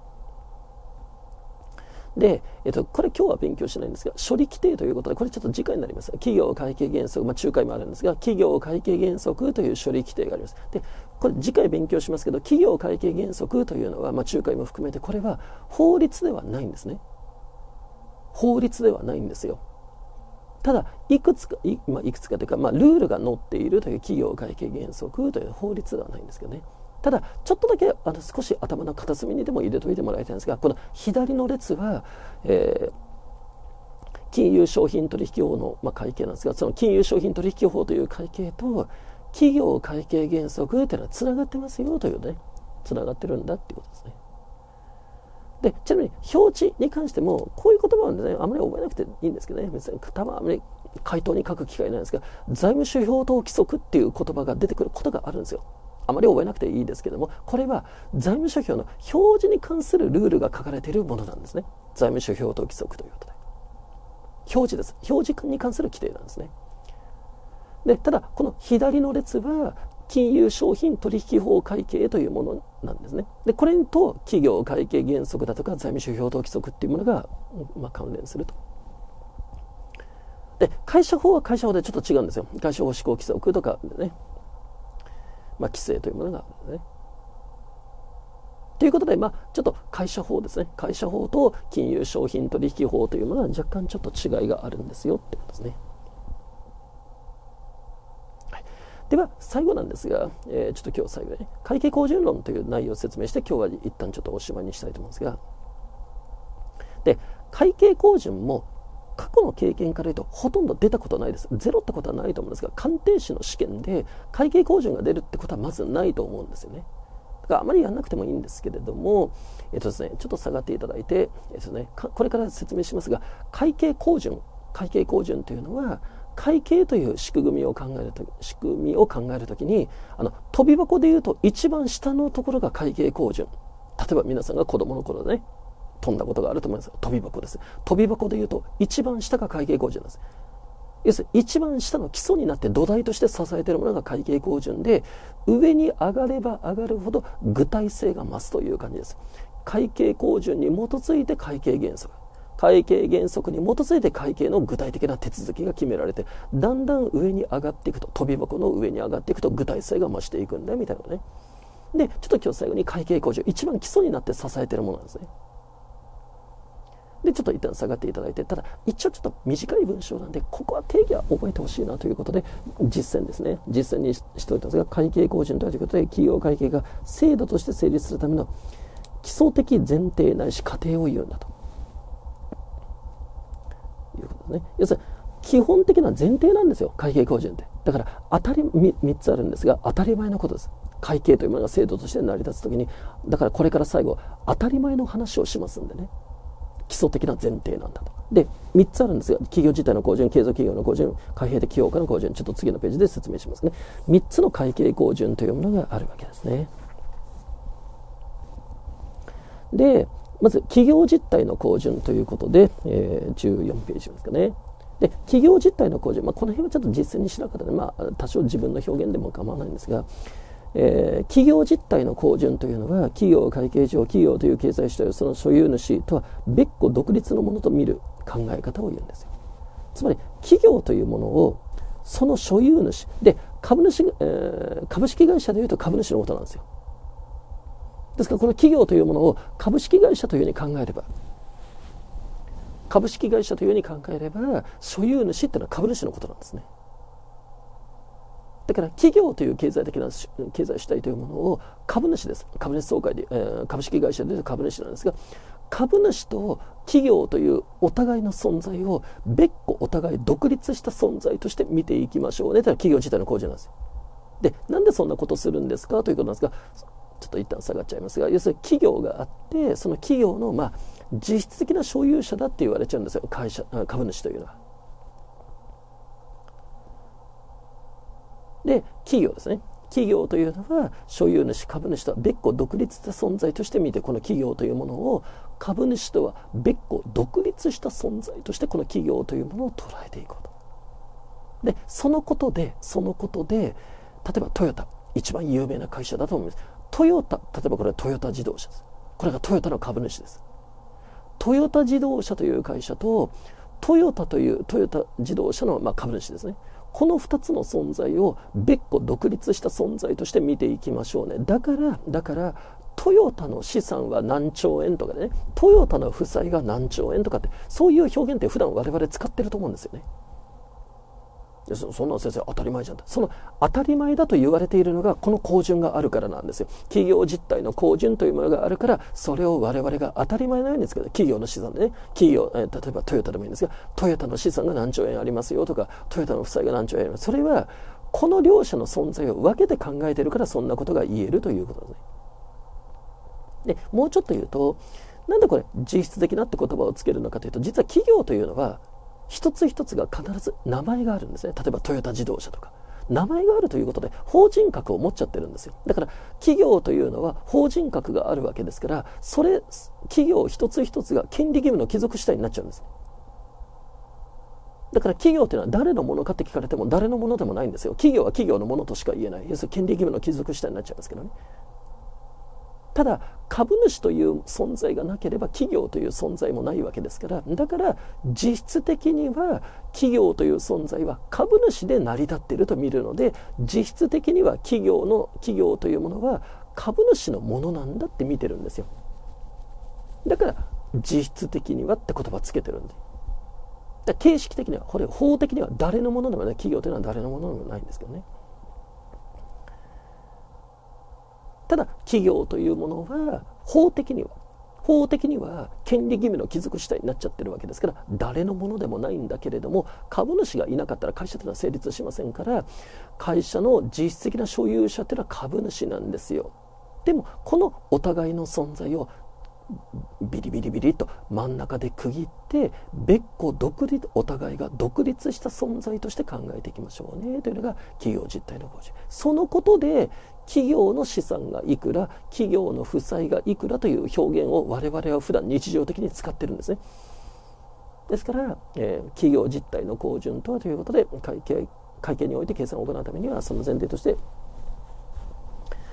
で、えっと、これ今日は勉強しないんですが、処理規定ということで、これちょっと次回になりますが、企業会計原則、まあ、仲介もあるんですが、企業会計原則という処理規定があります。でこれ次回勉強しますけど、企業会計原則というのは、まあ、仲介も含めてこれは法律ではないんですね。法律ではないんですよ。ただいくつか い,、まあ、いくつかというか、まあ、ルールが載っているという企業会計原則という法律ではないんですけどね。ただちょっとだけあの少し頭の片隅にでも入れておいてもらいたいんですが、この左の列は、えー、金融商品取引法の、まあ、会計なんですが、その金融商品取引法という会計と企業会計原則というのはつながってますよというね、つながってるんだということですね。でちなみに表示に関してもこういう言葉は、ね、あまり覚えなくていいんですけどね、別にたまに回答に書く機会ないんですが、財務諸表等規則っていう言葉が出てくることがあるんですよ。あまり覚えなくていいですけども、これは財務諸表の表示に関するルールが書かれているものなんですね。財務諸表等規則ということで表示です、表示に関する規定なんですね。でただこの左の列は金融商品取引法会計というものなんですね。でこれと企業会計原則だとか財務諸表等規則っていうものが、まあ、関連すると。で会社法は会社法でちょっと違うんですよ。会社法施行規則とかでね、まあ、規制というものがあるんですね。ということで、まあ、ちょっと会社法ですね、会社法と金融商品取引法というものは若干ちょっと違いがあるんですよってことですね。はい、では最後なんですが、えー、ちょっと今日最後に会計公準論という内容を説明して今日は一旦ちょっとおしまいにしたいと思うんですが、で会計公準も過去の経験から言うとほとんど出たことないです。ゼロってことはないと思うんですが、鑑定士の試験で会計公準が出るってことはまずないと思うんですよね。だからあまりやらなくてもいいんですけれども、えっとですね、ちょっと下がっていただいて、えっとね、これから説明しますが、会計公準、会計公準というのは会計という仕組みを考えると仕組みを考えるときに、あの飛び箱でいうと一番下のところが会計公準。例えば皆さんが子どもの頃ね、飛んだことがあると思います。飛び箱です。飛び箱でいうと一番下が会計公準なんです。要するに一番下の基礎になって土台として支えているものが会計公準で、上に上がれば上がるほど具体性が増すという感じです。会計公準に基づいて会計原則、会計原則に基づいて会計の具体的な手続きが決められて、だんだん上に上がっていくと、飛び箱の上に上がっていくと具体性が増していくんだみたいなね。で、ちょっと今日最後に会計公準、一番基礎になって支えているものなんですね。でちょっと一旦下がっていただいて、ただ一応ちょっと短い文章なんで、ここは定義は覚えてほしいなということで、実践ですね、実践にしておいたんですが、会計公準ということで、企業会計が制度として成立するための基礎的前提ないし過程を言うんだということですね。要するに基本的な前提なんですよ、会計公準って。だから当たり みっつあるんですが、当たり前のことです。会計というものが制度として成り立つときに、だからこれから最後当たり前の話をしますんでね、基礎的な前提なんだと。でみっつあるんですが、企業自体の公準、継続企業の公準、開閉的企業家の公準、ちょっと次のページで説明しますね。みっつの会計公準というものがあるわけですね。でまず企業実態の公準ということで、えー、じゅうよんページですかね。で企業実態の公準、まあ、この辺はちょっと実践にしなかったので、まあ、多少自分の表現でも構わないんですが、えー、企業実態の公準というのは、企業会計上企業という経済主体をその所有主とは別個独立のものと見る考え方を言うんですよ。つまり企業というものをその所有主で、株主、えー、株式会社でいうと株主のことなんですよ。ですからこの企業というものを株式会社というふうに考えれば、株式会社というふうに考えれば、所有主というのは株主のことなんですね。だから企業という経済的な経済主体というものを株主です。株主総会で、えー、株式会社で株主なんですが、株主と企業というお互いの存在を別個お互い独立した存在として見ていきましょうねというのは企業自体の構造なんですよ。で、なんでそんなことするんですかということなんですが、ちょっと一旦下がっちゃいますが、要するに企業があって、その企業のまあ実質的な所有者だって言われちゃうんですよ、会社株主というのは。で、企業ですね。企業というのは所有主株主とは別個独立した存在として見て、この企業というものを株主とは別個独立した存在としてこの企業というものを捉えていこうと。で、そのことでそのことで例えばトヨタ、一番有名な会社だと思います。トヨタ、例えばこれはトヨタ自動車です。これがトヨタの株主です。トヨタ自動車という会社とトヨタというトヨタ自動車のまあ株主ですね。このふたつの存在を別個独立した存在として見ていきましょうね。だからだからトヨタの資産は何兆円とかね、トヨタの負債が何兆円とかって、そういう表現って普段我々使ってると思うんですよね。そんなの先生当たり前じゃんと。その当たり前だと言われているのがこの構順があるからなんですよ。企業実態の構順というものがあるから、それを我々が当たり前のようにですけど、企業の資産でね、企業、えー、例えばトヨタでもいいんですが、トヨタの資産が何兆円ありますよとか、トヨタの負債が何兆円あります。それはこの両者の存在を分けて考えているから、そんなことが言えるということですね。で、もうちょっと言うと、なんでこれ実質的なって言葉をつけるのかというと、実は企業というのは一つ一つが必ず名前があるんですね。例えばトヨタ自動車とか名前があるということで法人格を持っちゃってるんですよ。だから企業というのは法人格があるわけですから、それ企業一つ一つが権利義務の帰属主体になっちゃうんです。だから企業というのは誰のものかって聞かれても誰のものでもないんですよ。企業は企業のものとしか言えない。要するに権利義務の帰属主体になっちゃいますけどね。ただ株主という存在がなければ企業という存在もないわけですから、だから実質的には企業という存在は株主で成り立っていると見るので、実質的には企業の企業というものは株主のものなんだって見てるんですよ。だから実質的にはって言葉つけてるんで、だ形式的にはこれ法的には誰のものでもない、企業というのは誰のものでもないんですけどね。ただ企業というものは法的には法的には権利義務の帰属主体になっちゃってるわけですから、誰のものでもないんだけれども、株主がいなかったら会社というのは成立しませんから、会社の実質的な所有者というのは株主なんですよ。でもこのお互いの存在をビリビリビリと真ん中で区切って、別個独立お互いが独立した存在として考えていきましょうねというのが企業実態の構築。そのことで企業の資産がいくら、企業の負債がいくらという表現を我々は普段日常的に使ってるんですね。ですから、えー、企業実態の構順とはということで、会計、会計において計算を行うためには、その前提として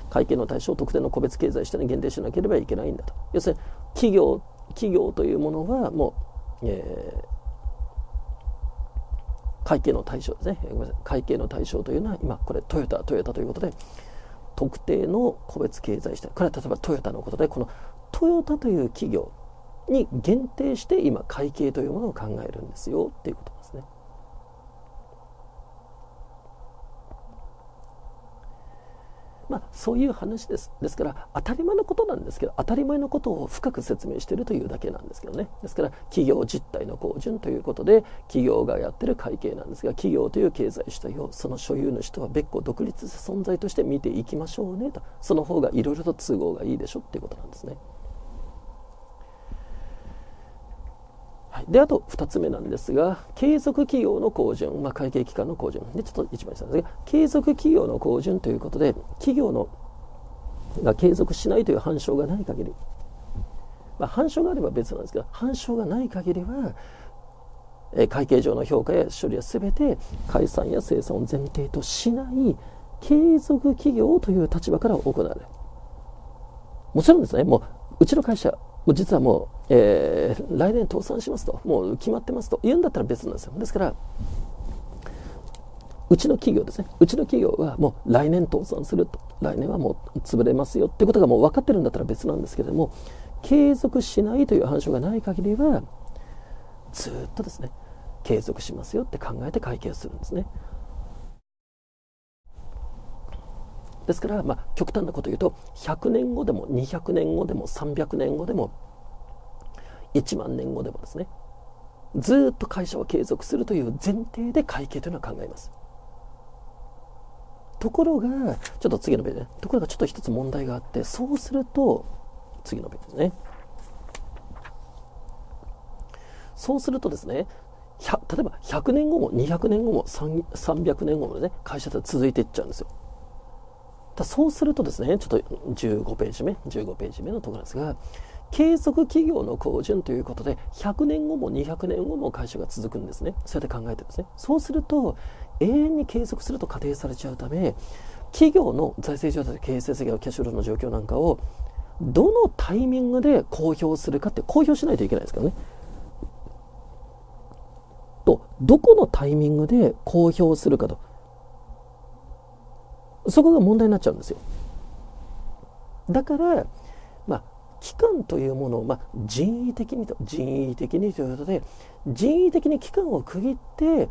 会計の対象を特定の個別経済主体に限定しなければいけないんだと。要するに企業、企業というものはもう、えー会計の対象ですね。ごめんなさい。会計の対象というのは今これトヨタ、トヨタということで、特定の個別経済主体、これは例えばトヨタのことで、このトヨタという企業に限定して今会計というものを考えるんですよっていうことですね。まあそういう話です。ですから当たり前のことなんですけど、当たり前のことを深く説明しているというだけなんですけどね。ですから企業実態の構順ということで、企業がやってる会計なんですが、企業という経済主体をその所有主とは別個独立した存在として見ていきましょうねと。その方がいろいろと都合がいいでしょっていうことなんですね。はい、であとふたつめなんですが、継続企業の構順、まあ、会計期間の構順でちょっと一番下ですが、継続企業の構順ということで、企業のが継続しないという反証がない限り、まあ、反証があれば別なんですが、反証がない限りはえ会計上の評価や処理は全て解散や清算を前提としない継続企業という立場から行われる。もちろんですね、もううちの会社実はもう、えー、来年倒産しますと、もう決まってますと言うんだったら別なんですよ。ですからうちの企業ですね、うちの企業はもう来年倒産すると来年はもう潰れますよってことがもう分かってるんだったら別なんですけれども、継続しないという反証がない限りはずっとですね継続しますよって考えて会計をするんですね。ですから、まあ、極端なことを言うとひゃくねんごでもにひゃくねんごでもさんびゃくねんごでもいちまんねんごでもですね、ずっと会社を継続するという前提で会計というのは考えます。ところがちょっと次のページ、ね、ところがちょっと一つ問題があって、そうすると次のページですね、そうするとですね、例えばひゃくねんごもにひゃくねんごもさんびゃくねんごもね会社で続いていっちゃうんですよ。だそうするとですね、ちょっとじゅうごページめじゅうごページめのところですが、継続企業の好循ということでひゃくねんごもにひゃくねんごも会社が続くんですね。そうやって考えてるんですね。そうすると永遠に継続すると仮定されちゃうため、企業の財政状態、経営成績やキャッシュフローの状況なんかをどのタイミングで公表するかって公表しないといけないですからね。とどこのタイミングで公表するかと、そこが問題になっちゃうんですよ。だから、まあ、期間というものを、まあ、人為的にと人為的にということで人為的に期間を区切って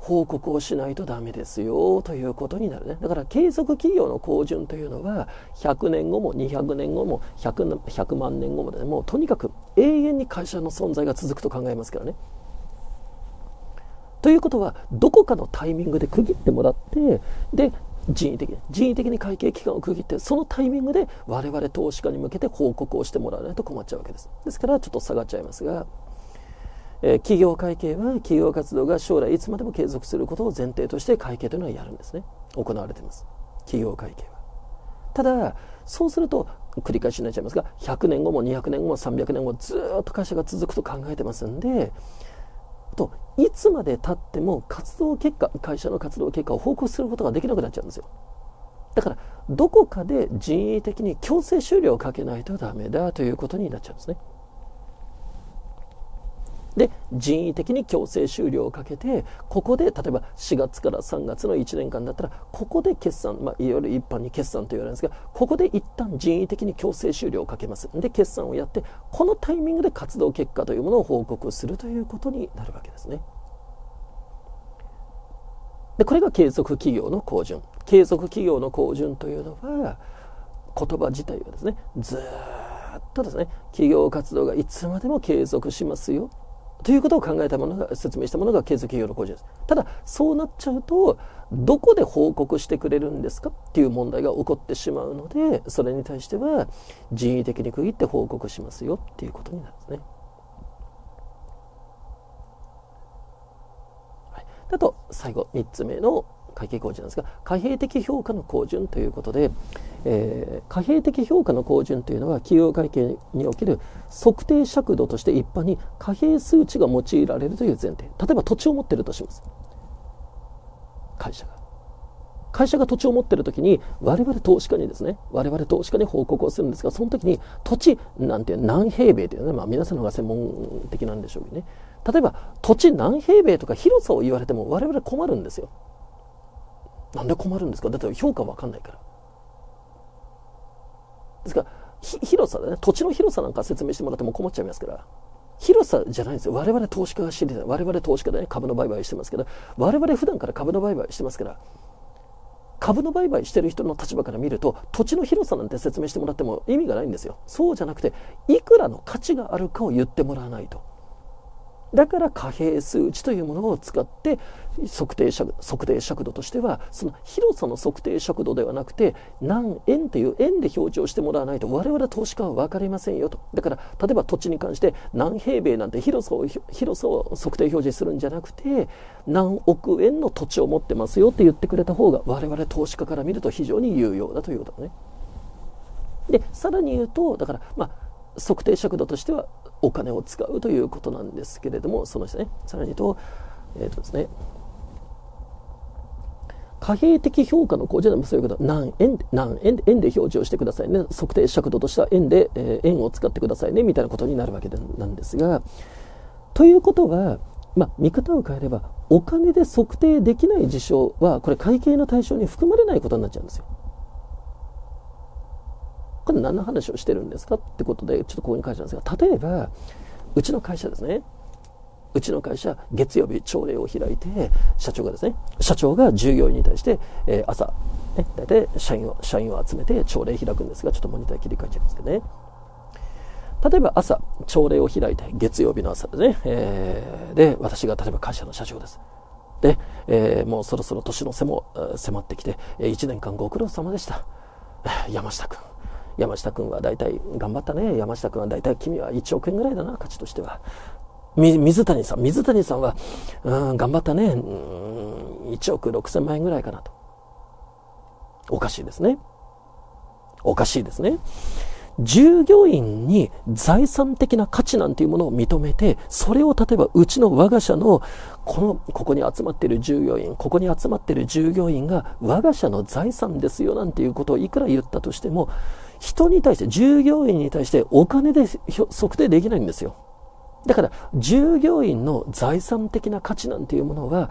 報告をしないとダメですよということになるね。だから継続企業の好循というのはひゃくねんごもにひゃくねんごも 100, ひゃくまんねんごもで、ね、もうとにかく永遠に会社の存在が続くと考えますからね。ということはどこかのタイミングで区切ってもらって、で人為的に人為的に会計期間を区切って、そのタイミングで我々投資家に向けて報告をしてもらわないと困っちゃうわけです。ですからちょっと下がっちゃいますが、えー、企業会計は企業活動が将来いつまでも継続することを前提として会計というのはやるんですね。行われています、企業会計は。ただそうすると繰り返しになっちゃいますが、ひゃくねんごもにひゃくねんごもさんびゃくねんごずっと会社が続くと考えてますんで、といつまでたっても活動結果会社の活動結果を報告することができなくなっちゃうんですよ。だからどこかで人為的に強制終了をかけないとダメだということになっちゃうんですね。で人為的に強制終了をかけて、ここで例えばしがつからさんがつのいちねんかんだったら、ここで決算、まあ、いわゆる一般に決算と言われるんですが、ここで一旦人為的に強制終了をかけます。で決算をやって、このタイミングで活動結果というものを報告するということになるわけですね。でこれが継続企業の好循。継続企業の好循というのは言葉自体はですね、ずっとですね企業活動がいつまでも継続しますよということを考えたものが説明したものが継続企業の好循です。ただそうなっちゃうとどこで報告してくれるんですかっていう問題が起こってしまうので、それに対しては人為的に区切って報告しますよっていうことになるんですね。はい、あと最後みっつめの会計好循なんですが、貨幣的評価の好循ということで、えー、貨幣的評価の好循というのは企業会計における測定尺度として一般に貨幣数値が用いられるという前提。例えば土地を持っているとします。会社が会社が土地を持っているときに我々投資家にですね我々投資家に報告をするんですが、その時に土地なんて何平米というのは、まあ、皆さんの方が専門的なんでしょうけどね、例えば土地何平米とか広さを言われても我々困るんですよ。なんで困るんですか？だって評価分かんないから。ですから広さでね、土地の広さなんか説明してもらっても困っちゃいますから、広さじゃないんですよ。我々投資家が知りたい。我々投資家で、ね、株の売買してますけど、我々普段から株の売買してますから、株の売買してる人の立場から見ると土地の広さなんて説明してもらっても意味がないんですよ。そうじゃなくていくらの価値があるかを言ってもらわないと。だから貨幣数値というものを使って測定尺度、測定尺度としてはその広さの測定尺度ではなくて何円という円で表示をしてもらわないと我々投資家は分かりませんよと。だから例えば土地に関して何平米なんて広さを、広さを測定表示するんじゃなくて何億円の土地を持ってますよって言ってくれた方が我々投資家から見ると非常に有用だということね。でさらに言うとだから、まあ、測定尺度としてはお金を使うということなんですけれども、そのですね、さらにと、えーとですね、貨幣的評価の好循でもそういうこと、何円、何円、円で表示をしてくださいね、測定尺度としては円で、えー、円を使ってくださいねみたいなことになるわけでなんですが、ということは、まあ、見方を変えればお金で測定できない事象はこれ会計の対象に含まれないことになっちゃうんですよ。これ何の話をしてるんですかってことで、ちょっとここに書いてあるんですが、例えばうちの会社ですね、うちの会社月曜日朝礼を開いて、社長がですね、社長が従業員に対して、えー、朝ね、大体社員を社員を集めて朝礼開くんですが、ちょっとモニター切り替えちゃいますけどね、例えば朝朝礼を開いて、月曜日の朝でね、えー、で私が例えば会社の社長です。で、えー、もうそろそろ年の瀬も迫ってきて、いちねんかんご苦労様でした、山下君山下君は大体頑張ったね、山下君は大体君はいちおくえんぐらいだな、価値としては。水谷さん水谷さんはうん頑張ったね、うんいちおくろくせんまんえんぐらいかなと。おかしいですね、おかしいですね。従業員に財産的な価値なんていうものを認めて、それを例えばうちの我が社のこのここに集まっている従業員ここに集まっている従業員が我が社の財産ですよなんていうことをいくら言ったとしても、人に対して従業員に対してお金で測定できないんですよ。だから従業員の財産的な価値なんていうものは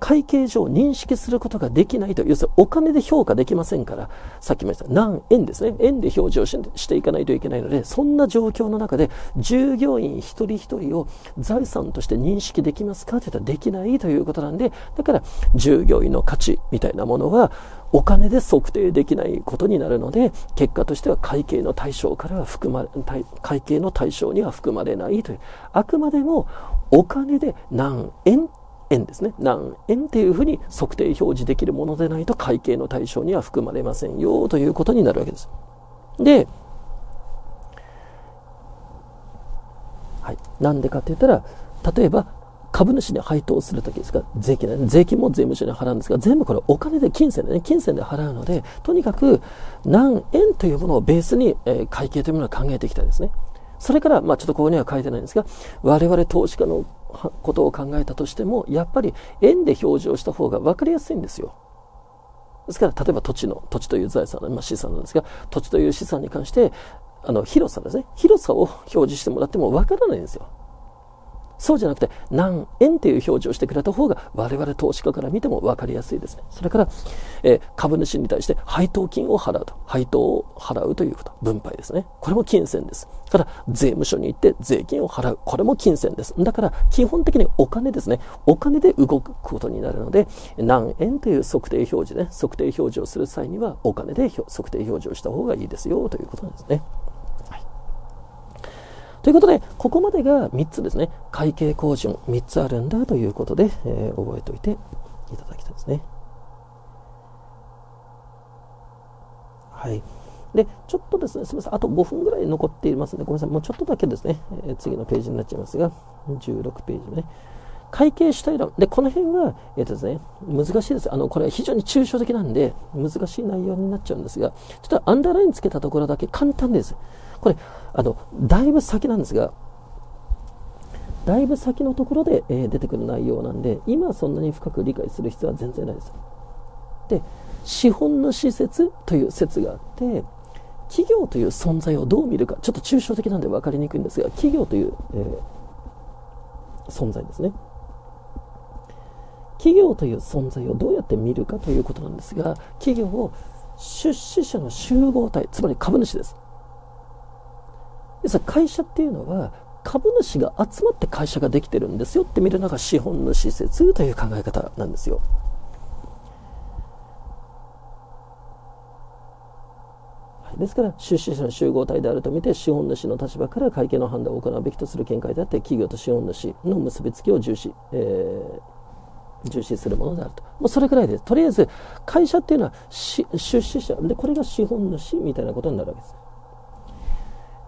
会計上認識することができないと、要するにお金で評価できませんから、さっきも言った何円ですね、円で表示を し, していかないといけないので、そんな状況の中で従業員一人一人を財産として認識できますかといったらできないということなんで、だから従業員の価値みたいなものはお金で測定できないことになるので、結果としては会計の対象からは含まれ会計の対象には含まれないという、あくまでもお金で何円円ですね、何円っていうふうに測定表示できるものでないと会計の対象には含まれませんよということになるわけです。で、はい、なんでかって言ったら、例えば株主に配当するときですから、税金、ね、税金も税務署に払うんですが、全部これお金で金銭でね、金銭で払うので、とにかく何円というものをベースに、えー、会計というものを考えていきたいですね。それから、まあ、ちょっとここには書いてないんですが、我々投資家のことを考えたとしても、やっぱり円で表示をした方が分かりやすいんですよ。ですから例えば土地の土地という財産、まあ、資産なんですが、土地という資産に関してあの広さですね、広さを表示してもらっても分からないんですよ。そうじゃなくて何円という表示をしてくれた方が我々投資家から見ても分かりやすいですね。それから、えー、株主に対して配当金を払うと、配当を払うということ、分配ですね、これも金銭です。だから税務署に行って税金を払う、これも金銭です。だから基本的にお金ですね、お金で動くことになるので、何円という測定表示ね、測定表示をする際にはお金で測定表示をした方がいいですよということなんですね。ということで、ここまでがみっつですね、会計公準みっつあるんだということで、えー、覚えておいていただきたいですね。はい。で、ちょっとですね、すみません、あとごふんぐらい残っていますので、ごめんなさい、もうちょっとだけですね、えー、次のページになっちゃいますが、じゅうろくページめね。会計主体論で、この辺は、えーとですね、難しいです。あのこれは非常に抽象的なんで難しい内容になっちゃうんですが、ちょっとアンダーラインつけたところだけ簡単です。これあのだいぶ先なんですが、だいぶ先のところで、えー、出てくる内容なんで、今そんなに深く理解する必要は全然ないです。で、資本の施設という説があって、企業という存在をどう見るか、ちょっと抽象的なんで分かりにくいんですが、企業という、えー、存在ですね、企業という存在をどうやって見るかということなんですが、企業を出資者の集合体、つまり株主です。要するに会社っていうのは株主が集まって会社ができてるんですよって見るのが資本の施設という考え方なんですよ。ですから出資者の集合体であると見て、資本主の立場から会計の判断を行うべきとする見解であって、企業と資本主の結びつきを重視、えー重視するものであると。もうそれくらいです。とりあえず会社っていうのは出資者で、これが資本主みたいなことになるわけです。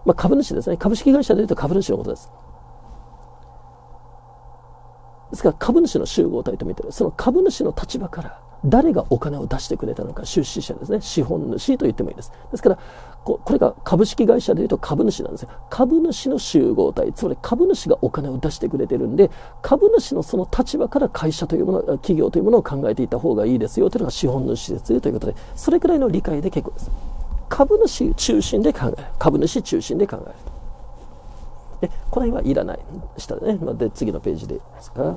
まあ、株主ですね。株式会社でいうと株主のことです。ですから株主の集合体と見てる、その株主の立場から誰がお金を出してくれたのか、出資者ですね、資本主と言ってもいいです。ですから こ, これが株式会社でいうと株主なんですよ。株主の集合体、つまり株主がお金を出してくれてるんで、株主のその立場から会社というもの、企業というものを考えていた方がいいですよというのが資本主説ということで、それくらいの理解で結構です。株主中心で考える、株主中心で考えると。で、この辺はいらない下でね、で次のページでいいですか。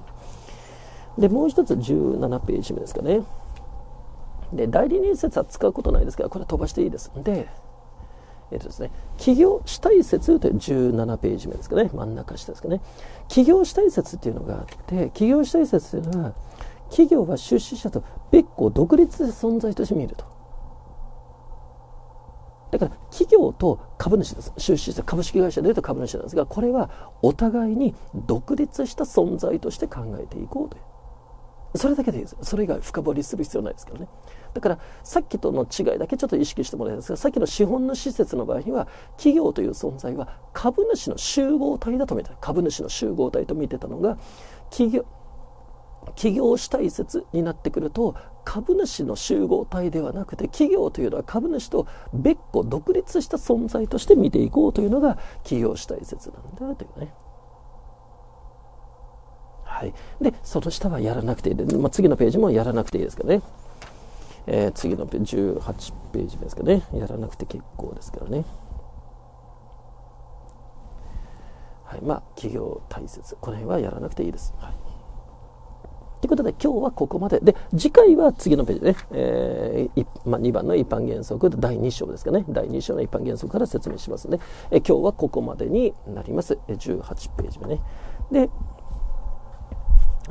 でもう一つじゅうななページめですかね。で代理人説は使うことないですから、これは飛ばしていいです。で、えーとですね、起業したい説というじゅうななページ目ですかね、真ん中下ですかね。起業したい説というのがあって、起業したい説というのは企業は出資者と別個独立で存在として見ると。だから企業と株主です。出資者、株式会社でいうと株主なんですが、これはお互いに独立した存在として考えていこうという。それだけでいいです。それ以外深掘りする必要ないですからね。だからさっきとの違いだけちょっと意識してもらいたいんですが、さっきの資本の施設の場合には企業という存在は株主の集合体だと見てた。株主の集合体と見てたのが、企業起業主体説になってくると株主の集合体ではなくて、企業というのは株主と別個独立した存在として見ていこうというのが起業主体説なんだというね。はい、でその下はやらなくていい、まあ、次のページもやらなくていいですからね、えー、次のページじゅうはちページ目ですかね、やらなくて結構ですからね。はい、まあ起業大切、この辺はやらなくていいです。はいということで今日はここまでで、次回は次のページね、えーまあ、にばんの一般原則だいに章ですかね、だいに章の一般原則から説明しますので、え今日はここまでになります。じゅうはちページ目ね。で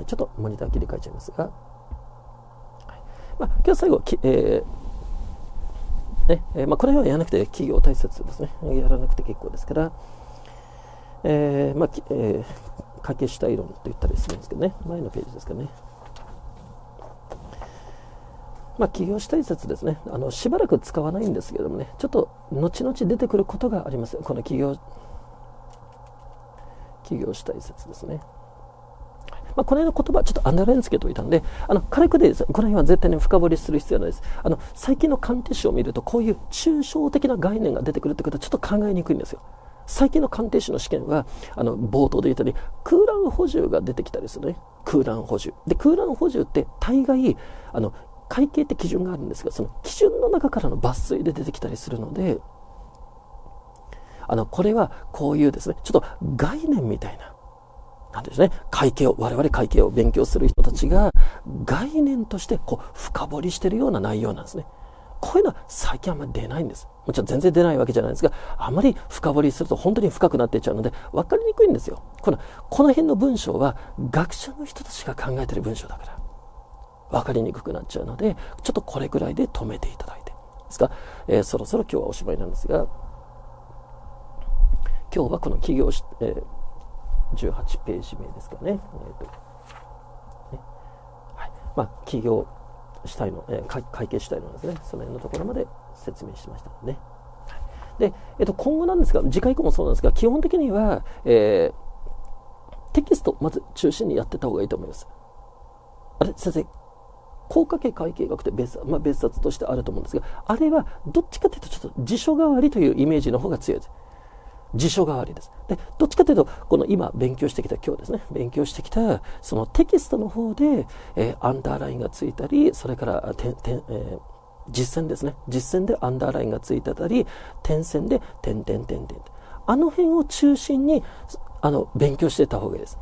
ちょっとモニター切り替えちゃいますが、まあ、今日は最後き、えーねえーまあ、これはやらなくて企業大切ですね、やらなくて結構ですから、えーまあえー掛け主体論と言ったりするんですけどね、前のページですかね。まあ起業主体説ですね、あのしばらく使わないんですけどもね、ちょっと後々出てくることがあります。この起業起業主体説ですね。まあ、この辺の言葉ちょっとアンダーラインつけておいたんで、あの軽くでいいです。この辺は絶対に深掘りする必要ないです。あの最近の鑑定士を見るとこういう抽象的な概念が出てくるってことはちょっと考えにくいんですよ。最近の鑑定士の試験はあの冒頭で言ったように空欄補充が出てきたりするね。空欄補充で、空欄補充って大概あの会計って基準があるんですが、その基準の中からの抜粋で出てきたりするので、あのこれはこういうですねちょっと概念みたいな、なんですね、会計を我々会計を勉強する人たちが概念としてこう深掘りしているような内容なんですね。こういうのは最近あんまり出ないんです。もちろん全然出ないわけじゃないんですが、あまり深掘りすると本当に深くなっていっちゃうので分かりにくいんですよ。この、この辺の文章は学者の人たちが考えている文章だから分かりにくくなっちゃうので、ちょっとこれくらいで止めていただいてですか、えー、そろそろ今日はおしまいなんですが、今日はこの起業し、えー、じゅうはちページ目ですかね、えーとねはいまあ、起業主体の、えー、会計主体のですね、その辺のところまで説明しましたのでね。で、えっと、今後なんですが、次回以降もそうなんですが、基本的には、えー、テキストをまず中心にやってた方がいいと思います。あれ先生、効果系会計学って別、まあ、別冊としてあると思うんですが、あれはどっちかというとちょっと辞書代わりというイメージの方が強いです。辞書代わりです。で、どっちかというとこの今勉強してきた今日ですね勉強してきたそのテキストの方で、えー、アンダーラインがついたり、それから点点、えー、実践ですね、実践でアンダーラインがついてたり、点線で点点点点、あの辺を中心にあの勉強していた方がいいです。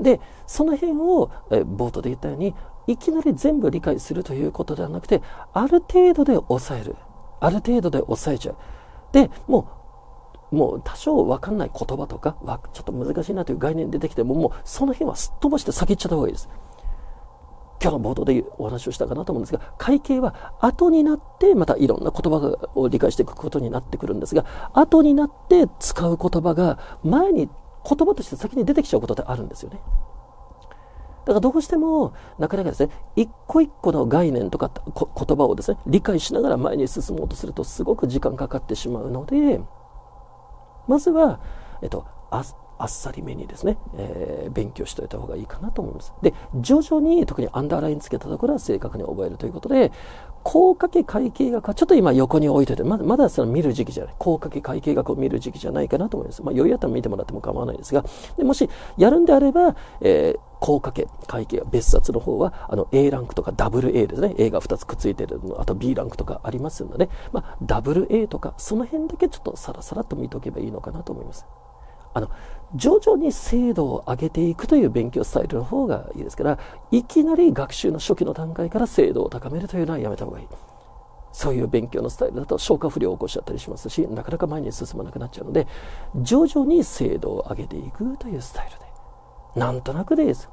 でその辺を、えー、冒頭で言ったようにいきなり全部理解するということではなくて、ある程度で抑える、ある程度で抑えちゃう。でもうもう多少分かんない言葉とかちょっと難しいなという概念出てきても、もうその辺はすっ飛ばして先行っちゃった方がいいです。今日の冒頭でお話をしたかなと思うんですが、会計は後になってまたいろんな言葉を理解していくことになってくるんですが、後になって使う言葉が前に言葉として先に出てきちゃうことってあるんですよね。だからどうしてもなかなかですね、一個一個の概念とか言葉をですね理解しながら前に進もうとするとすごく時間かかってしまうので、まずは、えっと、あ, あっさりめにですね、えー、勉強しておいた方がいいかなと思います。で、徐々に特にアンダーラインつけたところは正確に覚えるということで、効果系会計学はちょっと今横に置いといて、まだ、まだその見る時期じゃない、効果系会計学を見る時期じゃないかなと思います。まあ、余裕あったら見てもらっても構わないですが、でもしやるんであれば、えー、効果系会計別冊の方はあの A ランクとか ダブルエー ですね、 A がふたつくっついてるの、あと B ランクとかありますので、まあ、ダブルエー とかその辺だけちょっとさらさらっと見ておけばいいのかなと思います。あの徐々に精度を上げていくという勉強スタイルの方がいいですから、いきなり学習の初期の段階から精度を高めるというのはやめた方がいい。そういう勉強のスタイルだと消化不良を起こしちゃったりしますし、なかなか前に進まなくなっちゃうので、徐々に精度を上げていくというスタイルで、なんとなくでいいです。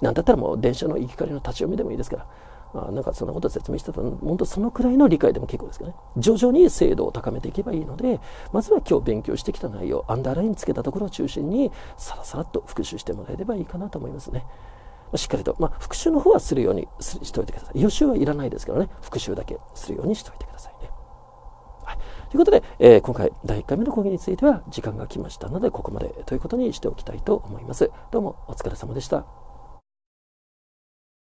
なんだったらもう電車の行き帰りの立ち読みでもいいですから、あなんかそんなこと説明してたら、本当そのくらいの理解でも結構ですけどね、徐々に精度を高めていけばいいので、まずは今日勉強してきた内容、アンダーラインつけたところを中心にさらさらっと復習してもらえればいいかなと思いますね。しっかりと、まあ、復習の方はするようにしておいてください。予習はいらないですからね、復習だけするようにしておいてくださいね。はい、ということで、えー、今回だいいっかいめの講義については時間が来ましたので、ここまでということにしておきたいと思います。どうもお疲れ様でした。